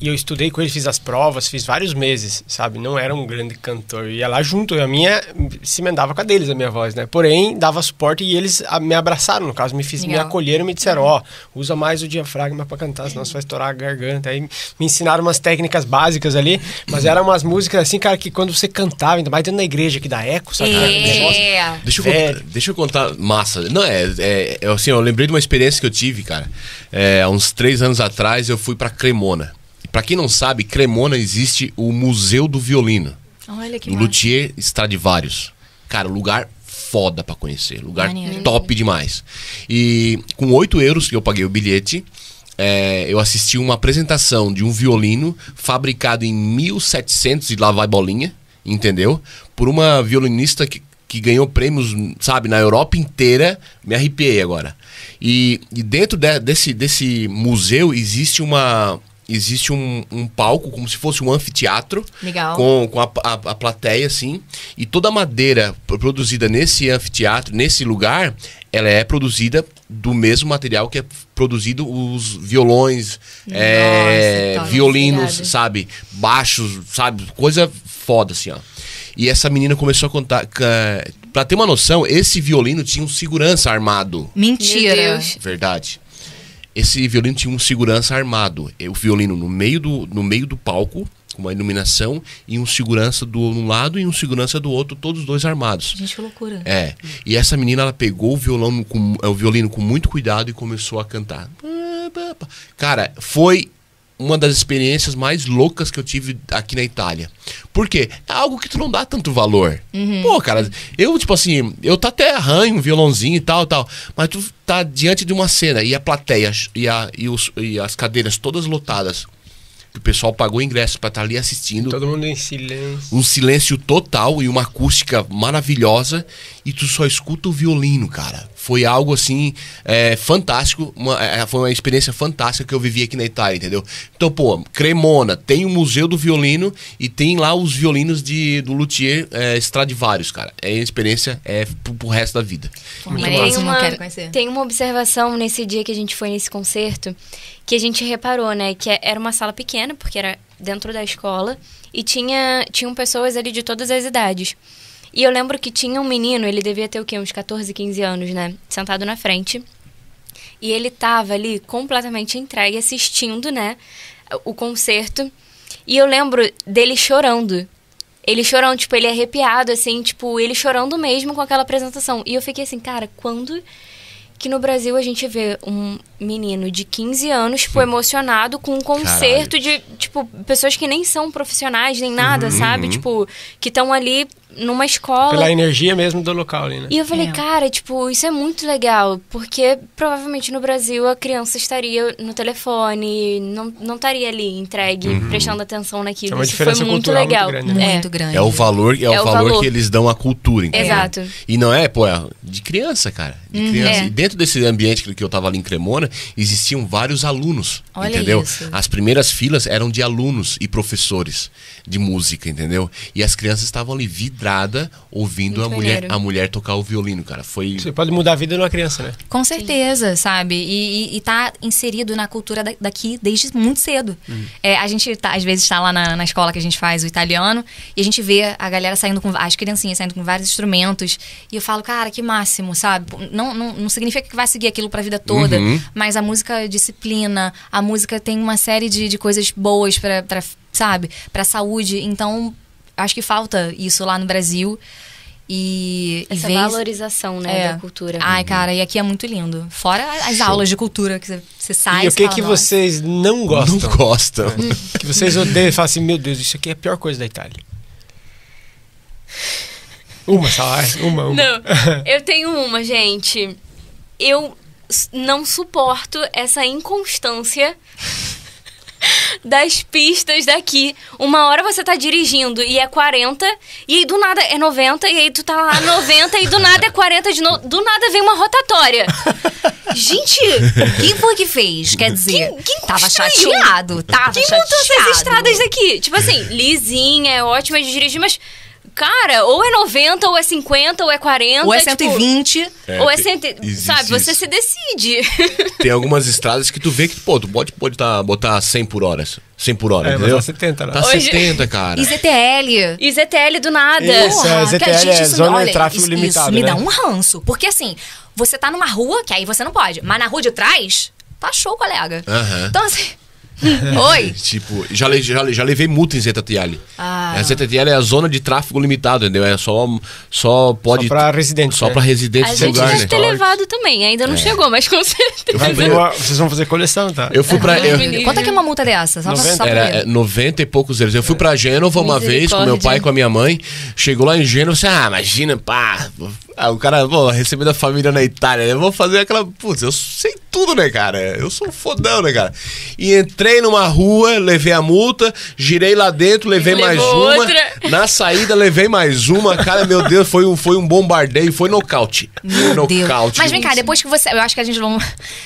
e eu estudei com ele, fiz as provas, fiz vários meses, sabe? Não era um grande cantor, eu ia lá junto, eu, a minha se emendava com a deles, a minha voz, né? Porém, dava suporte e eles a, me abraçaram, no caso, me, fiz, me acolheram e me disseram, ó, oh, usa mais o diafragma pra cantar, senão você vai estourar a garganta. Aí me ensinaram umas técnicas básicas ali, mas eram umas músicas assim, cara, que quando você cantava, ainda mais dentro da igreja, que dá eco, sabe? É. Cara, deixa, eu é. contar, deixa eu contar, massa. Não, é, é, é, assim, eu lembrei de uma experiência que eu tive, cara. É, há uns três anos atrás, eu fui pra Cremona. Pra quem não sabe, Cremona existe o Museu do Violino. Olha que massa. Luthier Stradivarius. Cara, lugar foda pra conhecer. Lugar Maneiro. top demais. E com oito euros que eu paguei o bilhete, é, eu assisti uma apresentação de um violino fabricado em mil e setecentos e lá vai bolinha, entendeu? Por uma violinista que, que ganhou prêmios, sabe, na Europa inteira. Me arrepiei agora. E, e dentro de, desse, desse museu existe uma... existe um, um palco, como se fosse um anfiteatro. Legal. Com, com a, a, a plateia, assim. E toda a madeira produzida nesse anfiteatro, nesse lugar, ela é produzida do mesmo material que é produzido os violões, Nossa, é, então, violinos, é sabe? Baixos, sabe? Coisa foda, assim, ó. E essa menina começou a contar... Pra ter uma noção, esse violino tinha um segurança armado. Mentira. Meu Deus. Verdade. Esse violino tinha um segurança armado. O violino no meio do, no meio do palco, com uma iluminação, e um segurança de um lado e um segurança do outro, todos dois armados. Gente, que loucura. É. E essa menina, ela pegou o violão com, o violino com muito cuidado e começou a cantar. Cara, foi uma das experiências mais loucas que eu tive aqui na Itália. Por quê? É algo que tu não dá tanto valor. Uhum. Pô, cara, eu, tipo assim, eu tá até arranho um violãozinho e tal, tal, mas tu tá diante de uma cena e a plateia e, a, e, os, e as cadeiras todas lotadas. O pessoal pagou ingresso pra estar ali assistindo. Todo mundo em silêncio. Um silêncio total e uma acústica maravilhosa. E tu só escuta o violino, cara. Foi algo assim, é, fantástico. Uma, é, foi uma experiência fantástica que eu vivi aqui na Itália, entendeu? Então, pô, Cremona, tem o Museu do Violino e tem lá os violinos de, do luthier é, Stradivarius, cara. É a experiência é, pro, pro resto da vida. Pô, muito massa. Uma, quero conhecer. Tem uma observação nesse dia que a gente foi nesse concerto, que a gente reparou, né, que era uma sala pequena, porque era dentro da escola, e tinha, tinham pessoas ali de todas as idades. E eu lembro que tinha um menino, ele devia ter o quê? Uns quatorze, quinze anos, né, sentado na frente, e ele tava ali completamente entregue, assistindo, né, o concerto, e eu lembro dele chorando. Ele chorando, tipo, ele arrepiado, assim, tipo, ele chorando mesmo com aquela apresentação. E eu fiquei assim, cara, quando... que no Brasil a gente vê um menino de quinze anos, tipo, emocionado com um concerto Caralho. de, tipo, pessoas que nem são profissionais, nem nada, uhum, sabe? Uhum. Tipo, que estão ali numa escola. Pela energia mesmo do local ali, né? E eu falei, é. cara, tipo, isso é muito legal, porque provavelmente no Brasil a criança estaria no telefone, não, não estaria ali entregue, uhum, prestando atenção naquilo. É uma isso diferença foi muito cultural legal. Muito grande, né? É. Muito grande. É o valor, é, é o valor, valor que eles dão à cultura, entendeu? Exato. E não é, pô, é de criança, cara. De uhum, criança. É. E dentro desse ambiente que eu tava ali em Cremona, existiam vários alunos, Olha entendeu? Isso. As primeiras filas eram de alunos e professores de música, entendeu? E as crianças estavam ali vidrada ouvindo Muito a mulher, a mulher tocar o violino, cara. Foi... Você pode mudar a vida de uma criança, né? Com certeza, Sim. sabe? E, e, e tá inserido na cultura daqui desde muito cedo. Hum. É, a gente, tá, às vezes, tá lá na, na escola que a gente faz o italiano e a gente vê a galera saindo com... as criancinhas saindo com vários instrumentos e eu falo, cara, que máximo, sabe? Não, não, não significa que vai seguir aquilo pra vida toda, uhum, mas a música disciplina, a música tem uma série de, de coisas boas pra, pra, sabe, pra saúde, então acho que falta isso lá no Brasil e... Essa e valorização, vez... né, é. da cultura. Ai, cara, e aqui é muito lindo. Fora as Show. aulas de cultura, que você sai... E o que que vocês não gostam? Não gostam. É. Que vocês odeiam e falam assim, meu Deus, isso aqui é a pior coisa da Itália. Uma, salário, uma, uma. Não, eu tenho uma, gente... Eu não suporto essa inconstância das pistas daqui. Uma hora você tá dirigindo e é quarenta, e aí do nada é noventa, e aí tu tá lá noventa, e do nada é quarenta de novo. Do nada vem uma rotatória. Gente, quem foi que fez? Quer dizer, quem, quem tava chateado. Tava quem chateado. Quem montou essas estradas daqui? Tipo assim, lisinha, é ótima de dirigir, mas... Cara, ou é noventa, ou é cinquenta, ou é quarenta. Ou é cento e vinte. Tipo, é, ou é cento, sabe, isso. Você se decide. Tem algumas estradas que tu vê que, pô, tu pode, pode tá, botar cem por hora. cem por hora, é, entendeu? Mas tá setenta, né? Tá Hoje... setenta, cara. I Z T L. I Z T L do nada. Isso, Porra, I Z T L cara, gente, é isso, zona olha, de tráfego isso, limitado, isso me né? dá um ranço. Porque assim, você tá numa rua, que aí você não pode. Mas na rua de trás, tá show, colega. Uh-huh. Então assim... Oi? Tipo, já, já, já levei multa em Z T L. Ah. A Z T L é a zona de tráfego limitado, entendeu? É só, só pode. Só pra residente. Só né? pra residente do lugar, né? A gente deve ter levado também, ainda não é. chegou, mas com certeza. Fui... Vocês vão fazer coleção, tá? Eu fui pra. Eu... Quanto é que é uma multa dessa? Só noventa, só pra Era é, noventa e poucos euros. Eu fui pra Gênova uma vez com meu pai e com a minha mãe. Chegou lá em Gênova, assim, ah, imagina, pá. Ah, o cara, pô, recebendo a família na Itália, eu vou fazer aquela... Putz, eu sei tudo, né, cara? Eu sou um fodão, né, cara? E entrei numa rua, levei a multa, girei lá dentro, levei Levou mais uma. Outra. Na saída, levei mais uma. Cara, meu Deus, foi um, foi um bombardeio, foi nocaute. Meu foi nocaute. Deus. Mas vem cá, depois que você... Eu acho que a gente...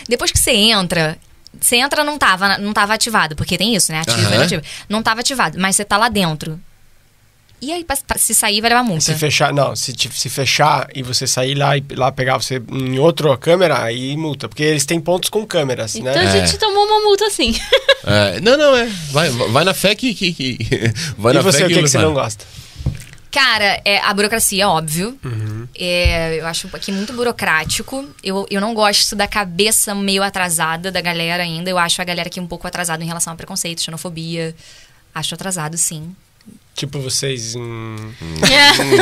Depois que você entra... Você entra, não tava, não tava ativado, porque tem isso, né? Ativo, uhum. inativo. Não tava ativado, mas você tá lá dentro. E aí, pra, pra, se sair, vai levar multa. Se fechar, não, se, se fechar e você sair lá e lá pegar você em outra câmera, aí multa. Porque eles têm pontos com câmeras, então, né? Então a gente é. tomou uma multa assim. É, não, não, é. Vai, vai na fé que. que, que vai na e você, fé o que, que, que você não gosta? Cara, é, a burocracia, óbvio. Uhum. É, eu acho aqui muito burocrático. Eu, eu não gosto da cabeça meio atrasada da galera ainda. Eu acho a galera aqui um pouco atrasada em relação a preconceito, xenofobia. Acho atrasado, sim. Tipo vocês em... Hum...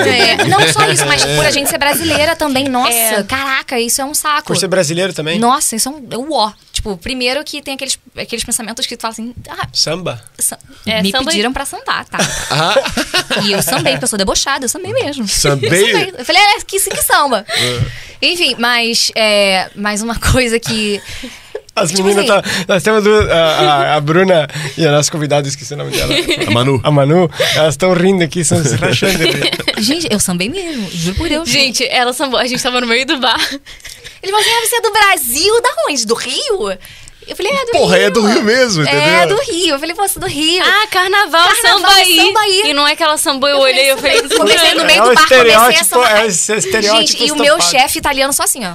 É. Não só isso, mas por a gente ser brasileira também. Nossa, é. caraca, isso é um saco. Por ser brasileiro também? Nossa, isso é um... Uó. Tipo, primeiro que tem aqueles, aqueles pensamentos que tu fala assim... Ah, samba? Sa é, me samba pediram e... pra sambar, tá? Ah. E eu sambei, porque eu sou debochada, eu sambei mesmo. Sambei? Eu, sambei. eu falei, é, que, que samba. Uh. Enfim, mas... É, mais uma coisa que... As tipo meninas assim. Tá, nós temos duas, a, a, a Bruna e a nossa convidada, esqueci o nome dela. A Manu. A Manu, elas estão rindo aqui, estão se rachando. Gente, eu sambei mesmo, juro por Deus. Gente, ela sambou, a gente tava no meio do bar. Ele falou assim, ah, você é do Brasil, da onde? Do Rio? Eu falei, é do Porra, Rio. Porra, é do Rio mesmo, entendeu? É do Rio. Eu falei, você é do Rio. Ah, carnaval, Sambaí. E não é que ela sambou, eu olhei, eu falei... Comecei no meio do bar, comecei a sambar. É estereótipo. Gente, e o meu chefe italiano só assim, ó.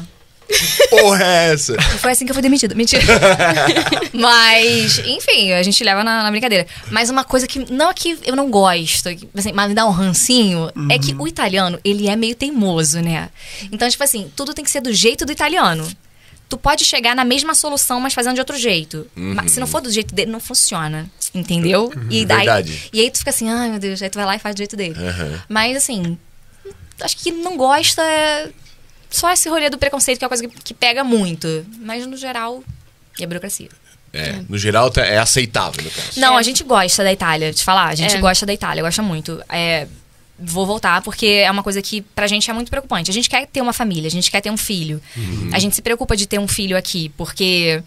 Porra é essa? Foi assim que eu fui demitida. Mentira. Mas, enfim, a gente leva na, na brincadeira. Mas uma coisa que, não é que eu não gosto, assim, mas me dá um rancinho, uhum. é que o italiano, ele é meio teimoso, né? Então, tipo assim, tudo tem que ser do jeito do italiano. Tu pode chegar na mesma solução, mas fazendo de outro jeito. Uhum. Mas se não for do jeito dele, não funciona. Entendeu? Uhum. E, daí, Verdade. E aí tu fica assim, ai meu Deus, aí tu vai lá e faz do jeito dele. Uhum. Mas, assim, acho que não gosta é... Só esse rolê do preconceito que é uma coisa que, que pega muito. Mas, no geral, é burocracia. É, é. No geral, é aceitável, no caso. Não, é. a gente gosta da Itália, te falar. A gente é. gosta da Itália, gosta muito. É, vou voltar, porque é uma coisa que, pra gente, é muito preocupante. A gente quer ter uma família, a gente quer ter um filho. Uhum. A gente se preocupa de ter um filho aqui, porque...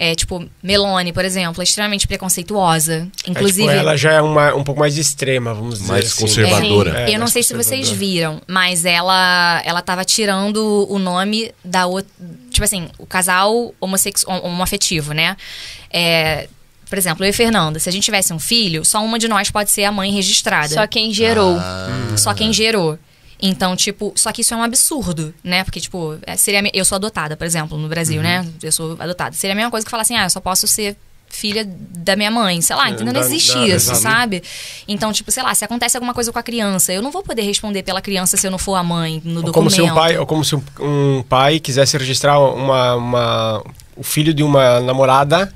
É, tipo, Meloni, por exemplo, é extremamente preconceituosa. Inclusive... É, tipo, ela já é uma, um pouco mais extrema, vamos dizer mais assim. Conservadora. É, é, eu não sei se vocês viram, mas ela, ela tava tirando o nome da outra... Tipo assim, o casal homossexual, homoafetivo, né? É... Por exemplo, eu e Fernanda, se a gente tivesse um filho, só uma de nós pode ser a mãe registrada. Só quem gerou. Ah. Só quem gerou. Então, tipo, só que isso é um absurdo, né? Porque, tipo, seria... Eu sou adotada, por exemplo, no Brasil, uhum. né? Eu sou adotada. Seria a mesma coisa que falar assim, ah, eu só posso ser filha da minha mãe, sei lá, entendeu? Não existe não, não, isso, exatamente. Sabe? Então, tipo, sei lá, se acontece alguma coisa com a criança, eu não vou poder responder pela criança se eu não for a mãe no ou documento. Como se um pai, ou como se um, um pai quisesse registrar uma, uma, o filho de uma namorada...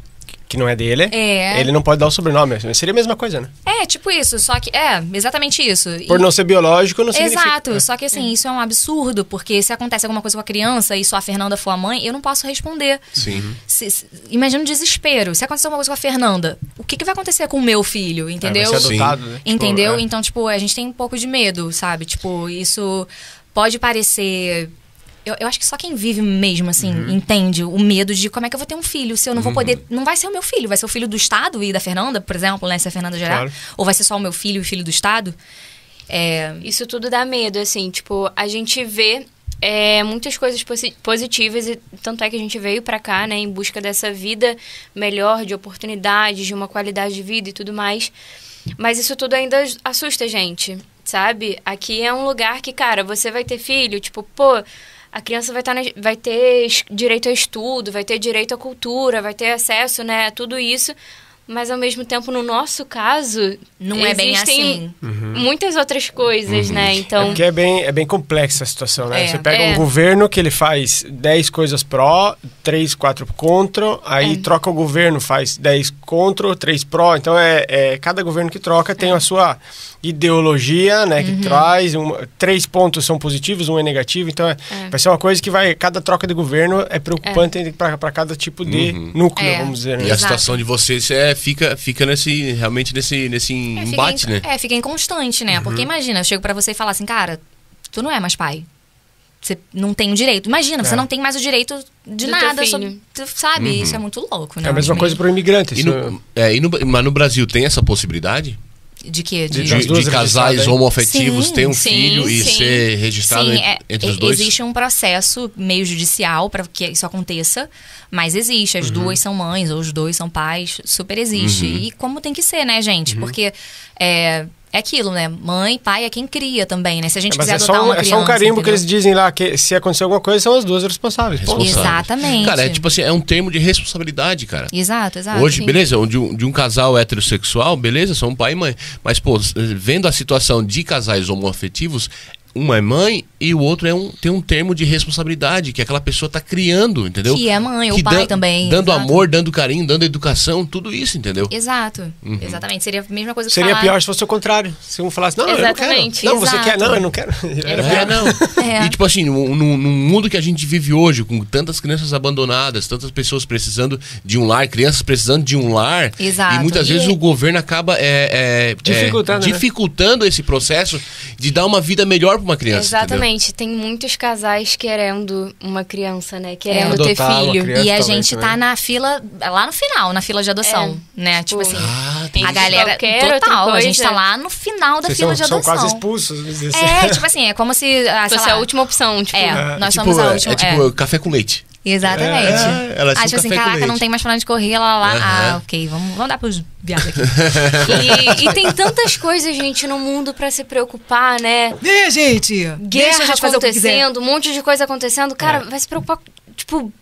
que não é dele, é. ele não pode dar o sobrenome. Seria a mesma coisa, né? É, tipo isso, só que... É, exatamente isso. Por e... não ser biológico, não significa... Exato, só que assim, é. isso é um absurdo, porque se acontece alguma coisa com a criança e só a Fernanda for a mãe, eu não posso responder. Sim. Se, se, imagina o desespero. Se acontecer alguma coisa com a Fernanda, o que, que vai acontecer com o meu filho, entendeu? É, vai ser adotado, né? Entendeu? Tipo, é. Então, tipo, a gente tem um pouco de medo, sabe? Tipo, isso pode parecer... Eu, eu acho que só quem vive mesmo, assim, uhum. entende o medo de como é que eu vou ter um filho se eu não uhum. vou poder... Não vai ser o meu filho, vai ser o filho do Estado e da Fernanda, por exemplo, né? Se a Fernanda gerar. Claro. Ou vai ser só o meu filho e o filho do Estado. É... Isso tudo dá medo, assim, tipo, a gente vê é, muitas coisas positivas e tanto é que a gente veio pra cá, né? Em busca dessa vida melhor, de oportunidades, de uma qualidade de vida e tudo mais. Mas isso tudo ainda assusta a gente, sabe? Aqui é um lugar que, cara, você vai ter filho, tipo, pô... A criança vai, tá na, vai ter direito a estudo, vai ter direito à cultura, vai ter acesso, né, a tudo isso. Mas, ao mesmo tempo, no nosso caso... Não é bem assim. Existem muitas outras coisas, uhum. né? Então... É porque é bem, é bem complexa a situação, né? É, Você pega é. um governo que ele faz dez coisas pró, três, quatro contra, aí é. troca o governo, faz dez contra, três pró. Então, é, é cada governo que troca tem é. a sua... ideologia, né, que uhum. traz um, três pontos são positivos, um é negativo, então é, é. vai ser uma coisa que vai, cada troca de governo é preocupante é. para cada tipo de uhum. núcleo, é. vamos dizer. Né? E a Exato. situação de vocês é, fica, fica nesse, realmente nesse, nesse é, embate, fica em, né? É, fica inconstante, né, uhum. porque imagina, eu chego para você e falo assim, cara, tu não é mais pai. Você não tem o direito. Imagina, é. você não tem mais o direito de Do nada. Sobre, sabe? Uhum. Isso é muito louco, né? É a mesma coisa para o imigrante. E no, é, e no, mas no Brasil tem essa possibilidade? de quê? De, de, de, de casais homoafetivos ter um sim, filho e sim, ser registrado sim, entre, entre é, os dois? Existe um processo meio judicial para que isso aconteça, mas existe. As uhum. duas são mães, ou os dois são pais, super existe. Uhum. E como tem que ser, né, gente? Uhum. Porque... É, É aquilo, né? Mãe, pai é quem cria também, né? Se a gente é, quiser adotar é só um, uma criança... É só um carimbo, entendeu? Que eles dizem lá que se acontecer alguma coisa, são as duas responsáveis. responsáveis. Exatamente. Cara, é tipo assim, é um termo de responsabilidade, cara. Exato, exato. Hoje, sim. beleza, de um, de um casal heterossexual, beleza, são pai e mãe. Mas, pô, vendo a situação de casais homoafetivos... Uma é mãe e o outro é um, tem um termo de responsabilidade, que aquela pessoa tá criando, entendeu? Que é mãe, que o pai também. Dando exato. amor, dando carinho, dando educação, tudo isso, entendeu? Exato, uhum. exatamente. Seria a mesma coisa que Seria falar... pior se fosse o contrário. Se um falasse, não, exatamente. eu não quero. Não, exato. você quer, não, eu não quero. Era é, pior, não. É. E tipo assim, no, no, no mundo que a gente vive hoje, com tantas crianças abandonadas, tantas pessoas precisando de um lar, crianças precisando de um lar. Exato. E muitas e... vezes o governo acaba é, é, dificultando, é, dificultando né? esse processo de dar uma vida melhor uma criança. Exatamente, entendeu? Tem muitos casais querendo uma criança, né? Querendo é, ter filho. E a gente tá também. na fila, lá no final, na fila de adoção, é, né? Tipo, tipo assim, ah, a galera qualquer, total, a gente tá lá no final da Vocês fila são, de adoção. São quase expulsos. É, tipo assim, é como se... Ah, fosse lá, a última opção, tipo... É, é nós tipo, somos a última... É tipo é. café com leite. Exatamente. É, ela ah, tipo assim, caraca, não tem mais pra onde correr, lá, lá, lá. Uhum. Ah, ok, vamos, vamos dar pros viados aqui. e, e tem tantas coisas, gente, no mundo pra se preocupar, né? É, gente! Guerra gente acontecendo, um monte de coisa acontecendo. Cara, é. vai se preocupar, tipo...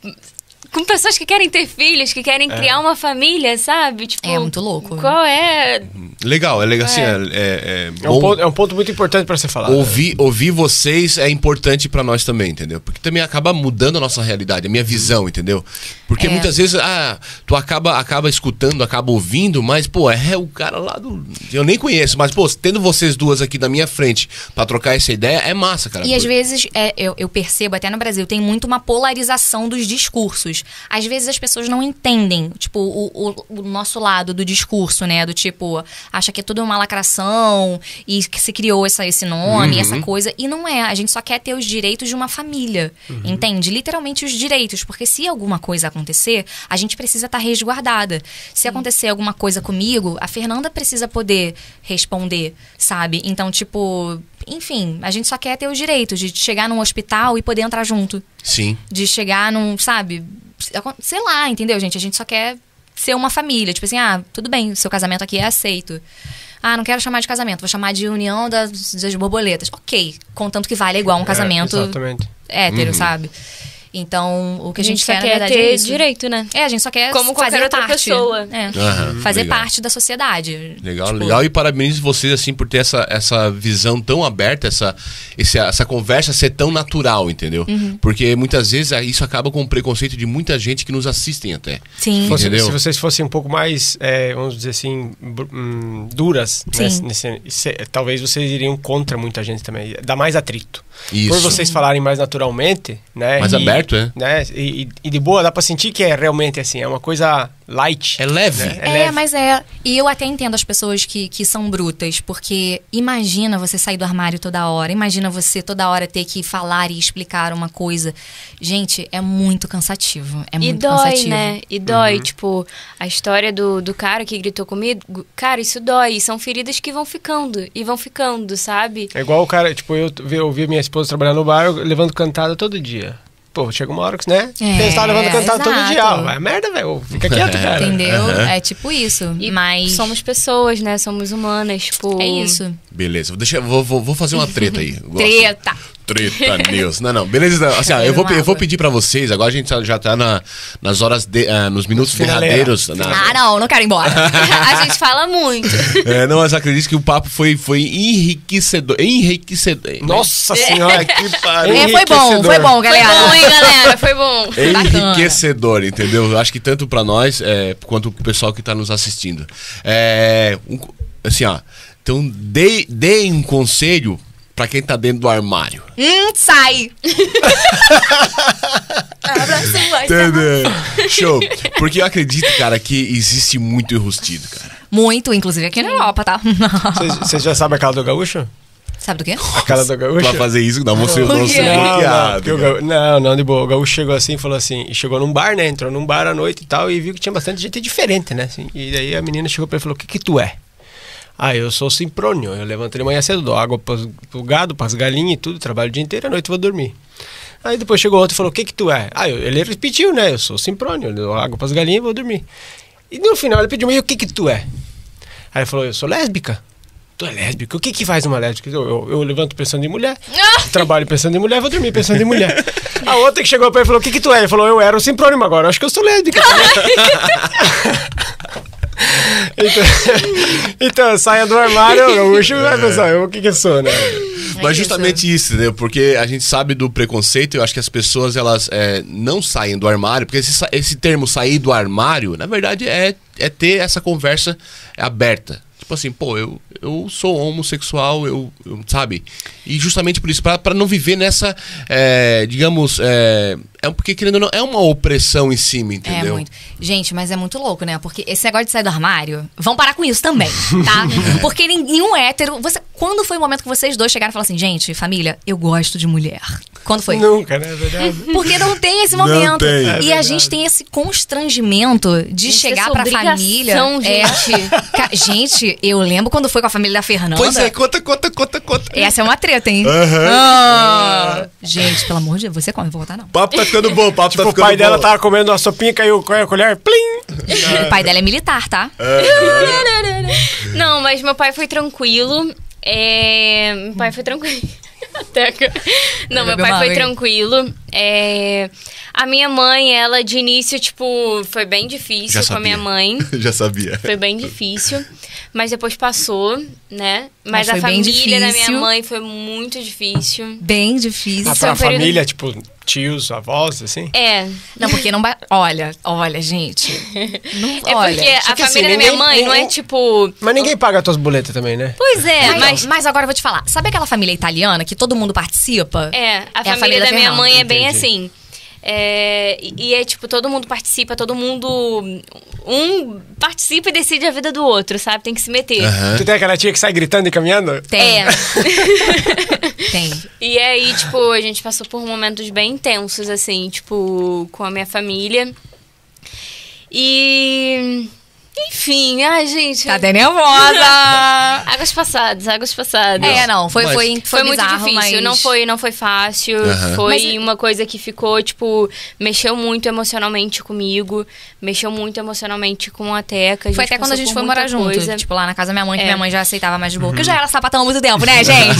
Com pessoas que querem ter filhos, que querem é. criar uma família, sabe? Tipo, é muito louco. Qual é... Legal, é legal. É, assim, é, é, é, é, um, ponto, é um ponto muito importante para você falar. Ouvir, é. ouvir vocês é importante para nós também, entendeu? Porque também acaba mudando a nossa realidade, a minha visão, entendeu? Porque é. muitas vezes, ah, tu acaba, acaba escutando, acaba ouvindo, mas, pô, é o cara lá do... Eu nem conheço, mas, pô, tendo vocês duas aqui na minha frente para trocar essa ideia, é massa, cara. E às vezes, é, eu, eu percebo, até no Brasil, tem muito uma polarização dos discursos. Às vezes as pessoas não entendem, tipo, o, o, o nosso lado do discurso, né? Do tipo, acha que é tudo uma lacração e que se criou essa, esse nome, uhum. essa coisa. E não é. A gente só quer ter os direitos de uma família, uhum. entende? Literalmente os direitos. Porque se alguma coisa acontecer, a gente precisa estar resguardada. Se uhum. acontecer alguma coisa comigo, a Fernanda precisa poder responder, sabe? Então, tipo... Enfim, a gente só quer ter os direitos de chegar num hospital e poder entrar junto. Sim. De chegar num, sabe... Sei lá, entendeu, gente? A gente só quer ser uma família. Tipo assim, ah, tudo bem, seu casamento aqui é aceito. Ah, não quero chamar de casamento, vou chamar de união das, das borboletas. Ok, contanto que vale igual um casamento é, exatamente. hétero, uhum. sabe? Então, o que a gente, a gente quer, na verdade, é isso. direito, né? É, a gente só quer Como fazer outra parte. Pessoa. É, uhum, fazer legal. parte da sociedade. Legal, tipo... legal. E parabéns vocês, assim, por ter essa, essa visão tão aberta, essa, essa, essa conversa ser tão natural, entendeu? Uhum. Porque muitas vezes isso acaba com o preconceito de muita gente que nos assistem até. Sim. Fosse, se vocês fossem um pouco mais, é, vamos dizer assim, duras, né? Nesse, se, talvez vocês iriam contra muita gente também. Dá mais atrito. Isso. Por vocês falarem mais naturalmente, né? Mais e, aberto, é? Né? E, e de boa, dá pra sentir que é realmente assim, é uma coisa light. É leve. Né? É, é, leve. é, mas é... E eu até entendo as pessoas que, que são brutas, porque imagina você sair do armário toda hora, imagina você toda hora ter que falar e explicar uma coisa. Gente, é muito cansativo. É e muito dói, cansativo. Né? E dói, uhum. tipo, a história do, do cara que gritou comigo, cara, isso dói. São feridas que vão ficando, e vão ficando, sabe? É igual o cara, tipo, eu, eu vi minha esposa trabalhar no bar, eu levando cantada todo dia. Pô, chega uma hora que, né? É, você está levando cantada todo dia. Ó, vai merda, velho. Fica quieto, cara. Entendeu? Uhum. É tipo isso. E mas... Somos pessoas, né? Somos humanas, tipo... É isso. Beleza. Deixa, vou, vou, vou fazer uma treta aí. Treta. Treta News. Não, não. Beleza. Assim, ó, eu, vou, eu vou pedir pra vocês. Agora a gente já tá na, nas horas, de, uh, nos minutos derradeiros. Na... Ah, não. Não quero ir embora. A gente fala muito. É, não, mas acredito que o papo foi, foi enriquecedor. Enriquecedor. Nossa senhora, que pariu. É, foi bom, foi bom, galera. Foi bom, hein, galera. Foi bom. Enriquecedor, entendeu? Acho que tanto pra nós, é, quanto pro pessoal que tá nos assistindo. É, um, assim, ó. Então, dê, dê um conselho pra quem tá dentro do armário. Hum, sai! Show. Porque eu acredito, cara, que existe muito enrustido, cara. Muito, inclusive aqui na Europa, tá? Vocês já sabem a cara do gaúcho? Sabe do quê? A cara do gaúcho? Pra fazer isso, não, você não ser bloqueado. Não, não, não, de boa. O gaúcho chegou assim, falou assim, e chegou num bar, né? Entrou num bar à noite e tal, e viu que tinha bastante gente diferente, né? Assim, e daí a menina chegou pra ele e falou, o que que tu é? Ah, eu sou simprônio, eu levanto de manhã cedo, dou água pro gado, pras galinhas e tudo, trabalho o dia inteiro, à noite vou dormir. Aí depois chegou outro e falou, o que que tu é? Ah, eu, ele repetiu, né? Eu sou simprônio, eu dou água pras galinhas e vou dormir. E no final ele pediu, mas o que que tu é? Aí ele falou, eu sou lésbica. Tu é lésbica? O que que faz uma lésbica? Eu, eu, eu levanto pensando em mulher, trabalho pensando em mulher, vou dormir pensando em mulher. A outra que chegou pra ele falou, o que que tu é? Ele falou, eu era o simprônimo agora, acho que eu sou lésbica. Então, então, saia do armário, eu puxo, vai pensar, o que que eu sou, né? Mas justamente isso, né? Porque a gente sabe do preconceito, eu acho que as pessoas, elas é, não saem do armário, porque esse, esse termo sair do armário, na verdade, é, é ter essa conversa aberta. Tipo assim, pô, eu, eu sou homossexual, eu, eu, sabe? E justamente por isso, pra, pra não viver nessa, é, digamos, é, é porque querendo ou não, é uma opressão em cima, entendeu? É muito. Gente, mas é muito louco, né? Porque esse negócio de sair do armário, vão parar com isso também, tá? Porque nenhum hétero... Você, quando foi o momento que vocês dois chegaram e falaram assim, gente, família, eu gosto de mulher? Quando foi? Nunca, né? É verdade. Porque não tem esse momento. Não tem. É e a gente tem esse constrangimento de tem chegar pra família... Gente. É, gente... Eu lembro quando foi com a família da Fernanda. Pois é, conta, conta, conta, conta. Essa é uma treta, hein? Uhum. Ah, gente, pelo amor de Deus, você come, vou voltar não. O papo tá ficando bom, o papo tipo, tá ficando bom. O pai dela tava comendo uma sopinha, caiu com a colher, plim! O pai dela é militar, tá? Uhum. Não, mas meu pai foi tranquilo. É... Meu pai foi tranquilo. Teca. Não, meu pai foi tranquilo. É... A minha mãe, ela de início, tipo, foi bem difícil com a minha mãe. Já sabia. Foi bem difícil. Mas depois passou, né? Mas, mas a família da minha mãe foi muito difícil. Bem difícil. Ah, pra a família, tipo, tios, avós, assim? É. Não, porque não... Ba... Olha, olha, gente. Não, é olha, porque a família assim, da minha ninguém, mãe não é, tipo... Mas ninguém paga as tuas boletas também, né? Pois é, mas, mas... Mas agora eu vou te falar. Sabe aquela família italiana que todo mundo participa? É, a, é família, a família da, da minha mãe é bem entendi. Assim... É, e é tipo, todo mundo participa, todo mundo um participa e decide a vida do outro, sabe? Tem que se meter. Uhum. Tu tem aquela tia que sai gritando e caminhando? Tem. É. Tem. E aí, tipo, a gente passou por momentos bem intensos, assim, tipo, com a minha família. E... Enfim, ai, gente... Tá até nervosa! Águas passadas, águas passadas. É, não, foi, mas, foi, foi, foi muito bizarro, difícil, mas... não, foi, não foi fácil, uhum. Foi mas... uma coisa que ficou, tipo, mexeu muito emocionalmente comigo, mexeu muito emocionalmente com a Teca. A foi até quando a gente foi morar coisa. junto, tipo, lá na casa da minha mãe, que é. minha mãe já aceitava mais de boa, uhum. Porque eu já era sapatão há muito tempo, né, gente?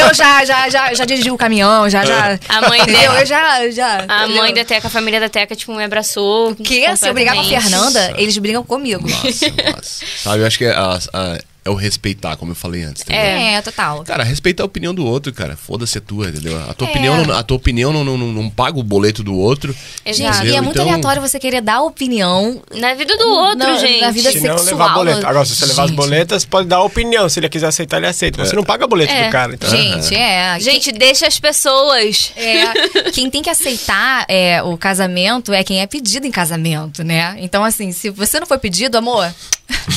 eu já, já, já, já dirigi o caminhão, já, já... A mãe da... eu, eu já, já... A entendeu? Mãe da Teca, a família da Teca, tipo, me abraçou. O quê? Se eu brigar com a Fernanda, eles brigam comigo. Nossa, nossa. Sabe, eu acho que é, a, a, é o respeitar, como eu falei antes. Entendeu? É, total. Cara, respeitar a opinião do outro, cara. Foda-se a tua, entendeu? A tua é. opinião, não, a tua opinião não, não, não paga o boleto do outro. Exato. Gente, e é muito então... aleatório você querer dar opinião na vida do outro, na, gente. Na vida se sexual. Não levar boleto. Agora, se você levar gente. as boletas, pode dar opinião. Se ele quiser aceitar, ele aceita. Você é. não paga boleto é. do cara. Então. Gente, é. Gente, quem... deixa as pessoas. É. Quem tem que aceitar é, o casamento é quem é pedido em casamento, né? Então, assim, se você não foi pedido, amor...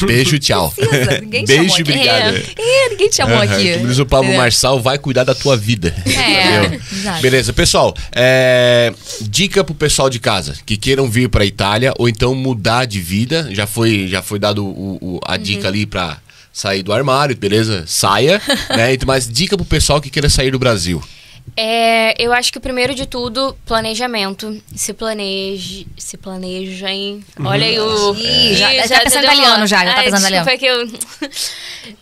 Beijo e tchau. Precisa, ninguém te Beijo e obrigado. É. É, ninguém te chamou uhum. aqui. Como diz o Pablo é. Marçal, vai cuidar da tua vida. É. Beleza, pessoal. É... Dica pro pessoal de casa que queiram vir pra Itália ou então mudar de vida. Já foi, já foi dado o, o, a uhum. dica ali pra sair do armário, beleza? Saia. Né? Mas dica pro pessoal que queira sair do Brasil. É, eu acho que o primeiro de tudo, planejamento. Se planeje, se planejem. Olha aí o... Ih, já, já, já tá pensando italiano, já, já tá pensando italiano. Que eu...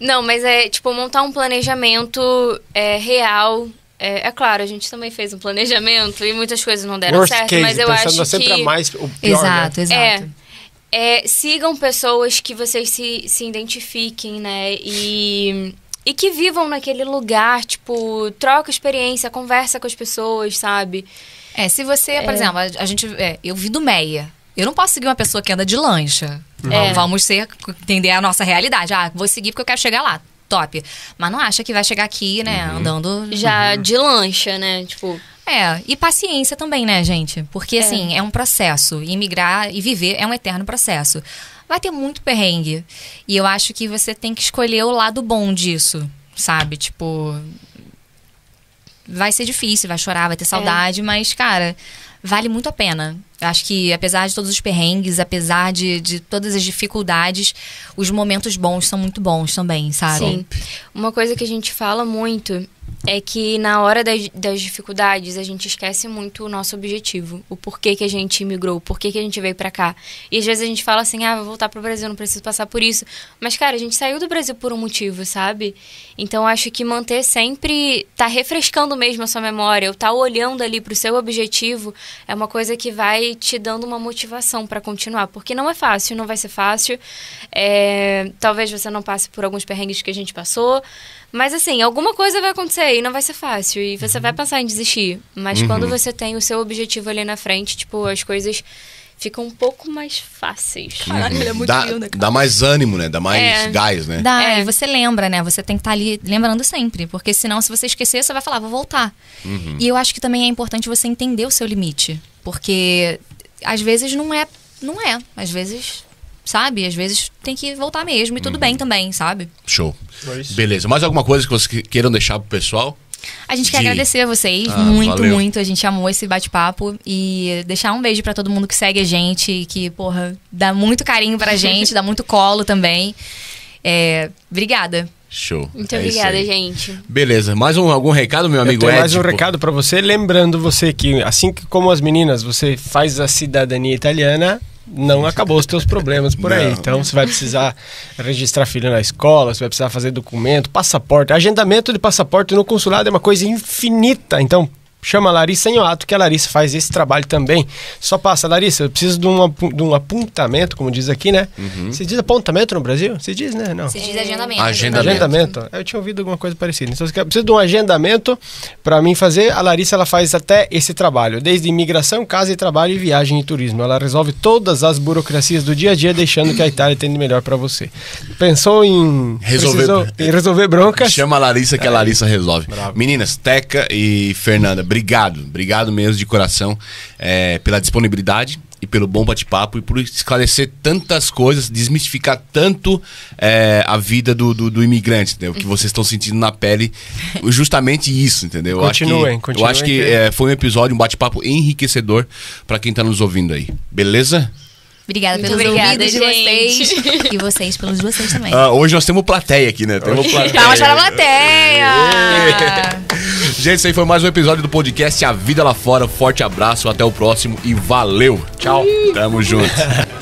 Não, mas é, tipo, montar um planejamento é, real. É, é claro, a gente também fez um planejamento e muitas coisas não deram Worst certo, case, mas eu acho sempre que... mais o pior, exato, né? Exato. É, é, sigam pessoas que vocês se, se identifiquem, né? E... E que vivam naquele lugar, tipo, troca experiência, conversa com as pessoas, sabe? É, se você, é. por exemplo, a gente... É, eu vi do Meia. Eu não posso seguir uma pessoa que anda de lancha. É. Vamos ser, entender a nossa realidade. Ah, vou seguir porque eu quero chegar lá. Top. Mas não acha que vai chegar aqui, né, uhum. andando... Já uhum. de lancha, né, tipo... É, e paciência também, né, gente? Porque, é. assim, é um processo. E migrar e viver é um eterno processo. Vai ter muito perrengue. E eu acho que você tem que escolher o lado bom disso, sabe? Tipo, vai ser difícil, vai chorar, vai ter saudade, é. mas, cara, vale muito a pena. Acho que apesar de todos os perrengues, apesar de, de todas as dificuldades, os momentos bons são muito bons também, sabe? Sim. Uma coisa que a gente fala muito é que na hora das, das dificuldades a gente esquece muito o nosso objetivo. O porquê que a gente imigrou, o porquê que a gente veio pra cá. E às vezes a gente fala assim, ah, vou voltar pro Brasil, não preciso passar por isso. Mas cara, a gente saiu do Brasil por um motivo, sabe? Então acho que manter sempre, tá refrescando mesmo a sua memória, ou tá olhando ali pro seu objetivo, é uma coisa que vai te dando uma motivação pra continuar. Porque não é fácil, não vai ser fácil. É, talvez você não passe por alguns perrengues que a gente passou. Mas assim, alguma coisa vai acontecer e não vai ser fácil. E você vai pensar em desistir. Mas uhum. quando você tem o seu objetivo ali na frente, tipo, as coisas ficam um pouco mais fáceis. Caraca, uhum. ele é muito dá, lindo, cara. Dá mais ânimo, né? Dá mais é. gás, né? Dá, é. e você lembra, né? Você tem que estar ali lembrando sempre. Porque senão, se você esquecer, você vai falar, vou voltar. Uhum. E eu acho que também é importante você entender o seu limite. Porque, às vezes, não é... Não é. Às vezes... Sabe? Às vezes tem que voltar mesmo e tudo hum. bem também, sabe? Show. Beleza. Mais alguma coisa que vocês queiram deixar pro pessoal? A gente De... quer agradecer a vocês. Ah, muito, valeu. muito. A gente amou esse bate-papo. E deixar um beijo pra todo mundo que segue a gente. Que, porra, dá muito carinho pra gente. Dá muito colo também. É, obrigada. Show. Muito é obrigada, gente. Beleza. Mais um, algum recado, meu amigo Ed? Mais um recado pra você. Lembrando você que, assim como as meninas, você faz a cidadania italiana... Não acabou os teus problemas por não. aí. Então, você vai precisar registrar filho na escola, você vai precisar fazer documento, passaporte. Agendamento de passaporte no consulado é uma coisa infinita. Então, chama a Larissa Gnoato, que a Larissa faz esse trabalho também. Só passa, Larissa, eu preciso de um, ap de um apontamento, como diz aqui, né? Uhum. Se diz apontamento no Brasil? Se diz, né? Não. Se diz agendamento. Agendamento. agendamento. Eu tinha ouvido alguma coisa parecida. Então, eu preciso de um agendamento para mim fazer. A Larissa, ela faz até esse trabalho. Desde imigração, casa e trabalho, e viagem e turismo. Ela resolve todas as burocracias do dia a dia, deixando que a Itália tenha de melhor para você. Pensou em resolver, precisou, em resolver broncas? Chama a Larissa, que é. a Larissa resolve. Bravo. Meninas, Teka e Fernanda, obrigado, obrigado mesmo de coração é, pela disponibilidade e pelo bom bate-papo e por esclarecer tantas coisas, desmistificar tanto é, a vida do, do, do imigrante, entendeu? Que vocês estão sentindo na pele justamente isso, entendeu? Continuem, continuem. Eu acho que, eu acho que é, foi um episódio, um bate-papo enriquecedor para quem tá nos ouvindo aí, beleza? Obrigada pelos ouvidos de vocês. E vocês pelos de vocês também. Ah, hoje nós temos plateia aqui, né? Temos plateia. Calma, para a plateia! Gente, esse aí foi mais um episódio do podcast A Vida Lá Fora. Forte abraço, até o próximo e valeu! Tchau! Tamo junto!